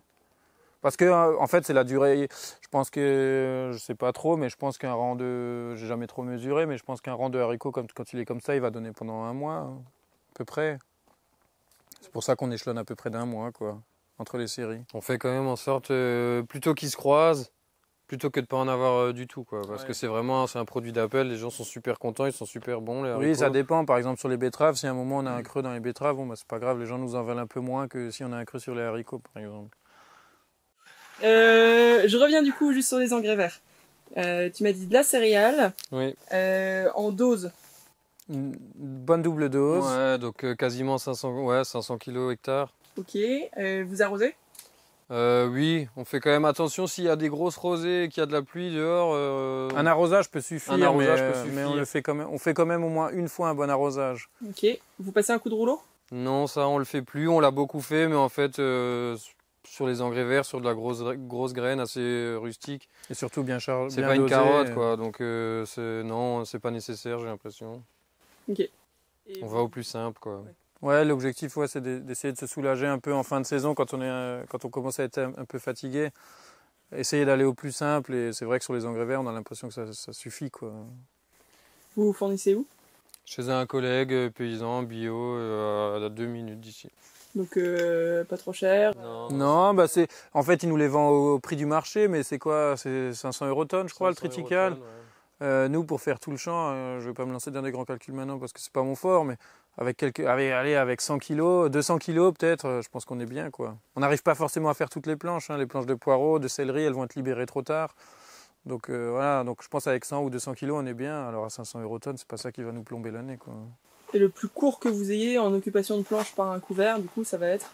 Parce que en fait c'est la durée. Je pense que je sais pas trop, mais je pense qu'un rang de, j'ai jamais trop mesuré, mais je pense qu'un rang de haricots comme quand il est comme ça, il va donner pendant un mois hein, à peu près. C'est pour ça qu'on échelonne à peu près d'un mois, quoi, entre les séries. On fait quand même en sorte, euh, plutôt qu'ils se croisent, plutôt que de ne pas en avoir euh, du tout, quoi. Parce ouais. que c'est vraiment, c'est un produit d'appel, les gens sont super contents, ils sont super bons, les haricots. Oui, ça dépend, par exemple sur les betteraves, si à un moment on a un creux dans les betteraves, bon, bah, c'est pas grave, les gens nous en valent un peu moins que si on a un creux sur les haricots, par exemple. Euh, je reviens du coup juste sur les engrais verts. Euh, tu m'as dit de la céréale, oui. euh, en dose. Une bonne double dose. Ouais, donc euh, quasiment cinq cents, ouais, cinq cents kilos hectare. Ok, euh, vous arrosez? euh, Oui, on fait quand même attention s'il y a des grosses rosées et qu'il y a de la pluie dehors. Euh... Un arrosage peut suffire, un arrosage mais, peut suffire. mais on, le fait quand même, on fait quand même au moins une fois un bon arrosage. Ok, vous passez un coup de rouleau? Non, ça on le fait plus, on l'a beaucoup fait, mais en fait euh, sur les engrais verts, sur de la grosse, grosse graine assez rustique. Et surtout bien chargée. C'est pas une carotte, quoi, donc euh, non, c'est pas nécessaire, j'ai l'impression. Okay. On va au plus simple, quoi. Ouais, l'objectif, ouais, c'est d'essayer de se soulager un peu en fin de saison quand on, est, quand on commence à être un peu fatigué. Essayer d'aller au plus simple. Et c'est vrai que sur les engrais verts, on a l'impression que ça, ça suffit, quoi. Vous vous fournissez où? Chez un collègue paysan bio euh, à deux minutes d'ici. Donc euh, pas trop cher? Non, non, bah c'est. En fait, il nous les vend au prix du marché, mais c'est quoi? C'est cinq cents euros tonnes, je crois, le tritical. Tonne, ouais. Euh, nous, pour faire tout le champ, euh, je ne vais pas me lancer dans des grands calculs maintenant parce que c'est pas mon fort, mais avec quelques, allez, allez, avec cent kilos, deux cents kilos peut-être, euh, je pense qu'on est bien, quoi. On n'arrive pas forcément à faire toutes les planches, hein, les planches de poireaux, de céleri, elles vont être libérées trop tard. Donc euh, voilà, donc je pense avec cent ou deux cents kilos, on est bien. Alors à cinq cents euros tonnes, c'est pas ça qui va nous plomber l'année, quoi. Et le plus court que vous ayez en occupation de planche par un couvert, du coup, ça va être?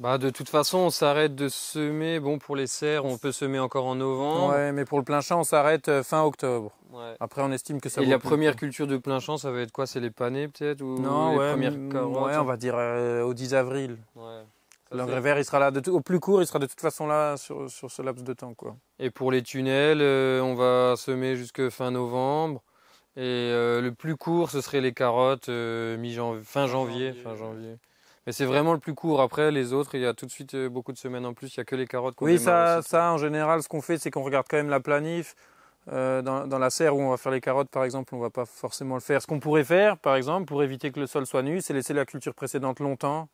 Bah de toute façon, on s'arrête de semer. Bon, pour les serres, on peut semer encore en novembre. Ouais, mais pour le plein champ, on s'arrête fin octobre. Ouais. Après, on estime que ça. Et vaut la première temps. culture de plein champ, ça va être quoi? C'est les panées peut-être ou non, les ouais, premières carottes? Ouais, on va dire euh, au dix avril. Ouais. L'engrais vert, il sera là de tout, au plus court, il sera de toute façon là sur, sur ce laps de temps, quoi. Et pour les tunnels, euh, on va semer jusque fin novembre. Et euh, le plus court, ce serait les carottes euh, mi-janvier, fin janvier, fin janvier. Mais c'est vraiment le plus court. Après, les autres, il y a tout de suite beaucoup de semaines en plus. Il n'y a que les carottes qu'on oui, ça, ça, en général, ce qu'on fait, c'est qu'on regarde quand même la planif. Euh, dans, dans la serre où on va faire les carottes, par exemple, on ne va pas forcément le faire. Ce qu'on pourrait faire, par exemple, pour éviter que le sol soit nu, c'est laisser la culture précédente longtemps.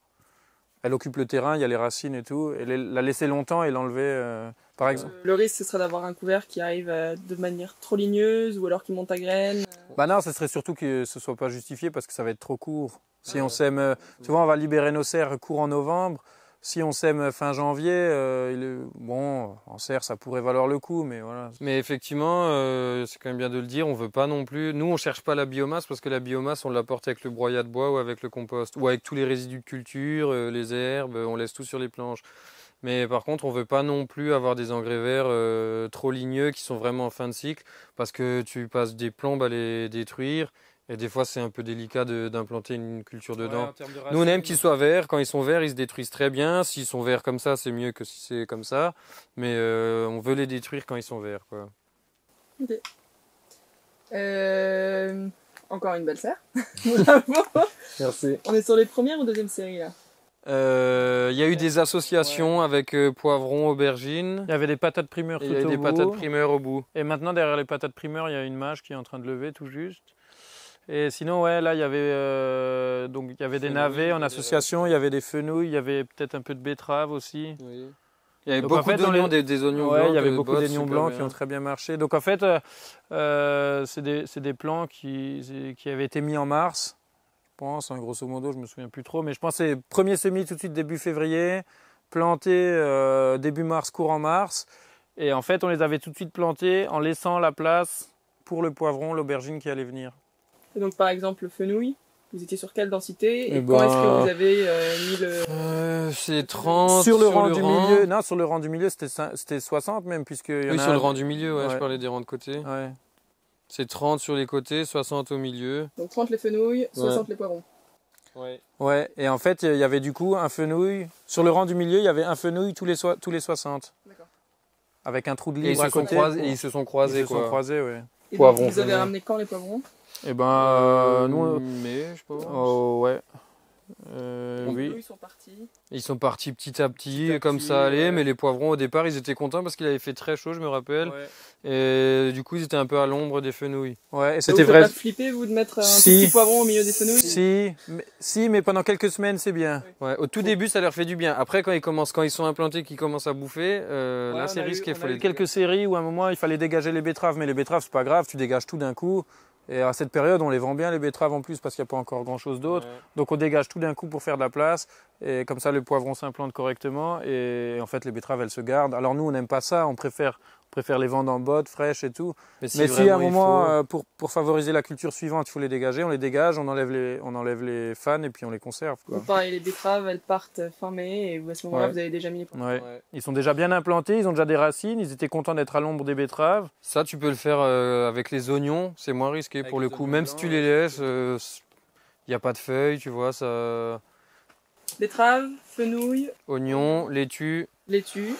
Elle occupe le terrain, il y a les racines et tout. Et les, la laisser longtemps et l'enlever, euh, par exemple. Le risque, ce serait d'avoir un couvert qui arrive euh, de manière trop ligneuse ou alors qui monte à graines. Bah non, ce serait surtout que ce ne soit pas justifié parce que ça va être trop court. Si on sème, tu vois, on va libérer nos serres court en novembre. Si on sème fin janvier, euh, il est, bon, en serre, ça pourrait valoir le coup, mais voilà. Mais effectivement, euh, c'est quand même bien de le dire, on ne veut pas non plus. Nous, on ne cherche pas la biomasse parce que la biomasse, on l'apporte avec le broyat de bois ou avec le compost, ou avec tous les résidus de culture, euh, les herbes, on laisse tout sur les planches. Mais par contre, on ne veut pas non plus avoir des engrais verts euh, trop ligneux qui sont vraiment en fin de cycle parce que tu passes des plombes à les détruire. Et des fois, c'est un peu délicat d'implanter une culture dedans. Ouais, de nous, on aime qu'ils soient verts. Quand ils sont verts, ils se détruisent très bien. S'ils sont verts comme ça, c'est mieux que si c'est comme ça. Mais euh, on veut les détruire quand ils sont verts, quoi. Okay. Euh... Encore une belle serre. Merci. On est sur les premières ou deuxième séries, là ? Euh, y a eu des associations ouais. avec euh, poivrons, aubergines. Il y avait des patates primeurs tout au bout. Il y avait des patates primeurs au bout. Et maintenant, derrière les patates primeurs, il y a une mâche qui est en train de lever tout juste. Et sinon, ouais, là, il y avait, euh, donc, il y avait des navets en association, il y avait des fenouilles, il y avait peut-être un peu de betterave aussi. Oui. Il y avait donc, beaucoup en fait, d'oignons, les... des, des oignons ouais, blancs. Il y avait beaucoup d'oignons blancs bien. qui ont très bien marché. Donc en fait, euh, c'est des, des plans qui, qui avaient été mis en mars, je pense, hein, grosso modo, je ne me souviens plus trop. Mais je pense que c'est premier semis tout de suite début février, planté euh, début mars, courant mars. Et en fait, on les avait tout de suite plantés en laissant la place pour le poivron, l'aubergine qui allait venir. Et donc par exemple le fenouil, vous étiez sur quelle densité et, et quand ben... est-ce que vous avez euh, mis le... Euh, c'est trente sur le sur rang le du rang. milieu. Non, sur le rang du milieu c'était soixante même puisque... Y en oui, a sur un... le rang du milieu, ouais, ouais. Je parlais des rangs de côté. Ouais. C'est trente sur les côtés, soixante au milieu. Donc trente les fenouilles, soixante ouais. les poivrons. Ouais. ouais. Et en fait il y avait du coup un fenouil, sur le rang du milieu il y avait un fenouil tous les, so tous les soixante. D'accord. Avec un trou de livre à côté. Et ils se sont croisés. Ils se quoi. sont croisés, ouais. Et poivrons, donc, vous avez ramené quand les poivrons? Eh ben, euh, nous, mais je pense. Oh ouais. Euh, oui. Ils sont partis. Ils sont partis petit à petit, petit, à comme petit, ça allait. Ouais. Mais les poivrons au départ, ils étaient contents parce qu'il avait fait très chaud, je me rappelle. Ouais. Et du coup, ils étaient un peu à l'ombre des fenouilles. Ouais. Et c'était vrai. Vous flippez vous de mettre un si. petit poivron au milieu des fenouilles. Si, mais, si, mais pendant quelques semaines, c'est bien. Oui. Ouais. Au tout début, ça leur fait du bien. Après, quand ils commencent, quand ils sont implantés, qu'ils commencent à bouffer, euh, ouais, là, c'est risqué. Il fallait quelques séries où à un moment, il fallait dégager les betteraves, mais les betteraves, c'est pas grave, tu dégages tout d'un coup. Et à cette période, on les vend bien, les betteraves en plus, parce qu'il n'y a pas encore grand-chose d'autre. Ouais. Donc on dégage tout d'un coup pour faire de la place. Et comme ça, le poivron s'implante correctement. Et en fait, les betteraves, elles se gardent. Alors nous, on n'aime pas ça. On préfère, on préfère les vendre en botte, fraîches et tout. Mais si, Mais si à un moment, faut... euh, pour, pour favoriser la culture suivante, il faut les dégager. On les dégage, on enlève les, on enlève les fans et puis on les conserve. Quoi. Donc, pareil, les betteraves, elles partent fin mai. Et à ce moment-là, ouais. vous avez déjà mis les poivrons. Ouais. Ouais. Ils sont déjà bien implantés. Ils ont déjà des racines. Ils étaient contents d'être à l'ombre des betteraves. Ça, tu peux le faire euh, avec les oignons. C'est moins risqué avec pour le coup. Même blancs, si tu les laisses, il euh, n'y a pas de feuilles, tu vois, ça... Betteraves, fenouil, oignons, laitue. Laitue.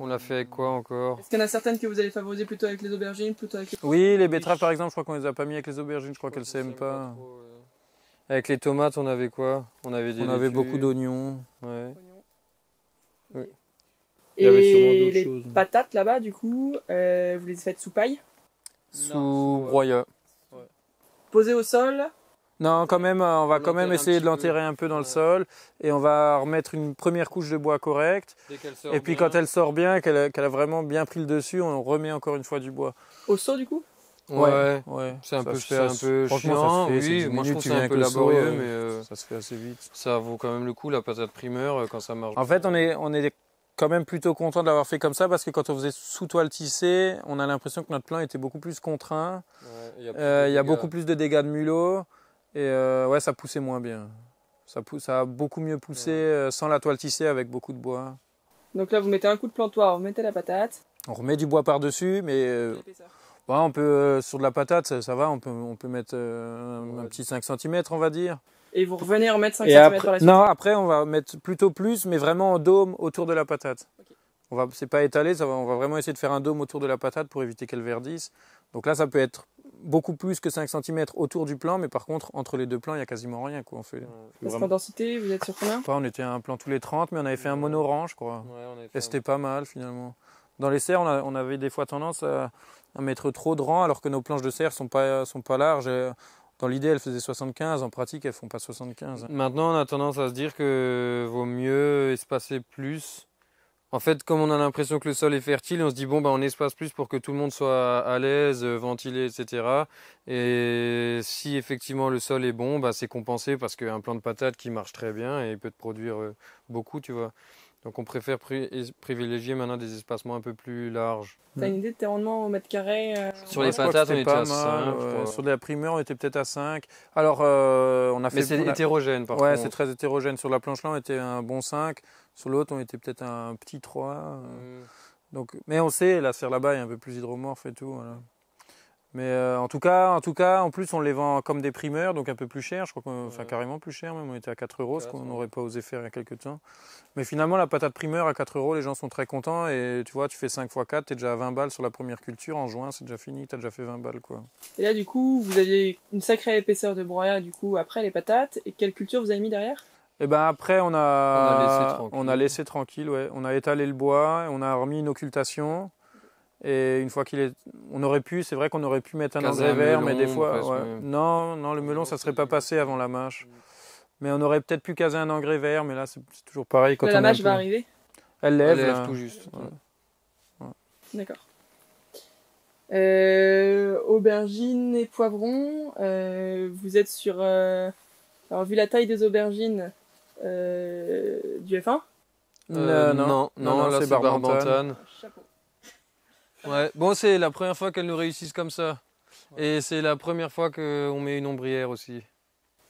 On l'a fait avec quoi encore? Est-ce qu'il y en a certaines que vous allez favoriser plutôt avec les aubergines, plutôt avec les... Oui, les betteraves par exemple, je crois qu'on les a pas mis avec les aubergines, je crois qu'elles s'aiment pas. pas trop, euh... Avec les tomates, on avait quoi? On avait des On laitues. avait beaucoup d'oignons. Ouais. Oui. Et, Et les choses. patates là-bas, du coup, euh, vous les faites sous paille? Sous non, broyat. Ouais. Posées au sol? Non, quand même, on va on quand même essayer de l'enterrer un peu dans ouais. le sol et on va remettre une première couche de bois correcte. Et puis bien. quand elle sort bien, qu'elle a, qu'elle a vraiment bien pris le dessus, on remet encore une fois du bois. Au seau du coup? Ouais, ouais. C'est un, un peu chiant, oui, oui moi je trouve c'est un peu laborieux, saut, mais euh, ça se fait assez vite. Ça vaut quand même le coup la patate primeur quand ça marche. En fait, on est, on est quand même plutôt content de l'avoir fait comme ça parce que quand on faisait sous toile tissée, on a l'impression que notre plan était beaucoup plus contraint. Il ouais, y, euh, y a beaucoup plus de dégâts de mulot. Et euh, ouais, ça poussait moins bien. Ça, pousse, ça a beaucoup mieux poussé ouais. euh, sans la toile tissée avec beaucoup de bois. Donc là, vous mettez un coup de plantoir, vous mettez la patate. On remet du bois par-dessus, mais euh, Ouais, on peut, euh, sur de la patate, ça, ça va, on peut, on peut mettre euh, un petit cinq centimètres, on va dire. Et vous revenez en mettre cinq centimètres après, à la suite? Non, après, on va mettre plutôt plus, mais vraiment en dôme autour de la patate. Okay. On va, c'est pas étalé, ça va, on va vraiment essayer de faire un dôme autour de la patate pour éviter qu'elle verdisse. Donc là, ça peut être beaucoup plus que cinq centimètres autour du plan, mais par contre, entre les deux plans, il n'y a quasiment rien. Quoi. On fait, parce qu'en densité, vous êtes sur combien? On était à un plan tous les trente, mais on avait fait un monorange, je crois. Ouais, et c'était un... pas mal, finalement. Dans les serres, on, a, on avait des fois tendance à, à mettre trop de rangs, alors que nos planches de serre ne sont pas, sont pas larges. Et dans l'idée, elles faisaient soixante-quinze. En pratique, elles ne font pas soixante-quinze. Maintenant, on a tendance à se dire que vaut mieux espacer plus. En fait, comme on a l'impression que le sol est fertile, on se dit bon, ben, on espace plus pour que tout le monde soit à l'aise, ventilé, et cetera. Et si effectivement le sol est bon, ben, c'est compensé parce qu'un plant de patate qui marche très bien et il peut te produire beaucoup, tu vois. Donc on préfère privilégier maintenant des espacements un peu plus larges. T'as une idée de tes rendements au mètre carré euh... Sur les patates, on était à cinq. Ouais. Sur la primeur, on était peut-être à cinq. Alors, euh, on a fait... Mais c'est hétérogène, par contre. Ouais, c'est très hétérogène. Sur la planche-là, on était un bon cinq. Sur l'autre, on était peut-être un petit trois. Euh... Donc, mais on sait, la serre là-bas est un peu plus hydromorphe et tout. Voilà. Mais euh, en, tout cas, en tout cas, en plus, on les vend comme des primeurs, donc un peu plus cher. Je crois qu'on, enfin, carrément plus cher même. On était à quatre euros, ce qu'on n'aurait pas osé faire il y a quelques temps. Mais finalement, la patate primeur à quatre euros, les gens sont très contents. Et tu vois, tu fais cinq fois quatre, tu es déjà à vingt balles sur la première culture. En juin, c'est déjà fini, tu as déjà fait vingt balles. Quoi. Et là, du coup, vous aviez une sacrée épaisseur de broyat du coup, après les patates. Et quelle culture vous avez mis derrière? Et ben après, on a, on a laissé tranquille. On a laissé tranquille, ouais. On a étalé le bois, on a remis une occultation. Et une fois qu'il est, on aurait pu, c'est vrai qu'on aurait pu mettre un engrais vert, mais des fois, ouais. non, non, le melon, ça serait pas passé avant la mâche. Mais on aurait peut-être pu caser un engrais vert, mais là, c'est toujours pareil. Quand là, on la mâche va arriver. Elle lève, Elle lève là. tout juste. Ouais. Ouais. D'accord. Euh, aubergines et poivrons, euh, vous êtes sur, euh, alors vu la taille des aubergines, euh, du F un. Euh, non, non, non, non, non c'est Barbantone. Chapeau. Ouais, bon, c'est la première fois qu'elles nous réussissent comme ça. Ouais. Et c'est la première fois qu'on met une ombrière aussi.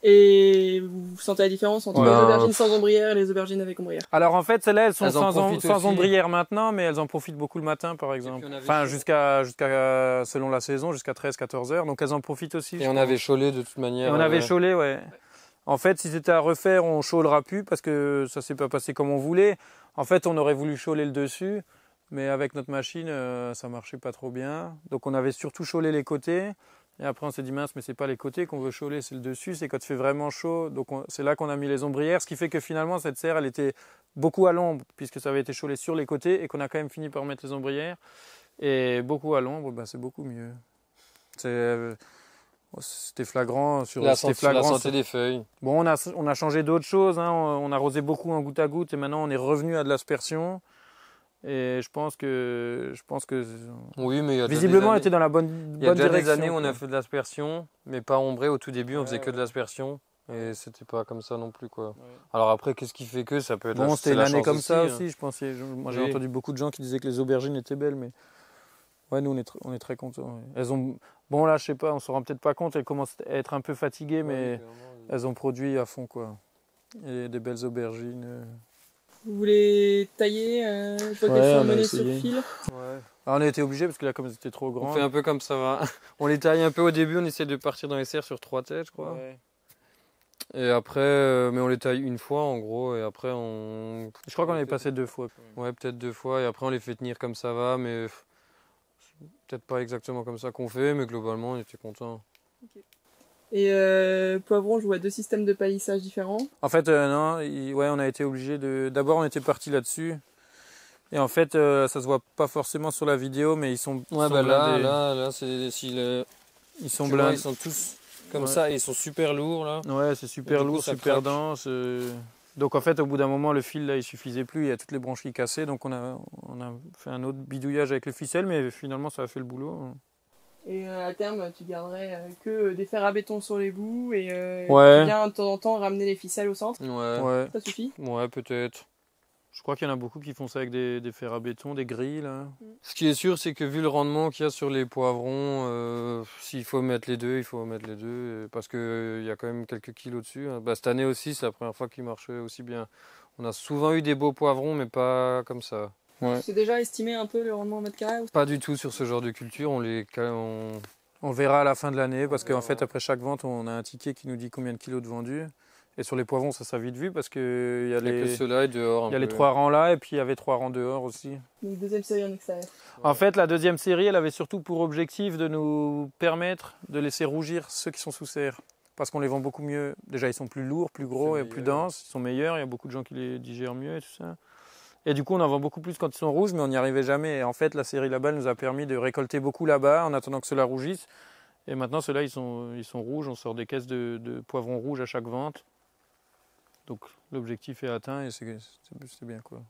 Et vous sentez la différence entre ouais. les aubergines sans ombrière et les aubergines avec ombrière? Alors en fait, celles-là, elles sont elles sans, om sans ombrière maintenant, mais elles en profitent beaucoup le matin, par exemple. Enfin, jusqu'à, jusqu'à, selon la saison, jusqu'à treize à quatorze heures. Donc elles en profitent aussi. Et on avait chaulé de toute manière. Et on avait chaulé, ouais. ouais. En fait, si c'était à refaire, on chaulera plus parce que ça s'est pas passé comme on voulait. En fait, on aurait voulu chauler le dessus. Mais avec notre machine, euh, ça marchait pas trop bien. Donc on avait surtout chaulé les côtés. Et après on s'est dit mince, mais c'est pas les côtés qu'on veut chauler, c'est le dessus. C'est quand il fait vraiment chaud. Donc c'est là qu'on a mis les ombrières. Ce qui fait que finalement cette serre, elle était beaucoup à l'ombre puisque ça avait été chaulé sur les côtés et qu'on a quand même fini par mettre les ombrières. Et beaucoup à l'ombre, ben, c'est beaucoup mieux. C'est... Euh, C'était flagrant sur la santé, flagrant, la santé des feuilles. Bon, on a, on a changé d'autres choses. Hein. On, on a arrosé beaucoup en goutte à goutte et maintenant on est revenu à de l'aspersion. Et je pense que, je pense que oui, mais visiblement, on était dans la bonne, bonne direction. Il y a déjà des années où on a fait de l'aspersion, mais pas ombré. Au tout début, on faisait que de l'aspersion. Et c'était pas comme ça non plus, quoi. Ouais. Alors après, qu'est-ce qui fait que ça peut être bon, c'était une année comme aussi, ça hein. aussi, je pensais. Je, moi, j'ai oui. entendu beaucoup de gens qui disaient que les aubergines étaient belles, mais ouais, nous, on est, on est très contents. Ouais. Elles ont, bon là, je sais pas, on s'en rend peut-être pas compte. Elles commencent à être un peu fatiguées, mais ouais, vraiment, elles ont produit à fond, quoi. Et des belles aubergines. Euh... Vous voulez tailler, euh, je vois ouais, on a sur fil. Ouais. Alors on a été obligés parce que là, comme c'était trop grand. On fait un peu comme ça va. On les taille un peu au début, on essaie de partir dans les serres sur trois têtes, je crois. Ouais. Et après, euh, mais on les taille une fois en gros, et après on. Je crois qu'on les passé deux fois. Ouais, peut-être deux fois, et après on les fait tenir comme ça va, mais peut-être pas exactement comme ça qu'on fait, mais globalement on était contents. Okay. Et euh, poivron, je vois deux systèmes de palissage différents. En fait, euh, non, il, ouais, on a été obligé de. D'abord, on était parti là-dessus. Et en fait, euh, ça se voit pas forcément sur la vidéo, mais ils sont. Ouais, ils bah sont là, blindés. là, là, c'est si le... Ils sont blindés. Vois, ils sont tous comme ouais. ça, et ils sont super lourds là. Ouais, c'est super lourd, super dense. Euh... Donc en fait, au bout d'un moment, le fil là, il suffisait plus. Il y a toutes les branches qui cassaient, donc on a, on a fait un autre bidouillage avec le ficelle, mais finalement, ça a fait le boulot. Et à terme, tu garderais que des fers à béton sur les bouts et euh, ouais. bien de temps en temps ramener les ficelles au centre. Ouais. ouais. Ça suffit? Ouais, peut-être. Je crois qu'il y en a beaucoup qui font ça avec des, des fers à béton, des grilles. Là. Mm. Ce qui est sûr, c'est que vu le rendement qu'il y a sur les poivrons, euh, s'il faut mettre les deux, il faut mettre les deux. Parce qu'il euh, y a quand même quelques kilos dessus. Hein. Bah, cette année aussi, c'est la première fois qu'ils marchaient aussi bien. On a souvent eu des beaux poivrons, mais pas comme ça. Ouais. C'est déjà estimé un peu le rendement en mètre carré? Pas du tout sur ce genre de culture, on, les, on, on verra à la fin de l'année parce qu'en fait après chaque vente on a un ticket qui nous dit combien de kilos de vendus. Et sur les poivrons, ça, ça a vite vu parce qu'il y a, les, ceux-là et dehors, il y a les trois rangs là et puis il y avait trois rangs dehors aussi. Donc deuxième série en extérieur. En fait, la deuxième série, elle avait surtout pour objectif de nous permettre de laisser rougir ceux qui sont sous serre. Parce qu'on les vend beaucoup mieux. Déjà, ils sont plus lourds, plus gros et meilleur. Plus denses. Ils sont meilleurs, il y a beaucoup de gens qui les digèrent mieux et tout ça. Et du coup, on en vend beaucoup plus quand ils sont rouges, mais on n'y arrivait jamais. Et en fait, la série là-bas nous a permis de récolter beaucoup là-bas en attendant que cela rougisse. Et maintenant, ceux-là, ils sont, ils sont rouges. On sort des caisses de, de poivrons rouges à chaque vente. Donc l'objectif est atteint et c'est bien quoi.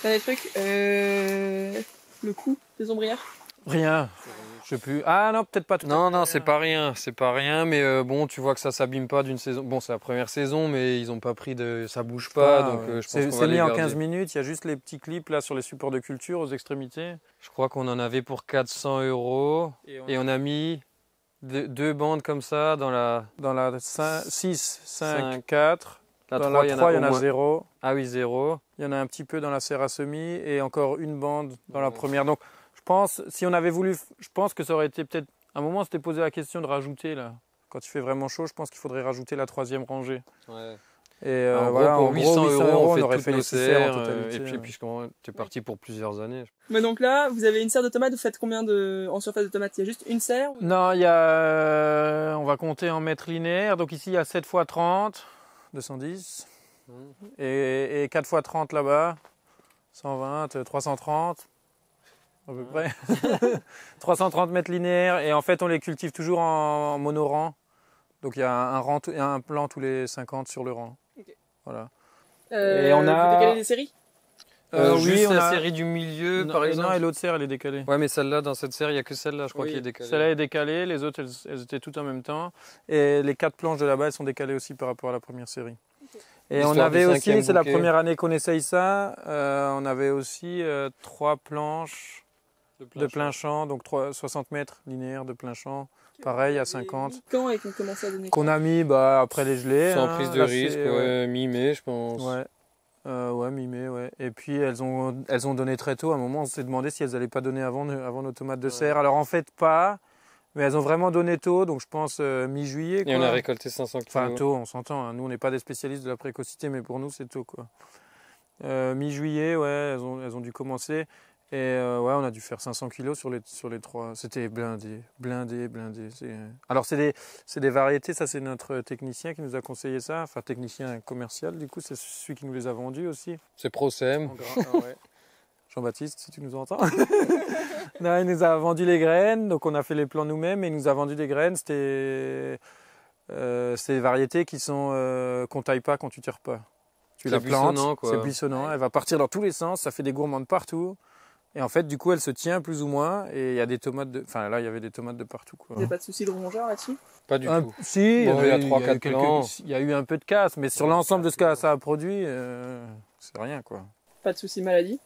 T'as des trucs, euh, le coût des ombrières? Rien, je sais plus. Ah non, peut-être pas tout. Non, non, c'est pas rien, c'est pas rien, mais euh, bon, tu vois que ça s'abîme pas d'une saison. Bon, c'est la première saison, mais ils ont pas pris de, ça bouge pas, ah, donc euh, je pense qu'on va c'est mis en quinze minutes, il y a juste les petits clips là sur les supports de culture aux extrémités. Je crois qu'on en avait pour quatre cents euros et on, et on a mis... deux, deux bandes comme ça dans la... Dans la cinq, six, cinq, quatre... La dans trois, la trois, il y en a zéro. Ah oui, zéro. Il y en a un petit peu dans la serre à semis et encore une bande dans la première. Donc, je pense, si on avait voulu, je pense que ça aurait été peut-être... À un moment, on s'était posé la question de rajouter, là. Quand il fait vraiment chaud, je pense qu'il faudrait rajouter la troisième rangée. Ouais. Et euh, en voilà, gros, pour huit cents euros, on, fait on aurait fait les serres en totalité. Et puis, ouais. puis tu es parti pour plusieurs années. Mais donc là, vous avez une serre de tomates, vous faites combien de... en surface de tomates? Il y a juste une serre? Non, il y a... on va compter en mètres linéaires. Donc ici, il y a sept fois trente. deux cent dix et, et quatre fois trente là-bas, cent vingt, trois cent trente à peu près, trois cent trente mètres linéaires et en fait on les cultive toujours en, en monorang, donc il y a un, rang, un plan tous les cinquante sur le rang. Okay. Voilà. Euh, et on a... Vous décalez des séries? Euh, juste oui, on la a... série du milieu, non, par exemple. Et l'autre serre, elle est décalée. Ouais, mais celle-là, dans cette serre, il n'y a que celle-là, je crois, oui, qui est décalée. Celle-là est décalée, les autres, elles, elles étaient toutes en même temps. Et les quatre planches de là-bas, elles sont décalées aussi par rapport à la première série. Okay. Et on avait aussi, c'est la première année qu'on essaye ça, euh, on avait aussi euh, trois planches de plein, de plein champ. champ, donc soixante mètres linéaires de plein champ. Pareil, à cinquante. Quand et qu'on commençait à donner? Qu'on a mis bah, après les gelées. Sans hein, prise de là, risque, ouais, ouais. mi-mai, je pense. Ouais. Euh, ouais, mi-mai, ouais. Et puis elles ont, elles ont donné très tôt. À un moment, on s'est demandé si elles n'allaient pas donner avant, avant nos tomates de serre. Ouais. Alors en fait, pas. Mais elles ont vraiment donné tôt, donc je pense euh, mi-juillet. Et on a récolté cinq cents kilos. Enfin tôt, on s'entend. Hein. Nous, on n'est pas des spécialistes de la précocité, mais pour nous, c'est tôt, quoi. Euh, mi-juillet, ouais, elles ont, elles ont dû commencer. Et euh, ouais, on a dû faire cinq cents kilos sur les, sur les trois. C'était blindé, blindé, blindé. Alors c'est des, c'est des variétés, ça c'est notre technicien qui nous a conseillé ça. Enfin technicien commercial, du coup c'est celui qui nous les a vendus aussi. C'est ProSem. Ah ouais. Jean-Baptiste, si tu nous entends. Non, il nous a vendu les graines, donc on a fait les plans nous-mêmes et il nous a vendu des graines. C'était euh, des variétés qui sont euh, qu'on taille pas, qu'on tutère pas. Tu la plantes, c'est buissonnant, ouais. Elle va partir dans tous les sens, ça fait des gourmandes partout. Et en fait, du coup, elle se tient plus ou moins. Et il y a des tomates de... Enfin, là, il y avait des tomates de partout, quoi. Il n'y a pas de souci de rongeurs là-dessus? Pas du un... tout. Si, bon, il, y a eu, trois, il, y a eu quelques... il y a eu un peu de casse. Mais sur ouais, l'ensemble de ce que ça a produit, euh, c'est rien, quoi. Pas de souci maladie?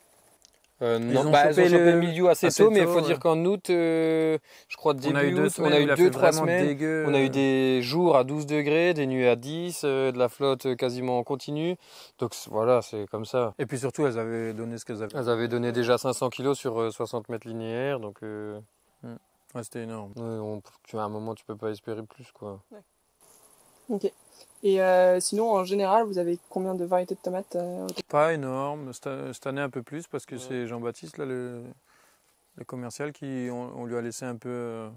Euh, non, ils ont bah, chopé, ils ont chopé le milieu assez, assez tôt, mais il faut ouais. dire qu'en août, euh, je crois début on a eu deux, août, semaines, on a eu deux trois semaines, dégueu. On a eu des jours à douze degrés, des nuits à dix, euh, de la flotte quasiment en continu, donc voilà, c'est comme ça. Et puis surtout, elles avaient donné ce qu'elles avaient. Elles avaient donné déjà cinq cents kilos sur euh, soixante mètres linéaires, donc euh, mm. ouais, c'était énorme. Ouais, on, tu, à un moment, tu peux pas espérer plus, quoi. Ouais. Ok. Et euh, sinon, en général, vous avez combien de variétés de tomates euh, Pas énorme. Cette année, un peu plus parce que ouais. c'est Jean-Baptiste, le, le commercial, qui on, on lui a laissé un peu euh,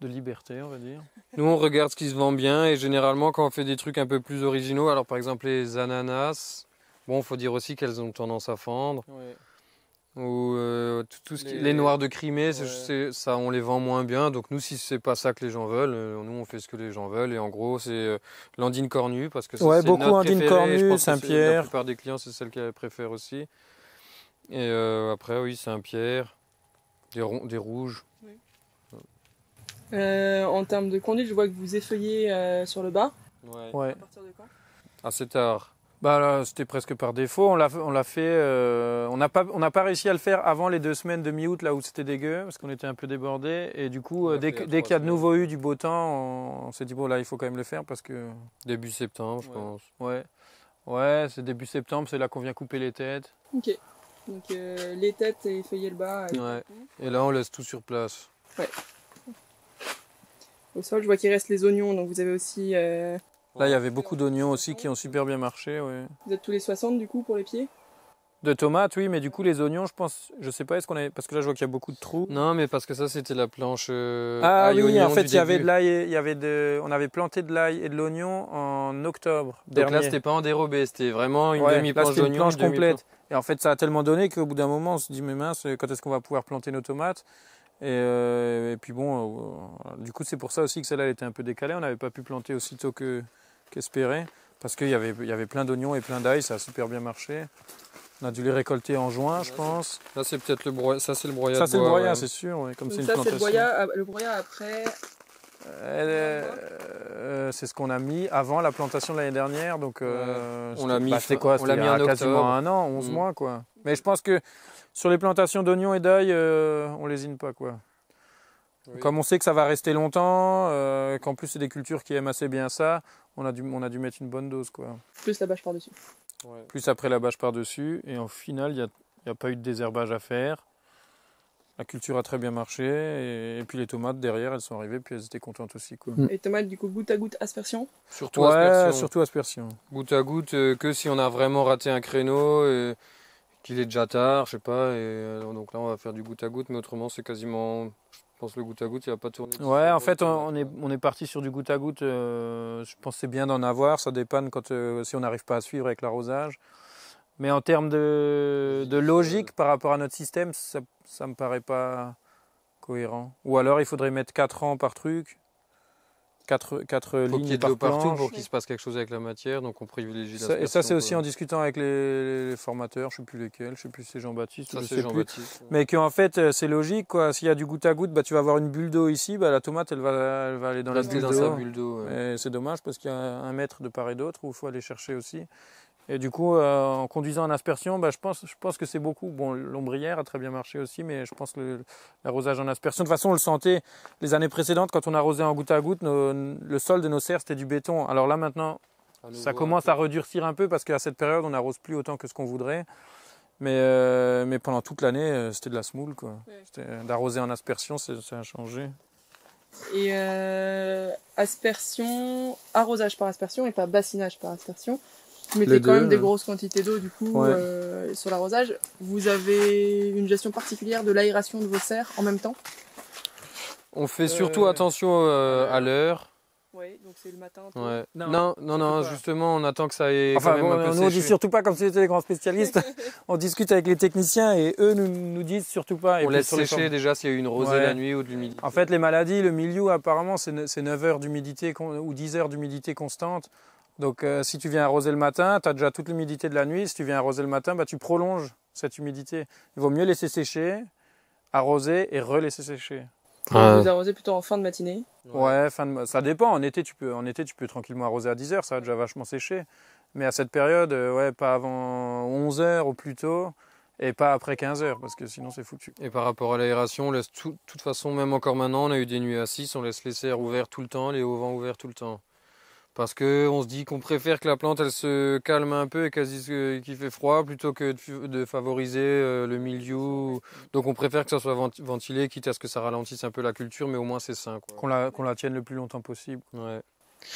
de liberté, on va dire. Nous, on regarde ce qui se vend bien et généralement, quand on fait des trucs un peu plus originaux, alors par exemple les ananas, bon, il faut dire aussi qu'elles ont tendance à fendre. Ouais. Ou euh, tout, tout ce qui... les... les noirs de Crimée, ouais. ça on les vend moins bien. Donc nous, si c'est pas ça que les gens veulent, euh, nous on fait ce que les gens veulent. Et en gros, c'est euh, l'andine cornue parce que ouais, c'est beaucoup notre andine cornue, Saint-Pierre. La plupart des clients, c'est celle qu'elles préfèrent aussi. Et euh, après, oui, Saint-Pierre, des, des rouges. Oui. Ouais. Euh, en termes de conduite, je vois que vous effeuillez euh, sur le bas. Ouais. Ouais. À partir de quand? Assez tard. Bah c'était presque par défaut, on l'a fait, euh, on n'a pas, pas réussi à le faire avant les deux semaines de mi-août, là où c'était dégueu, parce qu'on était un peu débordés, et du coup, euh, dès, dès qu'il y a de nouveau eu du beau temps, on, on s'est dit, bon là, il faut quand même le faire, parce que... Début septembre, je ouais. pense. Ouais, ouais c'est début septembre, c'est là qu'on vient couper les têtes. Ok. Donc euh, les têtes et feuiller le bas. Et, ouais. Et là on laisse tout sur place. Ouais. Au sol, je vois qu'il reste les oignons, donc vous avez aussi... Euh... Là, il y avait beaucoup d'oignons aussi qui ont super bien marché, oui. Vous êtes tous les soixante du coup pour les pieds? De tomates, oui, mais du coup les oignons, je pense, je sais pas, est-ce qu'on est... parce que là je vois qu'il y a beaucoup de trous. Non, mais parce que ça c'était la planche. Euh... Ah, ah oui, en fait il y avait de l'ail, il y avait de, on avait planté de l'ail et de l'oignon en octobre dernier. Donc là c'était pas en dérobé, c'était vraiment une ouais, demi planche d'oignon, une planche complète. Et en fait ça a tellement donné qu'au bout d'un moment on se dit mais mince, quand est-ce qu'on va pouvoir planter nos tomates? Et, euh, et puis bon, euh, du coup c'est pour ça aussi que celle-là était un peu décalée, on n'avait pas pu planter aussitôt que qu'espéré, parce qu'il y avait il y avait plein d'oignons et plein d'ail, ça a super bien marché. On a dû les récolter en juin, je pense. Là, c'est peut-être le broyat. Ça, c'est le broyat. Ça, c'est le broyat, ouais. C'est sûr. Ouais. Comme c'est une plantation. Ça, c'est le broyat. Le broyat après. Euh, euh, c'est ce qu'on a mis avant la plantation de l'année dernière. Donc, euh, on l'a mis. Bah, c'était quoi? On l'a mis en octobre. Quasiment un an, onze mmh. mois, quoi. Mais je pense que sur les plantations d'oignons et d'ail, euh, on lésine pas, quoi. Oui. Comme on sait que ça va rester longtemps, euh, qu'en plus c'est des cultures qui aiment assez bien ça, on a dû, on a dû mettre une bonne dose, quoi. Plus la bâche par dessus. Ouais. Plus après la bâche par-dessus, et en final, il n'y a, y a pas eu de désherbage à faire. La culture a très bien marché, et, et puis les tomates derrière, elles sont arrivées, puis elles étaient contentes aussi. Quoi. Et tomates, du coup, goutte à goutte, aspersion? Surtout, ouais, aspersion. surtout aspersion. Goutte à goutte, euh, que si on a vraiment raté un créneau, et qu'il est déjà tard, je sais pas, et euh, donc là, on va faire du goutte à goutte, mais autrement, c'est quasiment... Je pense que le goutte à goutte, il n'a pas tourné. Ouais, en fait, on est, on est parti sur du goutte à goutte. Euh, je pense que c'est bien d'en avoir. Ça dépanne quand, euh, si on n'arrive pas à suivre avec l'arrosage. Mais en termes de, de logique par rapport à notre système, ça ne me paraît pas cohérent. Ou alors, il faudrait mettre quatre ans par truc. quatre, quatre lignes par planche. Il faut qu'il y ait de l'eau partout pour qu'il se passe quelque chose avec la matière, donc on privilégie la planche. Et ça, c'est aussi en discutant avec les, les formateurs, je ne sais plus lesquels, je ne sais plus si c'est Jean-Baptiste, je sais plus. Mais qu'en fait, c'est logique, quoi. S'il y a du goutte à goutte, bah, tu vas avoir une bulle d'eau ici, bah, la tomate, elle va, elle va aller dans la bulle d'eau. Ouais. C'est dommage parce qu'il y a un mètre de part et d'autre où il faut aller chercher aussi. Et du coup, euh, en conduisant en aspersion, bah, je, pense, je pense que c'est beaucoup. Bon, l'ombrière a très bien marché aussi, mais je pense que l'arrosage en aspersion, de toute façon, on le sentait les années précédentes, quand on arrosait en goutte à goutte, nos, le sol de nos serres, c'était du béton. Alors là, maintenant, ça commence à redurcir un peu parce qu'à cette période, on n'arrose plus autant que ce qu'on voudrait. Mais, euh, mais pendant toute l'année, c'était de la semoule, quoi. Ouais. D'arroser en aspersion, ça a changé. Et euh, aspersion, arrosage par aspersion et pas bassinage par aspersion. Vous mettez quand même des grosses quantités d'eau, du coup, ouais. euh, sur l'arrosage. Vous avez une gestion particulière de l'aération de vos serres en même temps? On fait surtout euh... attention euh, à l'heure. Oui, donc c'est le matin. Ouais. Non, non, non, non justement, on attend que ça ait enfin, quand même bon, un peu séché. On ne dit surtout pas comme si c'était les grands spécialistes. On discute avec les techniciens et eux nous, nous disent surtout pas. Et on laisse sécher déjà s'il y a eu une rosée ouais. la nuit ou de l'humidité. En fait, les maladies, le milieu, apparemment, c'est neuf heures d'humidité ou dix heures d'humidité constante. Donc euh, si tu viens arroser le matin, tu as déjà toute l'humidité de la nuit. Si tu viens arroser le matin, bah, tu prolonges cette humidité. Il vaut mieux laisser sécher, arroser et relaisser sécher. Ah. Vous arrosez plutôt en fin de matinée? Ouais, fin de, ça dépend. En été, tu peux, en été, tu peux tranquillement arroser à dix heures, ça va déjà vachement sécher. Mais à cette période, euh, ouais, pas avant onze heures au plus tôt. Et pas après quinze heures, parce que sinon c'est foutu. Et par rapport à l'aération, on laisse de tout, toute façon, même encore maintenant, on a eu des nuits à six, on laisse les serres ouvertes tout le temps, les hauts vents ouverts tout le temps. Parce qu'on se dit qu'on préfère que la plante elle se calme un peu et qu'elle se dise qu'il fait froid plutôt que de favoriser le milieu. Donc on préfère que ça soit ventilé, quitte à ce que ça ralentisse un peu la culture, mais au moins c'est sain. Qu'on la, qu'on la tienne le plus longtemps possible. Ouais.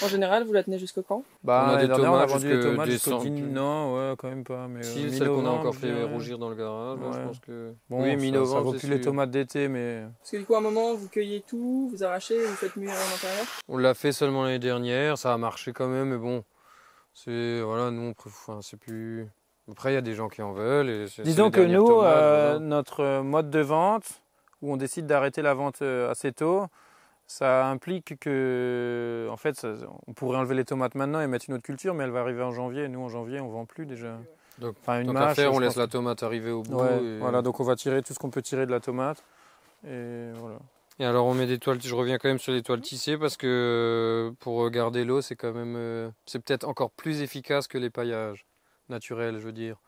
En général, vous la tenez jusqu'au quand? Bah, on a des tomates, on a vendu des tomates jusqu'au dix... Non, ouais, quand même pas. Mais si, euh, celle qu'on a encore fait ouais. rougir dans le garage, ouais. je pense que... Bon, oui, mi-novembre, ça vaut plus les tomates d'été, mais... Parce que du coup, à un moment, vous cueillez tout, vous arrachez, vous faites mûrir à l'intérieur? On l'a fait seulement l'année dernière, ça a marché quand même, mais bon... C'est... Voilà, nous, on... Enfin, c'est plus... Après, il y a des gens qui en veulent, et c'est... Disons que nous, tomates, euh, voilà. notre mode de vente, où on décide d'arrêter la vente assez tôt, ça implique que, en fait, ça, on pourrait enlever les tomates maintenant et mettre une autre culture, mais elle va arriver en janvier. Et nous, en janvier, on ne vend plus déjà. Donc, enfin, une donc mâche, à faire, on laisse que... la tomate arriver au bout. Ouais, et... Voilà, donc on va tirer tout ce qu'on peut tirer de la tomate. Et voilà. Et alors, on met des toiles. Je reviens quand même sur les toiles tissées parce que pour garder l'eau, c'est quand même, c'est peut-être encore plus efficace que les paillages naturels, je veux dire.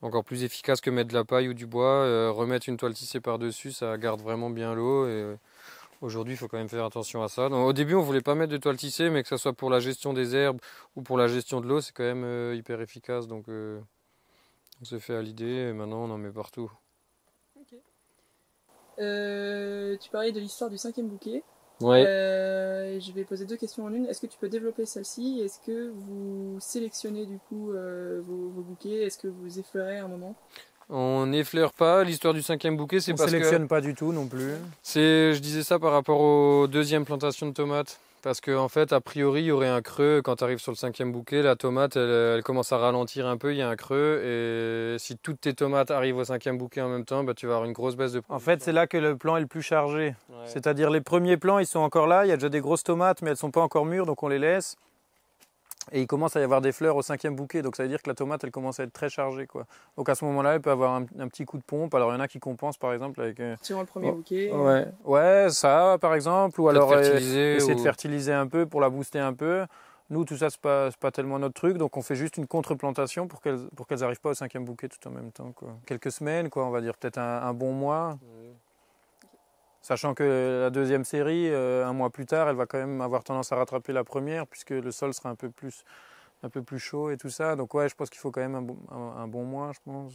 Encore plus efficace que mettre de la paille ou du bois. Remettre une toile tissée par-dessus, ça garde vraiment bien l'eau et. Aujourd'hui, il faut quand même faire attention à ça. Donc, au début, on ne voulait pas mettre de toile tissée, mais que ce soit pour la gestion des herbes ou pour la gestion de l'eau, c'est quand même euh, hyper efficace. Donc, euh, On s'est fait à l'idée et maintenant on en met partout. Okay. Euh, tu parlais de l'histoire du cinquième bouquet. Ouais. Euh, je vais poser deux questions en une. Est-ce que tu peux développer celle-ci? Est-ce que vous sélectionnez du coup euh, vos, vos bouquets? Est-ce que vous effleurez un moment? On n'effleure pas. L'histoire du cinquième bouquet, c'est parce que... On ne sélectionne pas du tout non plus. Je disais ça par rapport aux deuxièmes plantations de tomates. Parce qu'en en fait, a priori, il y aurait un creux. Quand tu arrives sur le cinquième bouquet, la tomate, elle, elle commence à ralentir un peu. Il y a un creux. Et si toutes tes tomates arrivent au cinquième bouquet en même temps, bah, tu vas avoir une grosse baisse de production. En fait, c'est là que le plan est le plus chargé. Ouais. C'est-à-dire les premiers plans, ils sont encore là. Il y a déjà des grosses tomates, mais elles ne sont pas encore mûres, donc on les laisse. Et il commence à y avoir des fleurs au cinquième bouquet, donc ça veut dire que la tomate, elle commence à être très chargée, quoi. Donc à ce moment-là, elle peut avoir un, un petit coup de pompe. Alors il y en a qui compensent, par exemple, avec... Euh... Sur le premier oh, bouquet. Ouais. ouais, ça, par exemple, ou alors euh, essayer ou... de fertiliser un peu pour la booster un peu. Nous, tout ça, c'est pas, pas tellement notre truc, donc on fait juste une contre-plantation pour qu'elles pour qu'elles n'arrivent pas au cinquième bouquet tout en même temps, quoi. Quelques semaines, quoi, on va dire, peut-être un, un bon mois. Ouais. Sachant que la deuxième série, euh, un mois plus tard, elle va quand même avoir tendance à rattraper la première puisque le sol sera un peu plus, un peu plus chaud et tout ça. Donc ouais, je pense qu'il faut quand même un bon, un, un bon mois, je pense.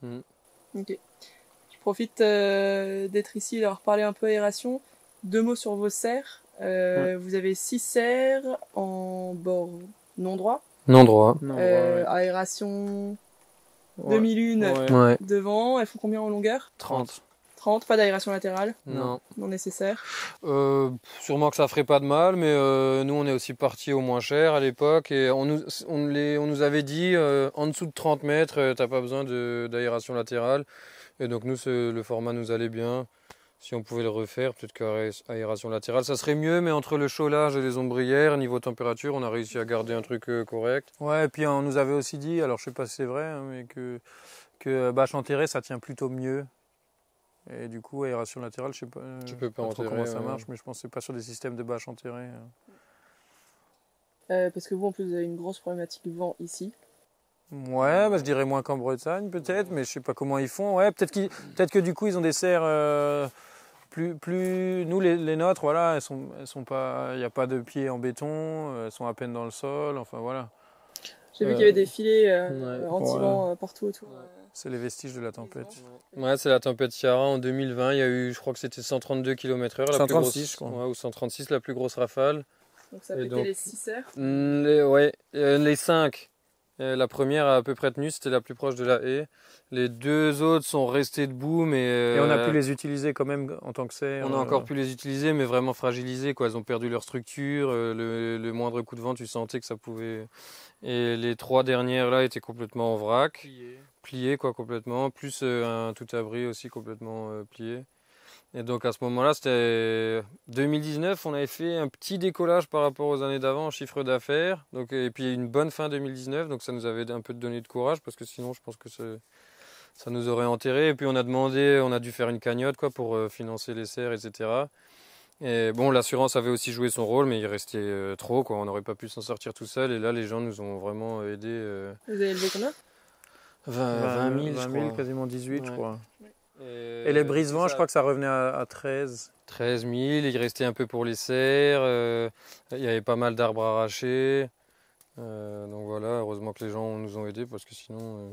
Mm. Ok. Je profite euh, d'être ici et leur parler un peu aération. Deux mots sur vos serres. Euh, mm. Vous avez six serres en bord non droit. Non droit. Non droit euh, ouais. Aération ouais. demi-lune ouais. devant. Elles font combien en longueur? Trente. Pas d'aération latérale? Non. Non nécessaire? euh, Sûrement que ça ferait pas de mal, mais euh, nous on est aussi partis au moins cher à l'époque et on nous, on les, on nous avait dit euh, en dessous de trente mètres, euh, t'as pas besoin d'aération latérale. Et donc nous, le format nous allait bien. Si on pouvait le refaire, peut-être qu'aération latérale, ça serait mieux, mais entre le chaulage et les ombrières, niveau température, on a réussi à garder un truc euh, correct. Ouais, et puis on nous avait aussi dit, alors je sais pas si c'est vrai, hein, mais que, que bâche enterrée, ça tient plutôt mieux. Et du coup, aération latérale, je sais pas, tu peux pas, pas enterrer, trop comment ça marche, ouais. mais je pense que c'est pas sur des systèmes de bâches enterrées. Euh, parce que vous, en plus, vous avez une grosse problématique de vent ici. Ouais, bah, je dirais moins qu'en Bretagne, peut-être, ouais. mais je sais pas comment ils font. Ouais, peut-être qu peut que du coup, ils ont des serres euh, plus, plus... Nous, les, les nôtres, voilà, elles sont, elles sont pas... Il n'y a pas de pieds en béton, elles sont à peine dans le sol, enfin voilà. J'ai vu euh, qu'il y avait des filets euh, ouais, anti-vent ouais. euh, partout autour. Ouais. C'est les vestiges de la tempête. Ouais, c'est la tempête Ciara en deux mille vingt. Il y a eu, je crois que c'était cent trente-deux kilomètres heure, la plus grosse, je crois. Ouais, ou cent trente-six, la plus grosse rafale. Donc ça a pété donc, les six serres. Ouais, euh, les cinq. Et la première a à peu près tenu, c'était la plus proche de la haie. Les deux autres sont restés debout, mais... Euh, et on a pu les utiliser quand même en tant que serre. On a euh, encore pu les utiliser, mais vraiment fragilisés, quoi. Elles ont perdu leur structure, euh, le, le moindre coup de vent, tu sentais que ça pouvait... Et les trois dernières, là, étaient complètement en vrac. Plié. Plié, quoi, complètement. Plus euh, un tout-abri aussi complètement euh, plié. Et donc, à ce moment-là, c'était... deux mille dix-neuf, on avait fait un petit décollage par rapport aux années d'avant en chiffre d'affaires. Donc, et puis, une bonne fin deux mille dix-neuf, donc ça nous avait un peu donné de courage, parce que sinon, je pense que ça, ça nous aurait enterré. Et puis, on a demandé, on a dû faire une cagnotte, quoi, pour euh, financer les serres, et cetera. Et bon, l'assurance avait aussi joué son rôle, mais il restait euh, trop, quoi. On n'aurait pas pu s'en sortir tout seul. Et là, les gens nous ont vraiment aidés. Euh... Vous avez levé combien? vingt, vingt mille, vingt mille, quasiment dix-huit, ouais. je crois. Ouais. Et, et les brise-vents, je crois que ça revenait à, à treize. treize mille, il restait un peu pour les serres. Euh, il y avait pas mal d'arbres arrachés. Euh, donc voilà, heureusement que les gens nous ont aidés, parce que sinon... Euh...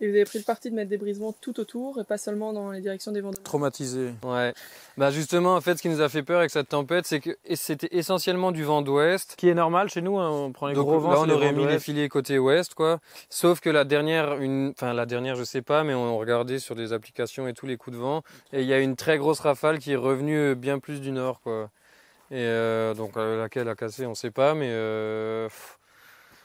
Et vous avez pris le parti de mettre des brise-vents tout autour et pas seulement dans les directions des vents. Traumatisé. Ouais. Bah justement, en fait, ce qui nous a fait peur avec cette tempête, c'est que c'était essentiellement du vent d'ouest. Qui est normal chez nous, hein, on prend les donc, gros vents. Là, on aurait mis les filets côté ouest, quoi. Sauf que la dernière, une, enfin la dernière, je sais pas, mais on regardait sur des applications et tous les coups de vent, et il y a une très grosse rafale qui est revenue bien plus du nord, quoi. Et euh, donc laquelle a cassé, on sait pas, mais. Euh...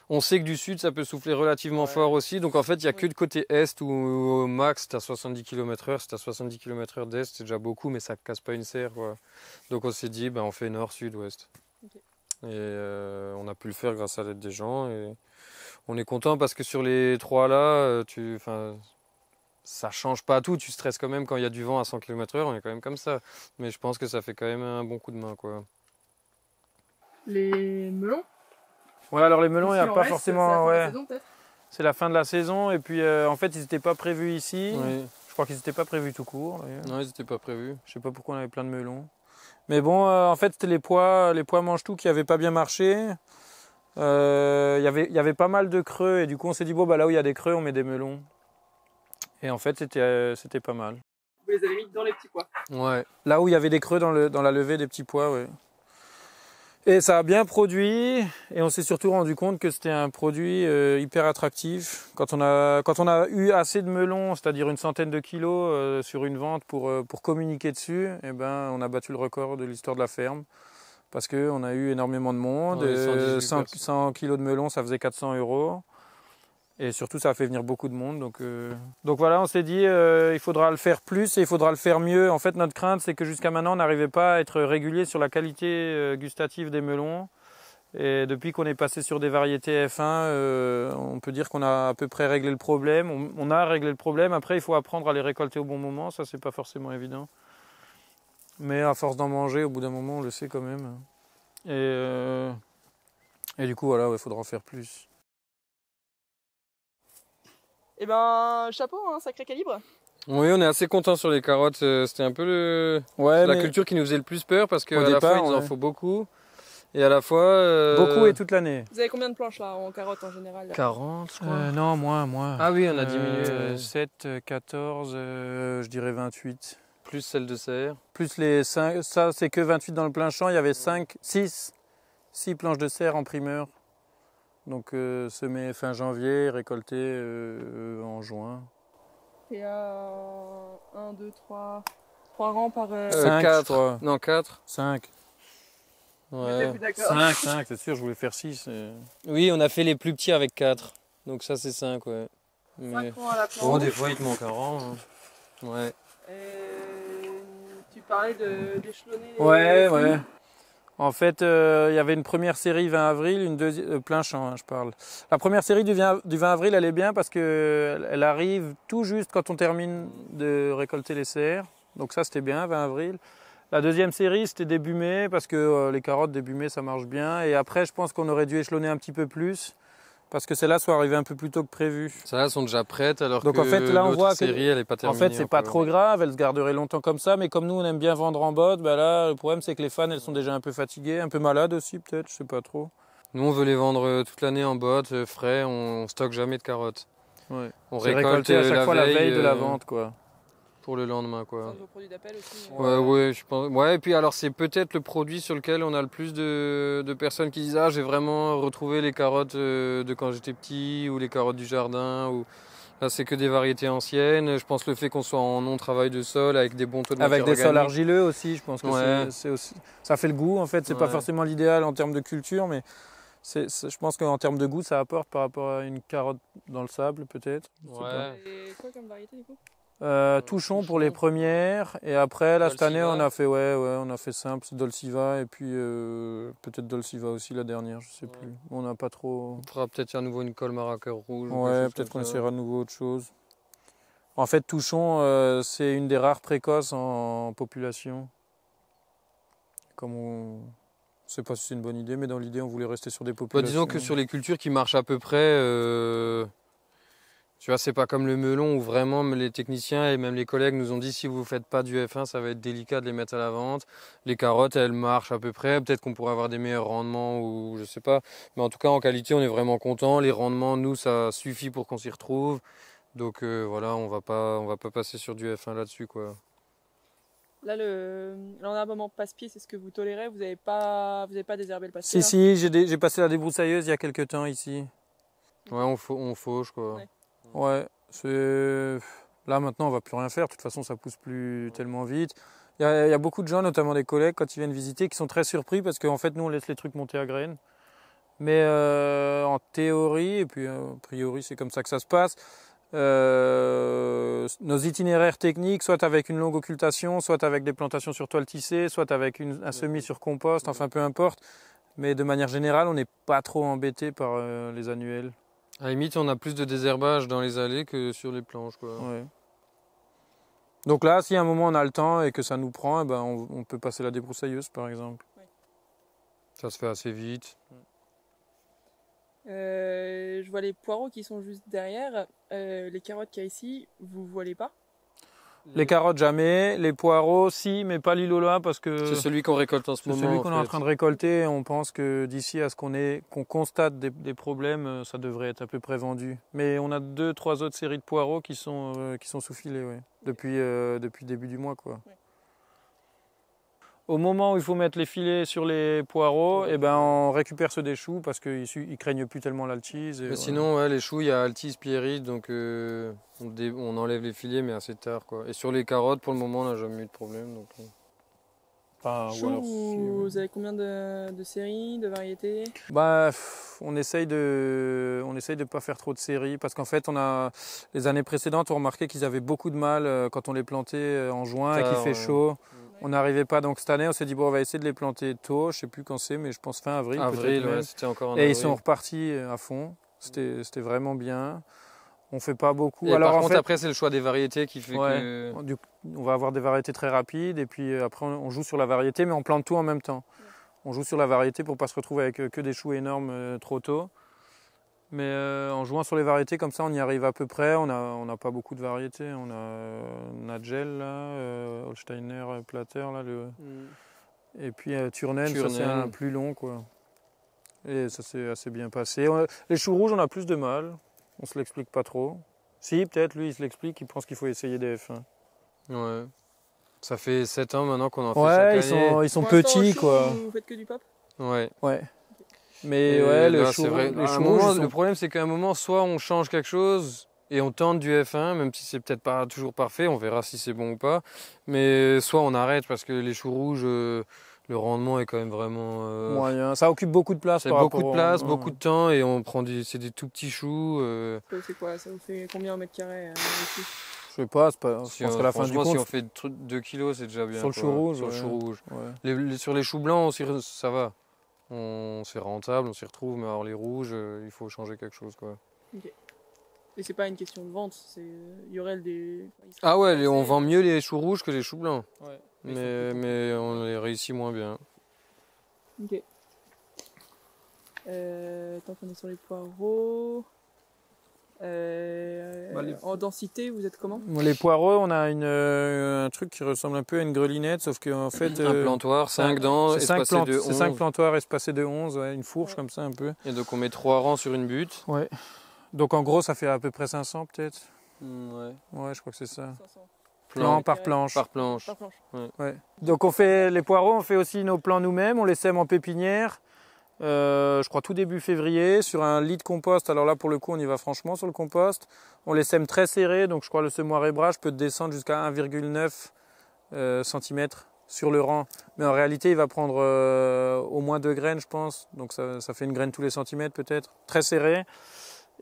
On sait que du sud, ça peut souffler relativement ouais. fort aussi. Donc, en fait, il n'y a que le côté est où, au max, tu as soixante-dix kilomètres heure. Si tu as soixante-dix kilomètres heure d'est, c'est déjà beaucoup, mais ça ne casse pas une serre, quoi. Donc, on s'est dit, ben, on fait nord, sud, ouest. Okay. Et euh, on a pu le faire grâce à l'aide des gens. Et on est content parce que sur les trois là, tu, enfin, ça ne change pas tout. Tu stresses quand même quand il y a du vent à cent kilomètres heure. On est quand même comme ça. Mais je pense que ça fait quand même un bon coup de main, quoi. Les melons? Ouais, alors les melons, il n'y a pas forcément... C'est la fin de la saison, et puis euh, en fait, ils n'étaient pas prévus ici. Oui. Je crois qu'ils n'étaient pas prévus tout court. Non, ils n'étaient pas prévus. Je ne sais pas pourquoi on avait plein de melons. Mais bon, euh, en fait, c'était les pois, les pois mange-tout qui n'avaient pas bien marché. Euh, y avait, y avait pas mal de creux, et du coup, on s'est dit, bon, bah, là où il y a des creux, on met des melons. Et en fait, c'était euh, c'était pas mal. Vous les avez mis dans les petits pois? Ouais. Là où il y avait des creux dans, le, dans la levée des petits pois, oui. Et ça a bien produit. Et on s'est surtout rendu compte que c'était un produit euh, hyper attractif. Quand on a, quand on a eu assez de melons, c'est-à-dire une centaine de kilos euh, sur une vente pour, euh, pour communiquer dessus, eh ben, on a battu le record de l'histoire de la ferme. Parce qu'on a eu énormément de monde, ouais, euh, cent, cent kilos de melons, ça faisait quatre cents euros. Et surtout, ça a fait venir beaucoup de monde. Donc, euh... donc voilà, on s'est dit, euh, il faudra le faire plus et il faudra le faire mieux. En fait, notre crainte, c'est que jusqu'à maintenant, on n'arrivait pas à être régulier sur la qualité euh, gustative des melons. Et depuis qu'on est passé sur des variétés F un, euh, on peut dire qu'on a à peu près réglé le problème. On, on a réglé le problème. Après, il faut apprendre à les récolter au bon moment. Ça, c'est pas forcément évident. Mais à force d'en manger, au bout d'un moment, on le sait quand même. Et, euh, et du coup, voilà, il faudra en faire plus. Eh ben, chapeau, hein, sacré calibre. Oui, on est assez content sur les carottes. C'était un peu le... ouais, la mais... culture qui nous faisait le plus peur parce qu'à la fois, il nous en faut beaucoup. Et à la fois... Euh... beaucoup et toute l'année. Vous avez combien de planches là en carottes en général? quarante, je crois. Euh, non, moins, moins. Ah oui, on a diminué. Euh, sept, quatorze, euh, je dirais vingt-huit. Plus celle de serre. Plus les cinq, ça c'est que vingt-huit dans le plein champ, il y avait cinq, six, six planches de serre en primeur. Donc euh, semé fin janvier, récolté euh, en juin. Et euh, un, deux, trois, trois rangs par... Euh... Euh, quatre, non quatre, cinq. Ouais. cinq, cinq, c'est sûr, je voulais faire six. Et... oui, on a fait les plus petits avec quatre, donc ça c'est cinq, ouais. Mais... cinq rangs à la planche. Bon, des fois il te manque un rang. Hein. Ouais. Et tu parlais d'échelonner. Ouais, ouais. En fait, il euh, y avait une première série vingt avril, une deuxième euh, plein champ, hein, je parle. La première série du vingt avril, elle est bien parce que elle arrive tout juste quand on termine de récolter les serres. Donc ça, c'était bien, vingt avril. La deuxième série, c'était début mai parce que euh, les carottes début mai, ça marche bien. Et après, je pense qu'on aurait dû échelonner un petit peu plus. Parce que celles-là sont arrivées un peu plus tôt que prévu. Celles-là sont déjà prêtes alors donc que en fait, là, on voit que série, elle n'est pas terminée. En fait, c'est pas trop grave, elles se garderaient longtemps comme ça, mais comme nous, on aime bien vendre en botte, bah là, le problème, c'est que les fans, elles sont déjà un peu fatiguées, un peu malades aussi, peut-être, je sais pas trop. Nous, on veut les vendre toute l'année en botte, frais, on stocke jamais de carottes. Ouais. On récolte à chaque la fois veille, la veille euh... de la vente, quoi. Pour le lendemain, quoi. C'est un produit d'appel aussi. Ouais, ouais, je pense. Ouais, et puis alors, c'est peut-être le produit sur lequel on a le plus de, de personnes qui disent « Ah, j'ai vraiment retrouvé les carottes de quand j'étais petit, ou les carottes du jardin, ou... » Là, c'est que des variétés anciennes. Je pense le fait qu'on soit en non-travail de sol, avec des bons taux de matière organique. Avec des sols argileux aussi, je pense que ouais. c'est aussi... ça fait le goût, en fait. C'est ouais. pas forcément l'idéal en termes de culture, mais... c'est, c'est, je pense qu'en termes de goût, ça apporte par rapport à une carotte dans le sable, peut-être. Ouais. Et quoi comme variété, du coup ? Euh, Touchon pour les premières et après là Dolciva. Cette année on a fait ouais ouais on a fait simple Dolciva et puis euh, peut-être Dolciva aussi la dernière je sais ouais. plus on n'a pas trop on fera peut-être à nouveau une Colmar à cœur rouge ouais peut-être qu'on essaiera de nouveau autre chose en fait Touchon euh, c'est une des rares précoces en, en population comme on je sais pas si c'est une bonne idée mais dans l'idée on voulait rester sur des populations bah, disons que sur les cultures qui marchent à peu près euh... tu vois, c'est pas comme le melon où vraiment les techniciens et même les collègues nous ont dit si vous faites pas du F un, ça va être délicat de les mettre à la vente. Les carottes, elles marchent à peu près. Peut-être qu'on pourrait avoir des meilleurs rendements ou je sais pas. Mais en tout cas, en qualité, on est vraiment content. Les rendements, nous, ça suffit pour qu'on s'y retrouve. Donc euh, voilà, on va pas, on va pas passer sur du F un là-dessus, quoi. Là, l'enherbement passe-pied, c'est ce que vous tolérez. Vous n'avez pas, vous avez pas désherbé le passe-pied? Si, si, j'ai dé, j'ai passé la débroussailleuse il y a quelques temps ici. Ouais, on, on fauche, quoi. Ouais. Ouais, c'est... là maintenant on va plus rien faire, de toute façon ça pousse plus tellement vite. Il y, a, il y a beaucoup de gens, notamment des collègues, quand ils viennent visiter, qui sont très surpris parce qu'en fait nous on laisse les trucs monter à graines. Mais euh, en théorie, et puis a priori c'est comme ça que ça se passe, euh, nos itinéraires techniques, soit avec une longue occultation, soit avec des plantations sur toile tissée, soit avec une, un semis sur compost, enfin peu importe. Mais de manière générale on n'est pas trop embêté par euh, les annuels. À la limite, on a plus de désherbage dans les allées que sur les planches, quoi. Ouais. Donc là, si à un moment on a le temps et que ça nous prend, eh ben on, on peut passer la débroussailleuse, par exemple. Ouais. Ça se fait assez vite. Euh, je vois les poireaux qui sont juste derrière. Euh, les carottes qu'il y a ici, vous ne voyez pas ? Les carottes, jamais. Les poireaux, si, mais pas l'illola parce que... C'est celui qu'on récolte en ce moment. C'est celui qu'on est en train de récolter. Et on pense que d'ici à ce qu'on ait, qu'on constate des, des problèmes, ça devrait être à peu près vendu. Mais on a deux, trois autres séries de poireaux qui sont, euh, qui sont sous filet, ouais. Depuis, euh, depuis début du mois, quoi. Ouais. Au moment où il faut mettre les filets sur les poireaux, ouais. Et ben on récupère ceux des choux parce qu'ils ils craignent plus tellement l'altise. Mais voilà. Sinon, ouais, les choux, il y a altise, pyéride, donc euh, on, dé, on enlève les filets, mais assez tard, quoi. Et sur les carottes, pour le moment, on n'a jamais eu de problème. Donc, euh. ah, choux, voilà. Vous avez combien de, de séries, de variétés? Bah, on essaye de, on essaye de pas faire trop de séries parce qu'en fait, on a les années précédentes, on remarquait qu'ils avaient beaucoup de mal quand on les plantait en juin tard, et qu'il fait ouais. chaud. Ouais. On n'arrivait pas, donc cette année on s'est dit bon on va essayer de les planter tôt, je ne sais plus quand c'est, mais je pense fin avril. Avril, ouais, c'était encore en avril. Et ils sont repartis à fond, c'était vraiment bien. On ne fait pas beaucoup. Et alors, par en contre fait, après c'est le choix des variétés qui fait ouais, que... Du coup, on va avoir des variétés très rapides et puis après on joue sur la variété mais on plante tout en même temps. On joue sur la variété pour ne pas se retrouver avec que des choux énormes trop tôt. Mais euh, en jouant sur les variétés comme ça, on y arrive à peu près. On n'a on a pas beaucoup de variétés. On a euh, Nagel, là, euh, Holsteiner, Plater, là, le... mm. et puis euh, Turnien, ça c'est un plus long, quoi. Et ça s'est assez bien passé. A... Les choux rouges, on a plus de mal. On se l'explique pas trop. Si, peut-être, lui, il se l'explique. Il pense qu'il faut essayer des F un. Ouais. Ça fait sept ans maintenant qu'on en fait ouais, chaque année. Ouais, ils sont petits, quoi. Vous faites que du pape ? Ouais. Ouais. Mais et ouais, le, chou, vrai. Le, chou, moment, le problème c'est qu'à un moment, soit on change quelque chose et on tente du F un, même si c'est peut-être pas toujours parfait, on verra si c'est bon ou pas, mais soit on arrête parce que les choux rouges, euh, le rendement est quand même vraiment... Euh, moyen, ça occupe beaucoup de place. Ça par beaucoup de place, au... beaucoup de temps et on prend des, c'est des tout petits choux. Euh... C'est quoi, ça vous fait combien en mètre carré euh, je sais pas, pas si je pense qu'à la fin du compte... si on fait deux kilos, c'est déjà bien. Sur le chou rouge. Sur, ouais. le chou rouge. Ouais. Les, les, sur les choux blancs, ça va. C'est rentable, on s'y retrouve, mais alors les rouges, euh, il faut changer quelque chose, quoi. Okay. Et c'est pas une question de vente, c'est il y aurait des... Ah ouais, les, on vend mieux les choux rouges que les choux blancs, ouais. mais, mais on les réussit moins bien. Ok. Euh, tant qu'on est sur les poireaux... Euh, bah, les... En densité, vous êtes comment? Les poireaux, on a une, euh, un truc qui ressemble un peu à une grelinette, sauf qu'en fait... Euh, un plantoir, cinq dents, espacés de onze. C'est cinq plantoirs espacés de onze, ouais, une fourche ouais. comme ça un peu. Et donc on met trois rangs sur une butte. Ouais. Donc en gros, ça fait à peu près cinq cents peut-être. Mmh, ouais. Ouais, je crois que c'est ça. cinq cents. Plan par planche. Par planche. Par planche. Ouais. Ouais. Donc on fait les poireaux, on fait aussi nos plants nous-mêmes, on les sème en pépinière. Euh, je crois tout début février, sur un lit de compost. Alors là, pour le coup, on y va franchement sur le compost. On les sème très serrés, donc je crois le semoir Hébra peut descendre jusqu'à un virgule neuf euh, cm sur le rang. Mais en réalité, il va prendre euh, au moins deux graines, je pense. Donc ça, ça fait une graine tous les centimètres, peut-être. Très serré.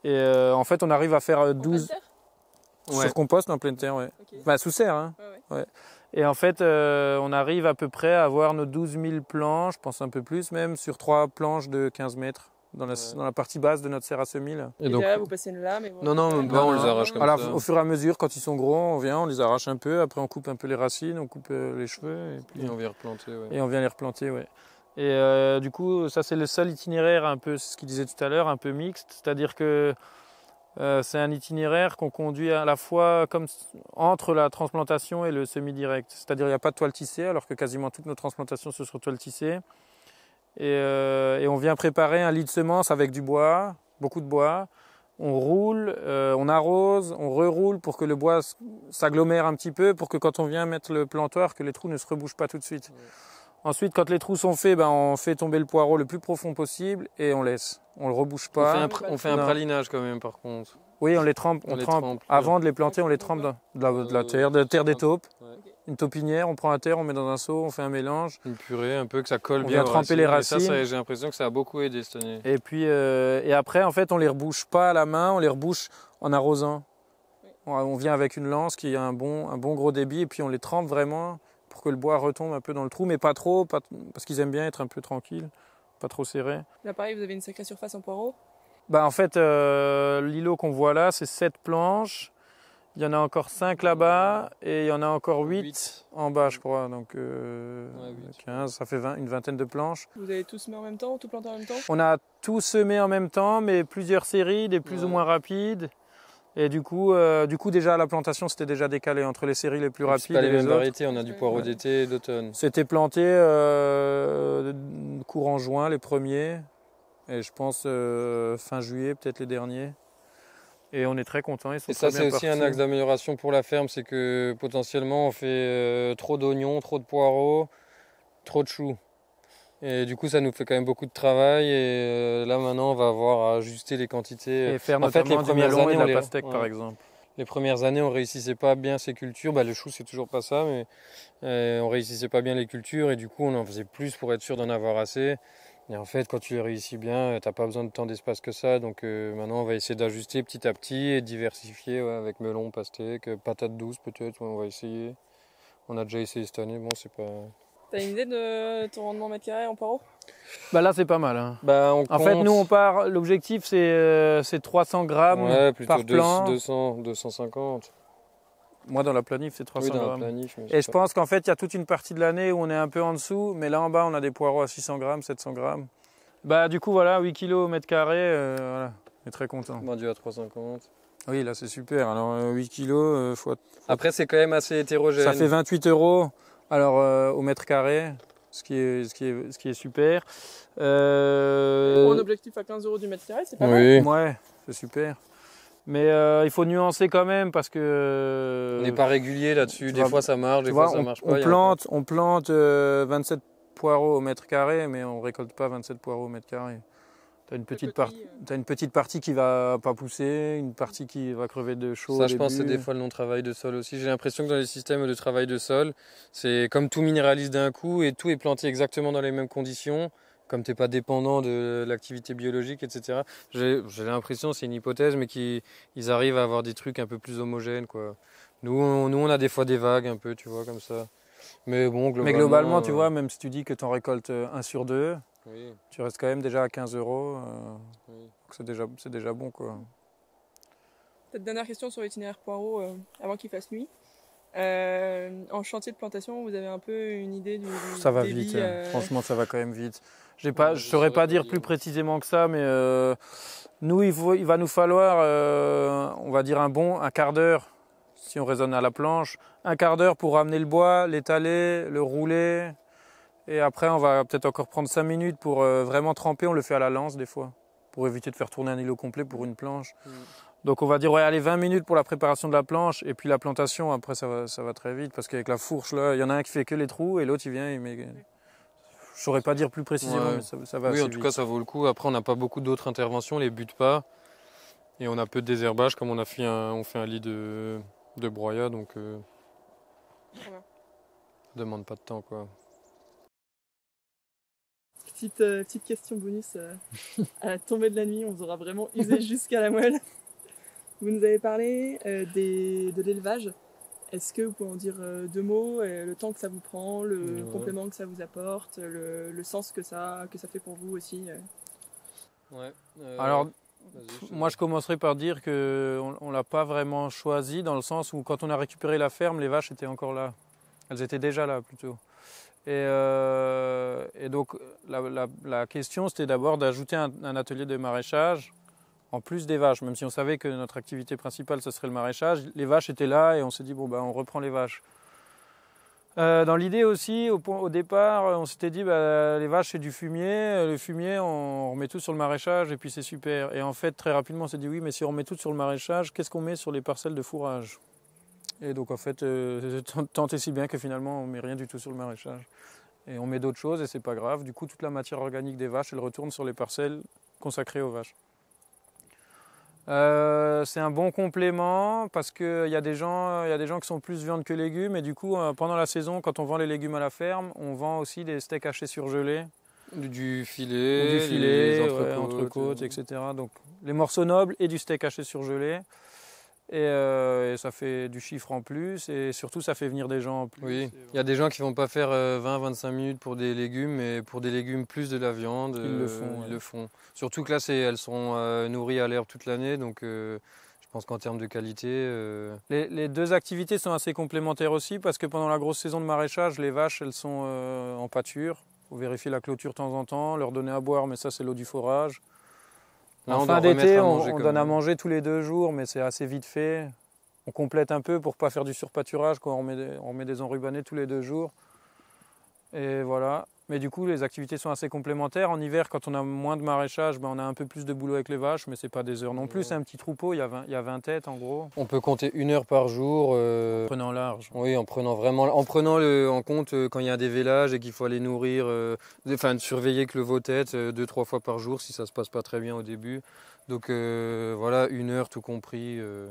Et euh, en fait, on arrive à faire douze... Ouais. Sur compost, en pleine terre, ouais. Okay. Bah, sous serre, hein. Ouais, ouais. Ouais. Et en fait, euh, on arrive à peu près à avoir nos douze mille plants, je pense un peu plus même, sur trois planches de quinze mètres, dans la, ouais. dans la partie basse de notre serre à semis. Et, et donc, là, vous passez une lame et vous... Non, non, même pas, on les arrache comme Alors, ça. Au fur et à mesure, quand ils sont gros, on vient, on les arrache un peu, après on coupe un peu les racines, on coupe euh, les cheveux. Et, puis, et on vient replanter, ouais. Et on vient les replanter, ouais. Et euh, du coup, ça c'est le seul itinéraire, un peu, c'est ce qu'il disait tout à l'heure, un peu mixte, c'est-à-dire que... Euh, c'est un itinéraire qu'on conduit à la fois comme entre la transplantation et le semi-direct. C'est-à-dire il n'y a pas de toile tissée, alors que quasiment toutes nos transplantations sont sur toile tissée. Et, euh, et on vient préparer un lit de semences avec du bois, beaucoup de bois. On roule, euh, on arrose, on reroule pour que le bois s'agglomère un petit peu, pour que quand on vient mettre le plantoir, que les trous ne se rebouchent pas tout de suite. Oui. Ensuite, quand les trous sont faits, ben, on fait tomber le poireau le plus profond possible et on laisse. On le rebouche pas. On fait un, pr on fait un pralinage quand même, par contre. Oui, on les trempe. On on les trempe. trempe Avant de les planter, on les trempe dans de la, de la terre, de la terre des taupes. Ouais. Une taupinière, on prend la terre, on met dans un seau, on fait un mélange. Une purée, un peu, que ça colle on bien. On vient tremper les racines. Et ça, ça j'ai l'impression que ça a beaucoup aidé cette année. Et puis, euh, et après, en fait, on les rebouche pas à la main, on les rebouche en arrosant. Ouais. On, on vient avec une lance qui a un bon, un bon gros débit et puis on les trempe vraiment. Pour que le bois retombe un peu dans le trou, mais pas trop, pas parce qu'ils aiment bien être un peu tranquilles, pas trop serrés. Là, pareil, vous avez une sacrée surface en poireaux. Bah, en fait, euh, l'îlot qu'on voit là, c'est sept planches. Il y en a encore cinq là-bas et il y en a encore huit en bas, je crois. Donc, euh, ouais, quinze, ça fait vingt, une vingtaine de planches. Vous avez tout semé en même temps, tout planté en même temps? On a tout semé en même temps, mais plusieurs séries, des plus ouais. ou moins rapides. Et du coup, euh, du coup déjà la plantation c'était déjà décalé entre les séries les plus donc, rapides pas les et les mêmes autres. Variétés, on a du poireau ouais. d'été, d'automne. C'était planté euh, courant juin les premiers et je pense euh, fin juillet peut-être les derniers. Et on est très contents. Ils sont et ça c'est aussi partis. Un axe d'amélioration pour la ferme, c'est que potentiellement on fait euh, trop d'oignons, trop de poireaux, trop de choux. Et du coup, ça nous fait quand même beaucoup de travail. Et euh, là, maintenant, on va avoir à ajuster les quantités. Et faire en fait, les premières années, on les... pastèque, ouais. par exemple. Les premières années, on réussissait pas bien ces cultures. Bah, le chou, c'est toujours pas ça, mais euh, on réussissait pas bien les cultures. Et du coup, on en faisait plus pour être sûr d'en avoir assez. Et en fait, quand tu les réussis bien, t'as pas besoin de tant d'espace que ça. Donc euh, maintenant, on va essayer d'ajuster petit à petit et diversifier ouais, avec melon, pastèque, patate douce peut-être. Ouais, on va essayer. On a déjà essayé cette année. Bon, c'est pas. T'as une idée de ton rendement mètre carré en poireaux? Bah là c'est pas mal. Hein. Bah, on compte... En fait nous on part, l'objectif c'est euh, trois cents grammes ouais, par plan. deux cents, deux cent cinquante. Moi dans la planif c'est trois cents oui, grammes. Planif, et je pas... pense qu'en fait il y a toute une partie de l'année où on est un peu en dessous, mais là en bas on a des poireaux à six cents grammes, sept cents grammes. Bah du coup voilà, huit kilos au mètre carré, euh, voilà. On est très content. Vendu à trois cent cinquante. Oui là c'est super, alors euh, huit kilos, euh, faut... Après c'est quand même assez hétérogène. Ça fait vingt-huit euros. Alors euh, au mètre carré, ce qui est, ce qui est, ce qui est super. Euh... Pour un objectif à quinze euros du mètre carré, c'est pas oui. mal. Ouais, c'est super. Mais euh, il faut nuancer quand même parce que... Euh, on n'est pas régulier là-dessus, des vois, fois ça marche, des vois, fois ça on, marche pas. On plante, on plante euh, vingt-sept poireaux au mètre carré, mais on ne récolte pas vingt-sept poireaux au mètre carré. T'as une petite partie, t'as une petite partie qui va pas pousser, une partie qui va crever de chaud. Ça, je pense, c'est des fois le non-travail de sol aussi. J'ai l'impression que dans les systèmes de travail de sol, c'est comme tout minéralise d'un coup et tout est planté exactement dans les mêmes conditions. Comme t'es pas dépendant de l'activité biologique, et cetera. J'ai l'impression, c'est une hypothèse, mais qu'ils arrivent à avoir des trucs un peu plus homogènes, quoi. Nous, on, nous, on a des fois des vagues un peu, tu vois, comme ça. Mais bon, globalement. Mais globalement, euh... tu vois, même si tu dis que t'en récoltes un sur deux. Oui. Tu restes quand même déjà à quinze euros, euh, oui. c'est déjà, c'est déjà bon quoi. Cette dernière question sur l'itinéraire poireau, euh, avant qu'il fasse nuit. Euh, en chantier de plantation, vous avez un peu une idée du, du ça va débit, vite, euh... franchement ça va quand même vite. J'ai pas, ouais, je ne saurais pas dire plus précisément que ça, mais euh, nous il, faut, il va nous falloir, euh, on va dire un bon, un quart d'heure, si on raisonne à la planche, un quart d'heure pour ramener le bois, l'étaler, le rouler. Et après, on va peut-être encore prendre cinq minutes pour euh, vraiment tremper. On le fait à la lance des fois, pour éviter de faire tourner un îlot complet pour une planche. Mmh. Donc on va dire, ouais, allez, vingt minutes pour la préparation de la planche. Et puis la plantation, après, ça va, ça va très vite. Parce qu'avec la fourche, là, il y en a un qui fait que les trous et l'autre, il vient, il met... Je ne saurais pas dire plus précisément, ouais. mais ça, ça va oui, assez vite. Oui, en tout cas, ça vaut le coup. Après, on n'a pas beaucoup d'autres interventions, on ne les bute pas. Et on a peu de désherbage, comme on a fait un, on fait un lit de, de broyat. Donc, euh... ouais. ça ne demande pas de temps, quoi. Petite, euh, petite question bonus, euh, à la tombée de la nuit, on vous aura vraiment usé jusqu'à la moelle. Vous nous avez parlé euh, des, de l'élevage. Est-ce que vous pouvez en dire euh, deux mots, euh, le temps que ça vous prend, le ouais. complément que ça vous apporte, le, le sens que ça, que ça fait pour vous aussi euh. Ouais. Euh, Alors, je... moi je commencerai par dire qu'on ne l'a pas vraiment choisi dans le sens où quand on a récupéré la ferme, les vaches étaient encore là. Elles étaient déjà là plutôt. Et, euh, et donc la, la, la question c'était d'abord d'ajouter un, un atelier de maraîchage en plus des vaches, même si on savait que notre activité principale ce serait le maraîchage, les vaches étaient là et on s'est dit bon ben on reprend les vaches. Euh, dans l'idée aussi, au, au départ on s'était dit ben, les vaches c'est du fumier, le fumier on remet tout sur le maraîchage et puis c'est super. Et en fait très rapidement on s'est dit oui mais si on remet tout sur le maraîchage, qu'est-ce qu'on met sur les parcelles de fourrage ? Et donc en fait, euh, tant et si bien que finalement on ne met rien du tout sur le maraîchage. Et on met d'autres choses et c'est pas grave. Du coup, toute la matière organique des vaches, elle retourne sur les parcelles consacrées aux vaches. Euh, c'est un bon complément parce qu'il y a des gens, y a des gens qui sont plus viande que légumes. Et du coup, euh, pendant la saison, quand on vend les légumes à la ferme, on vend aussi des steaks hachés surgelés. Du filet, du filet, des entrecôtes, ouais, entrecôtes, et cetera. Donc les morceaux nobles et du steak haché surgelé. Et, euh, et ça fait du chiffre en plus et surtout ça fait venir des gens en plus. Oui, il y a des gens qui ne vont pas faire vingt à vingt-cinq minutes pour des légumes, mais pour des légumes plus de la viande, ils, euh, le, font, ils ouais. le font. Surtout que là, elles sont euh, nourries à l'herbe toute l'année, donc euh, je pense qu'en termes de qualité... Euh... Les, les deux activités sont assez complémentaires aussi parce que pendant la grosse saison de maraîchage, les vaches elles sont euh, en pâture. Il faut vérifier la clôture de temps en temps, leur donner à boire, mais ça c'est l'eau du forage. Là, en fin d'été, on, on donne même. à manger tous les deux jours, mais c'est assez vite fait. On complète un peu pour ne pas faire du surpâturage, quoi. On met des, on met des enrubannés tous les deux jours. Et voilà. Mais du coup, les activités sont assez complémentaires. En hiver, quand on a moins de maraîchage, ben, on a un peu plus de boulot avec les vaches, mais ce n'est pas des heures non plus. C'est un petit troupeau, il y a vingt, il y a vingt têtes en gros. On peut compter une heure par jour. Euh... En prenant large. Oui, en prenant vraiment, en prenant le... en compte euh, quand il y a des vélages et qu'il faut aller nourrir, euh... enfin surveiller que le veau tête euh, deux, trois fois par jour si ça ne se passe pas très bien au début. Donc euh, voilà, une heure tout compris. Euh...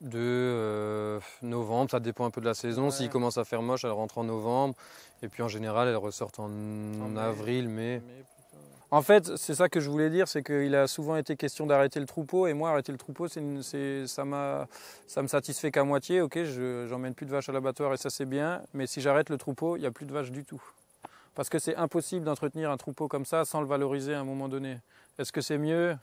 de euh, novembre, ça dépend un peu de la saison. S'il ouais. commence à faire moche, elle rentre en novembre. Et puis en général, elle ressort en, en avril, mai. En fait, c'est ça que je voulais dire, c'est qu'il a souvent été question d'arrêter le troupeau. Et moi, arrêter le troupeau, c'est une, c'est, ça m'a, ça me satisfait qu'à moitié. Ok, je n'emmène plus de vaches à l'abattoir et ça c'est bien. Mais si j'arrête le troupeau, il n'y a plus de vaches du tout. Parce que c'est impossible d'entretenir un troupeau comme ça sans le valoriser à un moment donné. Est-ce que c'est mieux ?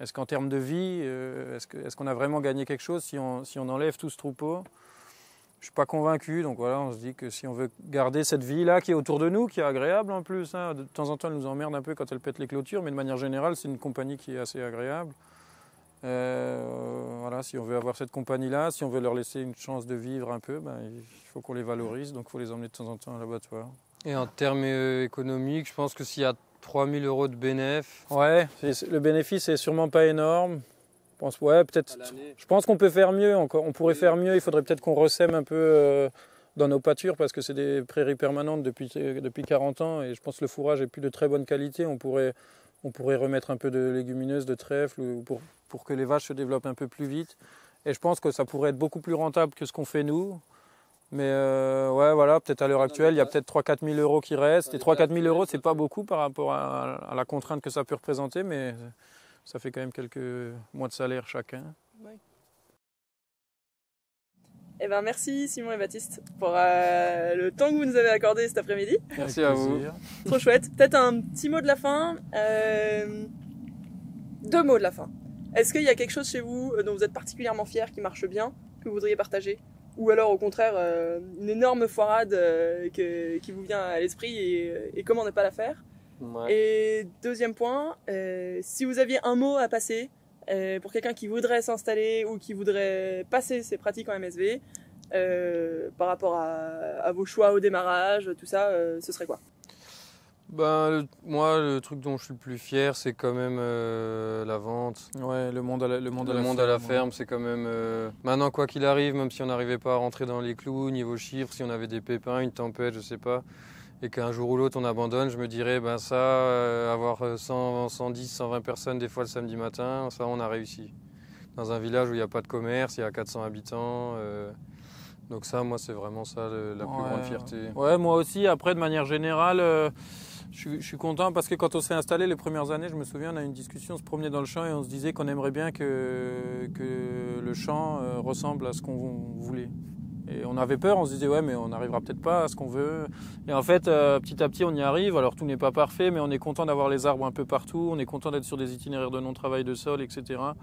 Est-ce qu'en termes de vie, euh, est-ce que, est-ce qu'on a vraiment gagné quelque chose si on, si on enlève tout ce troupeau? Je ne suis pas convaincu, donc voilà, on se dit que si on veut garder cette vie-là qui est autour de nous, qui est agréable en plus, hein, de temps en temps elle nous emmerde un peu quand elle pète les clôtures, mais de manière générale c'est une compagnie qui est assez agréable. Euh, voilà, si on veut avoir cette compagnie-là, si on veut leur laisser une chance de vivre un peu, ben, il faut qu'on les valorise, donc il faut les emmener de temps en temps à l'abattoir. Et en termes économiques, je pense que s'il y a trois mille euros de bénéfice. Ouais, le bénéfice n'est sûrement pas énorme. Je pense, ouais, peut-être, je pense qu'on peut faire mieux. On, on pourrait faire mieux. Il faudrait peut-être qu'on ressème un peu euh, dans nos pâtures parce que c'est des prairies permanentes depuis, depuis quarante ans. Et je pense que le fourrage n'est plus de très bonne qualité. On pourrait, on pourrait remettre un peu de légumineuses, de trèfle ou pour, pour que les vaches se développent un peu plus vite. Et je pense que ça pourrait être beaucoup plus rentable que ce qu'on fait nous. Mais euh, ouais, voilà, peut-être à l'heure actuelle, il y a peut-être trois à quatre mille euros qui restent. Et trois à quatre mille euros, c'est pas beaucoup par rapport à, à la contrainte que ça peut représenter, mais ça fait quand même quelques mois de salaire chacun. Ouais. Eh ben, merci Simon et Baptiste pour euh, le temps que vous nous avez accordé cet après-midi. Merci à vous. Trop chouette. Peut-être un petit mot de la fin. Euh, deux mots de la fin. Est-ce qu'il y a quelque chose chez vous dont vous êtes particulièrement fier, qui marche bien, que vous voudriez partager ? Ou alors au contraire, euh, une énorme foirade euh, que, qui vous vient à l'esprit et, et comment ne pas la faire. Ouais. Et deuxième point, euh, si vous aviez un mot à passer euh, pour quelqu'un qui voudrait s'installer ou qui voudrait passer ses pratiques en M S V, euh, par rapport à, à vos choix au démarrage, tout ça, euh, ce serait quoi ? Ben, le, moi, le truc dont je suis le plus fier, c'est quand même euh, la vente. Ouais, le monde à la, le monde le à, la monde ferme, à la ferme, ouais. C'est quand même... Euh, maintenant, quoi qu'il arrive, même si on n'arrivait pas à rentrer dans les clous, niveau chiffres, si on avait des pépins, une tempête, je sais pas, et qu'un jour ou l'autre on abandonne, je me dirais, ben ça, euh, avoir cent, cent dix, cent vingt personnes des fois le samedi matin, ça, on a réussi. Dans un village où il n'y a pas de commerce, il y a quatre cents habitants... Euh, donc ça, moi, c'est vraiment ça, le, la plus ouais. grande fierté. Ouais, moi aussi. Après, de manière générale... Euh, Je, je suis content parce que quand on s'est installé les premières années, je me souviens, on a eu une discussion, on se promenait dans le champ et on se disait qu'on aimerait bien que, que le champ euh, ressemble à ce qu'on voulait. Et on avait peur, on se disait ouais mais on n'arrivera peut-être pas à ce qu'on veut. Et en fait, euh, petit à petit, on y arrive. Alors tout n'est pas parfait, mais on est content d'avoir les arbres un peu partout, on est content d'être sur des itinéraires de non-travail de sol, et cetera.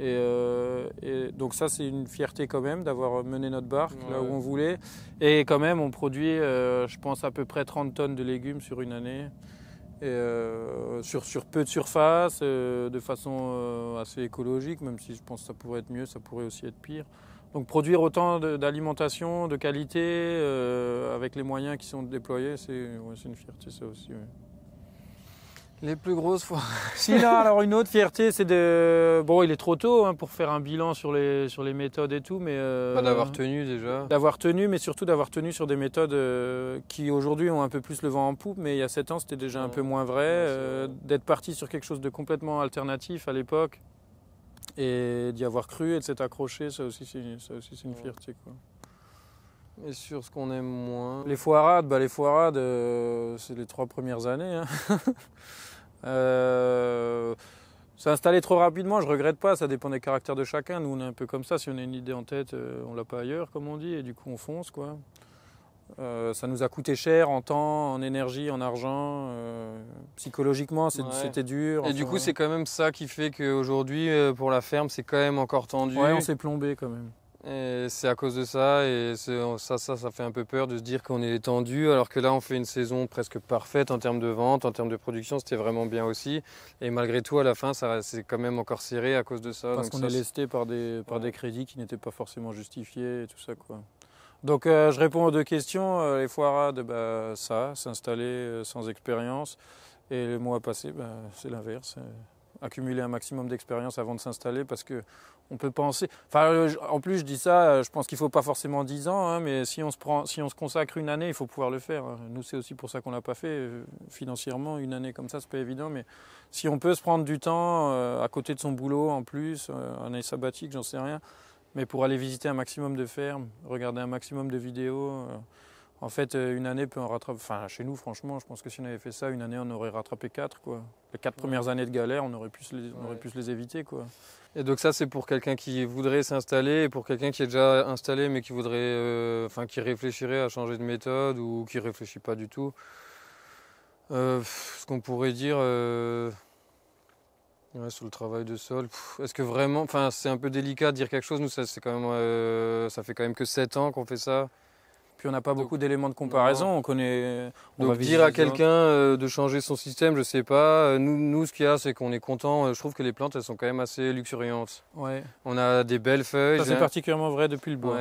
Et, euh, et donc ça, c'est une fierté quand même d'avoir mené notre barque ouais. là où on voulait. Et quand même, on produit, euh, je pense, à peu près trente tonnes de légumes sur une année, et, euh, sur, sur peu de surface, euh, de façon euh, assez écologique, même si je pense que ça pourrait être mieux, ça pourrait aussi être pire. Donc produire autant d'alimentation, de, de qualité, euh, avec les moyens qui sont déployés, c'est ouais, une fierté ça aussi. Ouais. Les plus grosses fois. Si là, alors une autre fierté, c'est de... Bon, il est trop tôt hein, pour faire un bilan sur les, sur les méthodes et tout, mais... Euh, bah, d'avoir tenu déjà. D'avoir tenu, mais surtout d'avoir tenu sur des méthodes euh, qui aujourd'hui ont un peu plus le vent en poupe, mais il y a sept ans, c'était déjà ouais. un peu moins vrai. Ouais, euh, d'être parti sur quelque chose de complètement alternatif à l'époque et d'y avoir cru et de s'être accroché, ça aussi, c'est une fierté, quoi. Et sur ce qu'on aime moins. Les foirades, bah les foirades, euh, c'est les trois premières années. Hein. euh, S'installer trop rapidement, je regrette pas, ça dépend des caractères de chacun. Nous, on est un peu comme ça, si on a une idée en tête, euh, on l'a pas ailleurs, comme on dit, et du coup, on fonce, quoi. Euh, ça nous a coûté cher en temps, en énergie, en argent, euh, psychologiquement c'était ouais. dur. Et enfin, du coup, ouais. c'est quand même ça qui fait qu'aujourd'hui, euh, pour la ferme, c'est quand même encore tendu. Ouais, on s'est plombé quand même. Et c'est à cause de ça, et ça, ça, ça fait un peu peur de se dire qu'on est étendu, alors que là on fait une saison presque parfaite en termes de vente, en termes de production, c'était vraiment bien aussi. Et malgré tout, à la fin, ça c'est quand même encore serré à cause de ça. Parce qu'on est lesté par des, par ouais. des crédits qui n'étaient pas forcément justifiés et tout ça, quoi. Donc euh, je réponds aux deux questions. Euh, les foirades, bah, ça, s'installer euh, sans expérience, et le mois passé, bah, c'est l'inverse. Euh, accumuler un maximum d'expérience avant de s'installer, parce que on peut penser. Enfin, en plus, je dis ça, je pense qu'il ne faut pas forcément dix ans, hein, mais si on se prend, si on se consacre une année, il faut pouvoir le faire. Nous, c'est aussi pour ça qu'on ne l'a pas fait. Financièrement, une année comme ça, ce n'est pas évident. Mais si on peut se prendre du temps, euh, à côté de son boulot en plus, euh, un année sabbatique, j'en sais rien, mais pour aller visiter un maximum de fermes, regarder un maximum de vidéos, euh, en fait, une année peut en rattraper. Enfin, chez nous, franchement, je pense que si on avait fait ça, une année, on aurait rattrapé quatre, quoi. Les quatre premières années de galère, on aurait pu se les, on aurait pu se les éviter, quoi. Et donc ça, c'est pour quelqu'un qui voudrait s'installer, et pour quelqu'un qui est déjà installé mais qui voudrait, euh, enfin, qui réfléchirait à changer de méthode ou qui réfléchit pas du tout. Euh, ce qu'on pourrait dire euh, ouais, sur le travail de sol, est-ce que vraiment, enfin, c'est un peu délicat de dire quelque chose. Nous, ça, c'est quand même, euh, ça fait quand même que sept ans qu'on fait ça. Puis on n'a pas donc, beaucoup d'éléments de comparaison, non. on connaît... On donc va dire à quelqu'un euh, de changer son système, je ne sais pas. Nous, nous ce qu'il y a, c'est qu'on est content. Je trouve que les plantes, elles sont quand même assez luxuriantes. Ouais. On a des belles feuilles. Ça, c'est particulièrement vrai depuis le bois.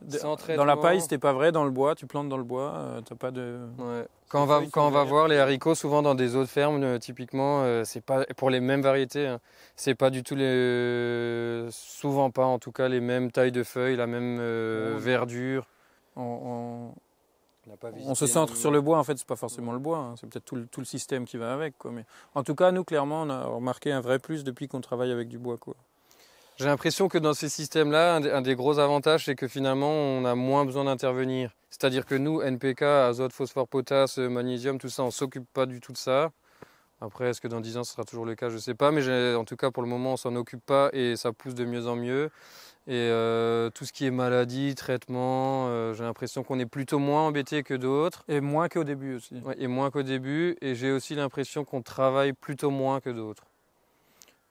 Ouais. Dans la paille, c'était pas vrai. Dans le bois, tu plantes dans le bois, euh, t'as pas de... Ouais. Quand on va, quand on va voir les haricots, souvent dans des autres fermes, euh, typiquement, euh, c'est pas pour les mêmes variétés. Hein, c'est pas du tout les... Euh, souvent pas, en tout cas, les mêmes tailles de feuilles, la même euh, ouais. verdure. On, on, on, on se centre sur le bois, en fait, c'est pas forcément le bois, hein. C'est peut-être tout le, tout le système qui va avec, quoi. Mais en tout cas, nous, clairement, on a remarqué un vrai plus depuis qu'on travaille avec du bois, quoi. J'ai l'impression que dans ces systèmes-là, un, un des gros avantages, c'est que finalement, on a moins besoin d'intervenir. C'est-à-dire que nous, N P K, azote, phosphore, potasse, magnésium, tout ça, on s'occupe pas du tout de ça. Après, est-ce que dans dix ans, ce sera toujours le cas? Je sais pas, mais en tout cas, pour le moment, on s'en occupe pas et ça pousse de mieux en mieux. Et euh, tout ce qui est maladie, traitement, euh, j'ai l'impression qu'on est plutôt moins embêté que d'autres. Et moins qu'au début aussi. Ouais, et moins qu'au début. Et j'ai aussi l'impression qu'on travaille plutôt moins que d'autres.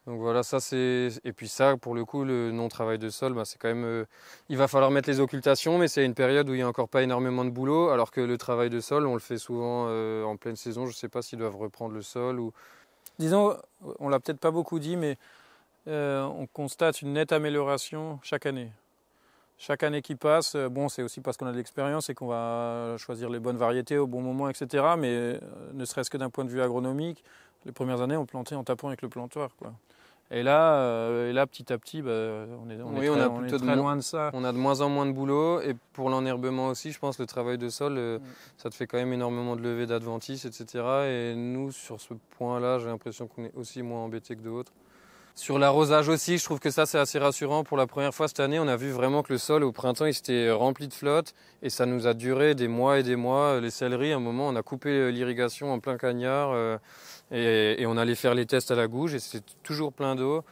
Donc voilà, ça c'est... Et puis ça, pour le coup, le non-travail de sol, bah, c'est quand même... Euh... Il va falloir mettre les occultations, mais c'est une période où il n'y a encore pas énormément de boulot, alors que le travail de sol, on le fait souvent euh, en pleine saison. Je ne sais pas s'ils doivent reprendre le sol ou... Disons, on ne l'a peut-être pas beaucoup dit, mais... Euh, on constate une nette amélioration chaque année. Chaque année qui passe, bon, c'est aussi parce qu'on a de l'expérience et qu'on va choisir les bonnes variétés au bon moment, et cetera. Mais ne serait-ce que d'un point de vue agronomique, les premières années, on plantait en tapant avec le plantoir, quoi. Et là, euh, et là, petit à petit, bah, on est, on oui, est très, on a on est très de loin de ça. On a de moins en moins de boulot. Et pour l'enherbement aussi, je pense, le travail de sol, euh, oui. ça te fait quand même énormément de levées d'adventices, et cetera. Et nous, sur ce point-là, j'ai l'impression qu'on est aussi moins embêtés que d'autres. Sur l'arrosage aussi, je trouve que ça c'est assez rassurant. Pour la première fois cette année, on a vu vraiment que le sol au printemps il s'était rempli de flotte et ça nous a duré des mois et des mois. Les céleris, à un moment, on a coupé l'irrigation en plein cagnard euh, et, et on allait faire les tests à la gouge et c'était toujours plein d'eau.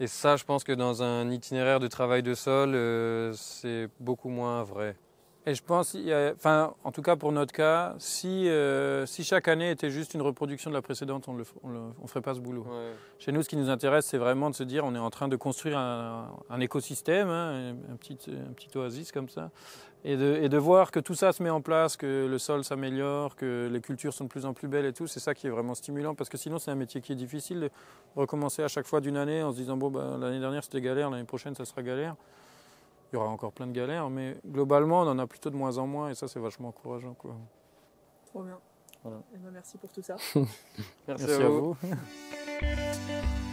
Et ça, je pense que dans un itinéraire de travail de sol, euh, c'est beaucoup moins vrai. Et je pense, il y a, enfin, en tout cas pour notre cas, si, euh, si chaque année était juste une reproduction de la précédente, on ne ferait pas ce boulot. Ouais. Chez nous, ce qui nous intéresse, c'est vraiment de se dire on est en train de construire un, un écosystème, hein, un, petit, un petit oasis comme ça, et de, et de voir que tout ça se met en place, que le sol s'améliore, que les cultures sont de plus en plus belles et tout. C'est ça qui est vraiment stimulant, parce que sinon, c'est un métier qui est difficile de recommencer à chaque fois d'une année en se disant bon, ben, l'année dernière, c'était galère, l'année prochaine, ça sera galère. Il y aura encore plein de galères, mais globalement, on en a plutôt de moins en moins, et ça, c'est vachement encourageant, quoi. Trop bien. Voilà. Et ben, merci pour tout ça. merci, merci à vous. À vous.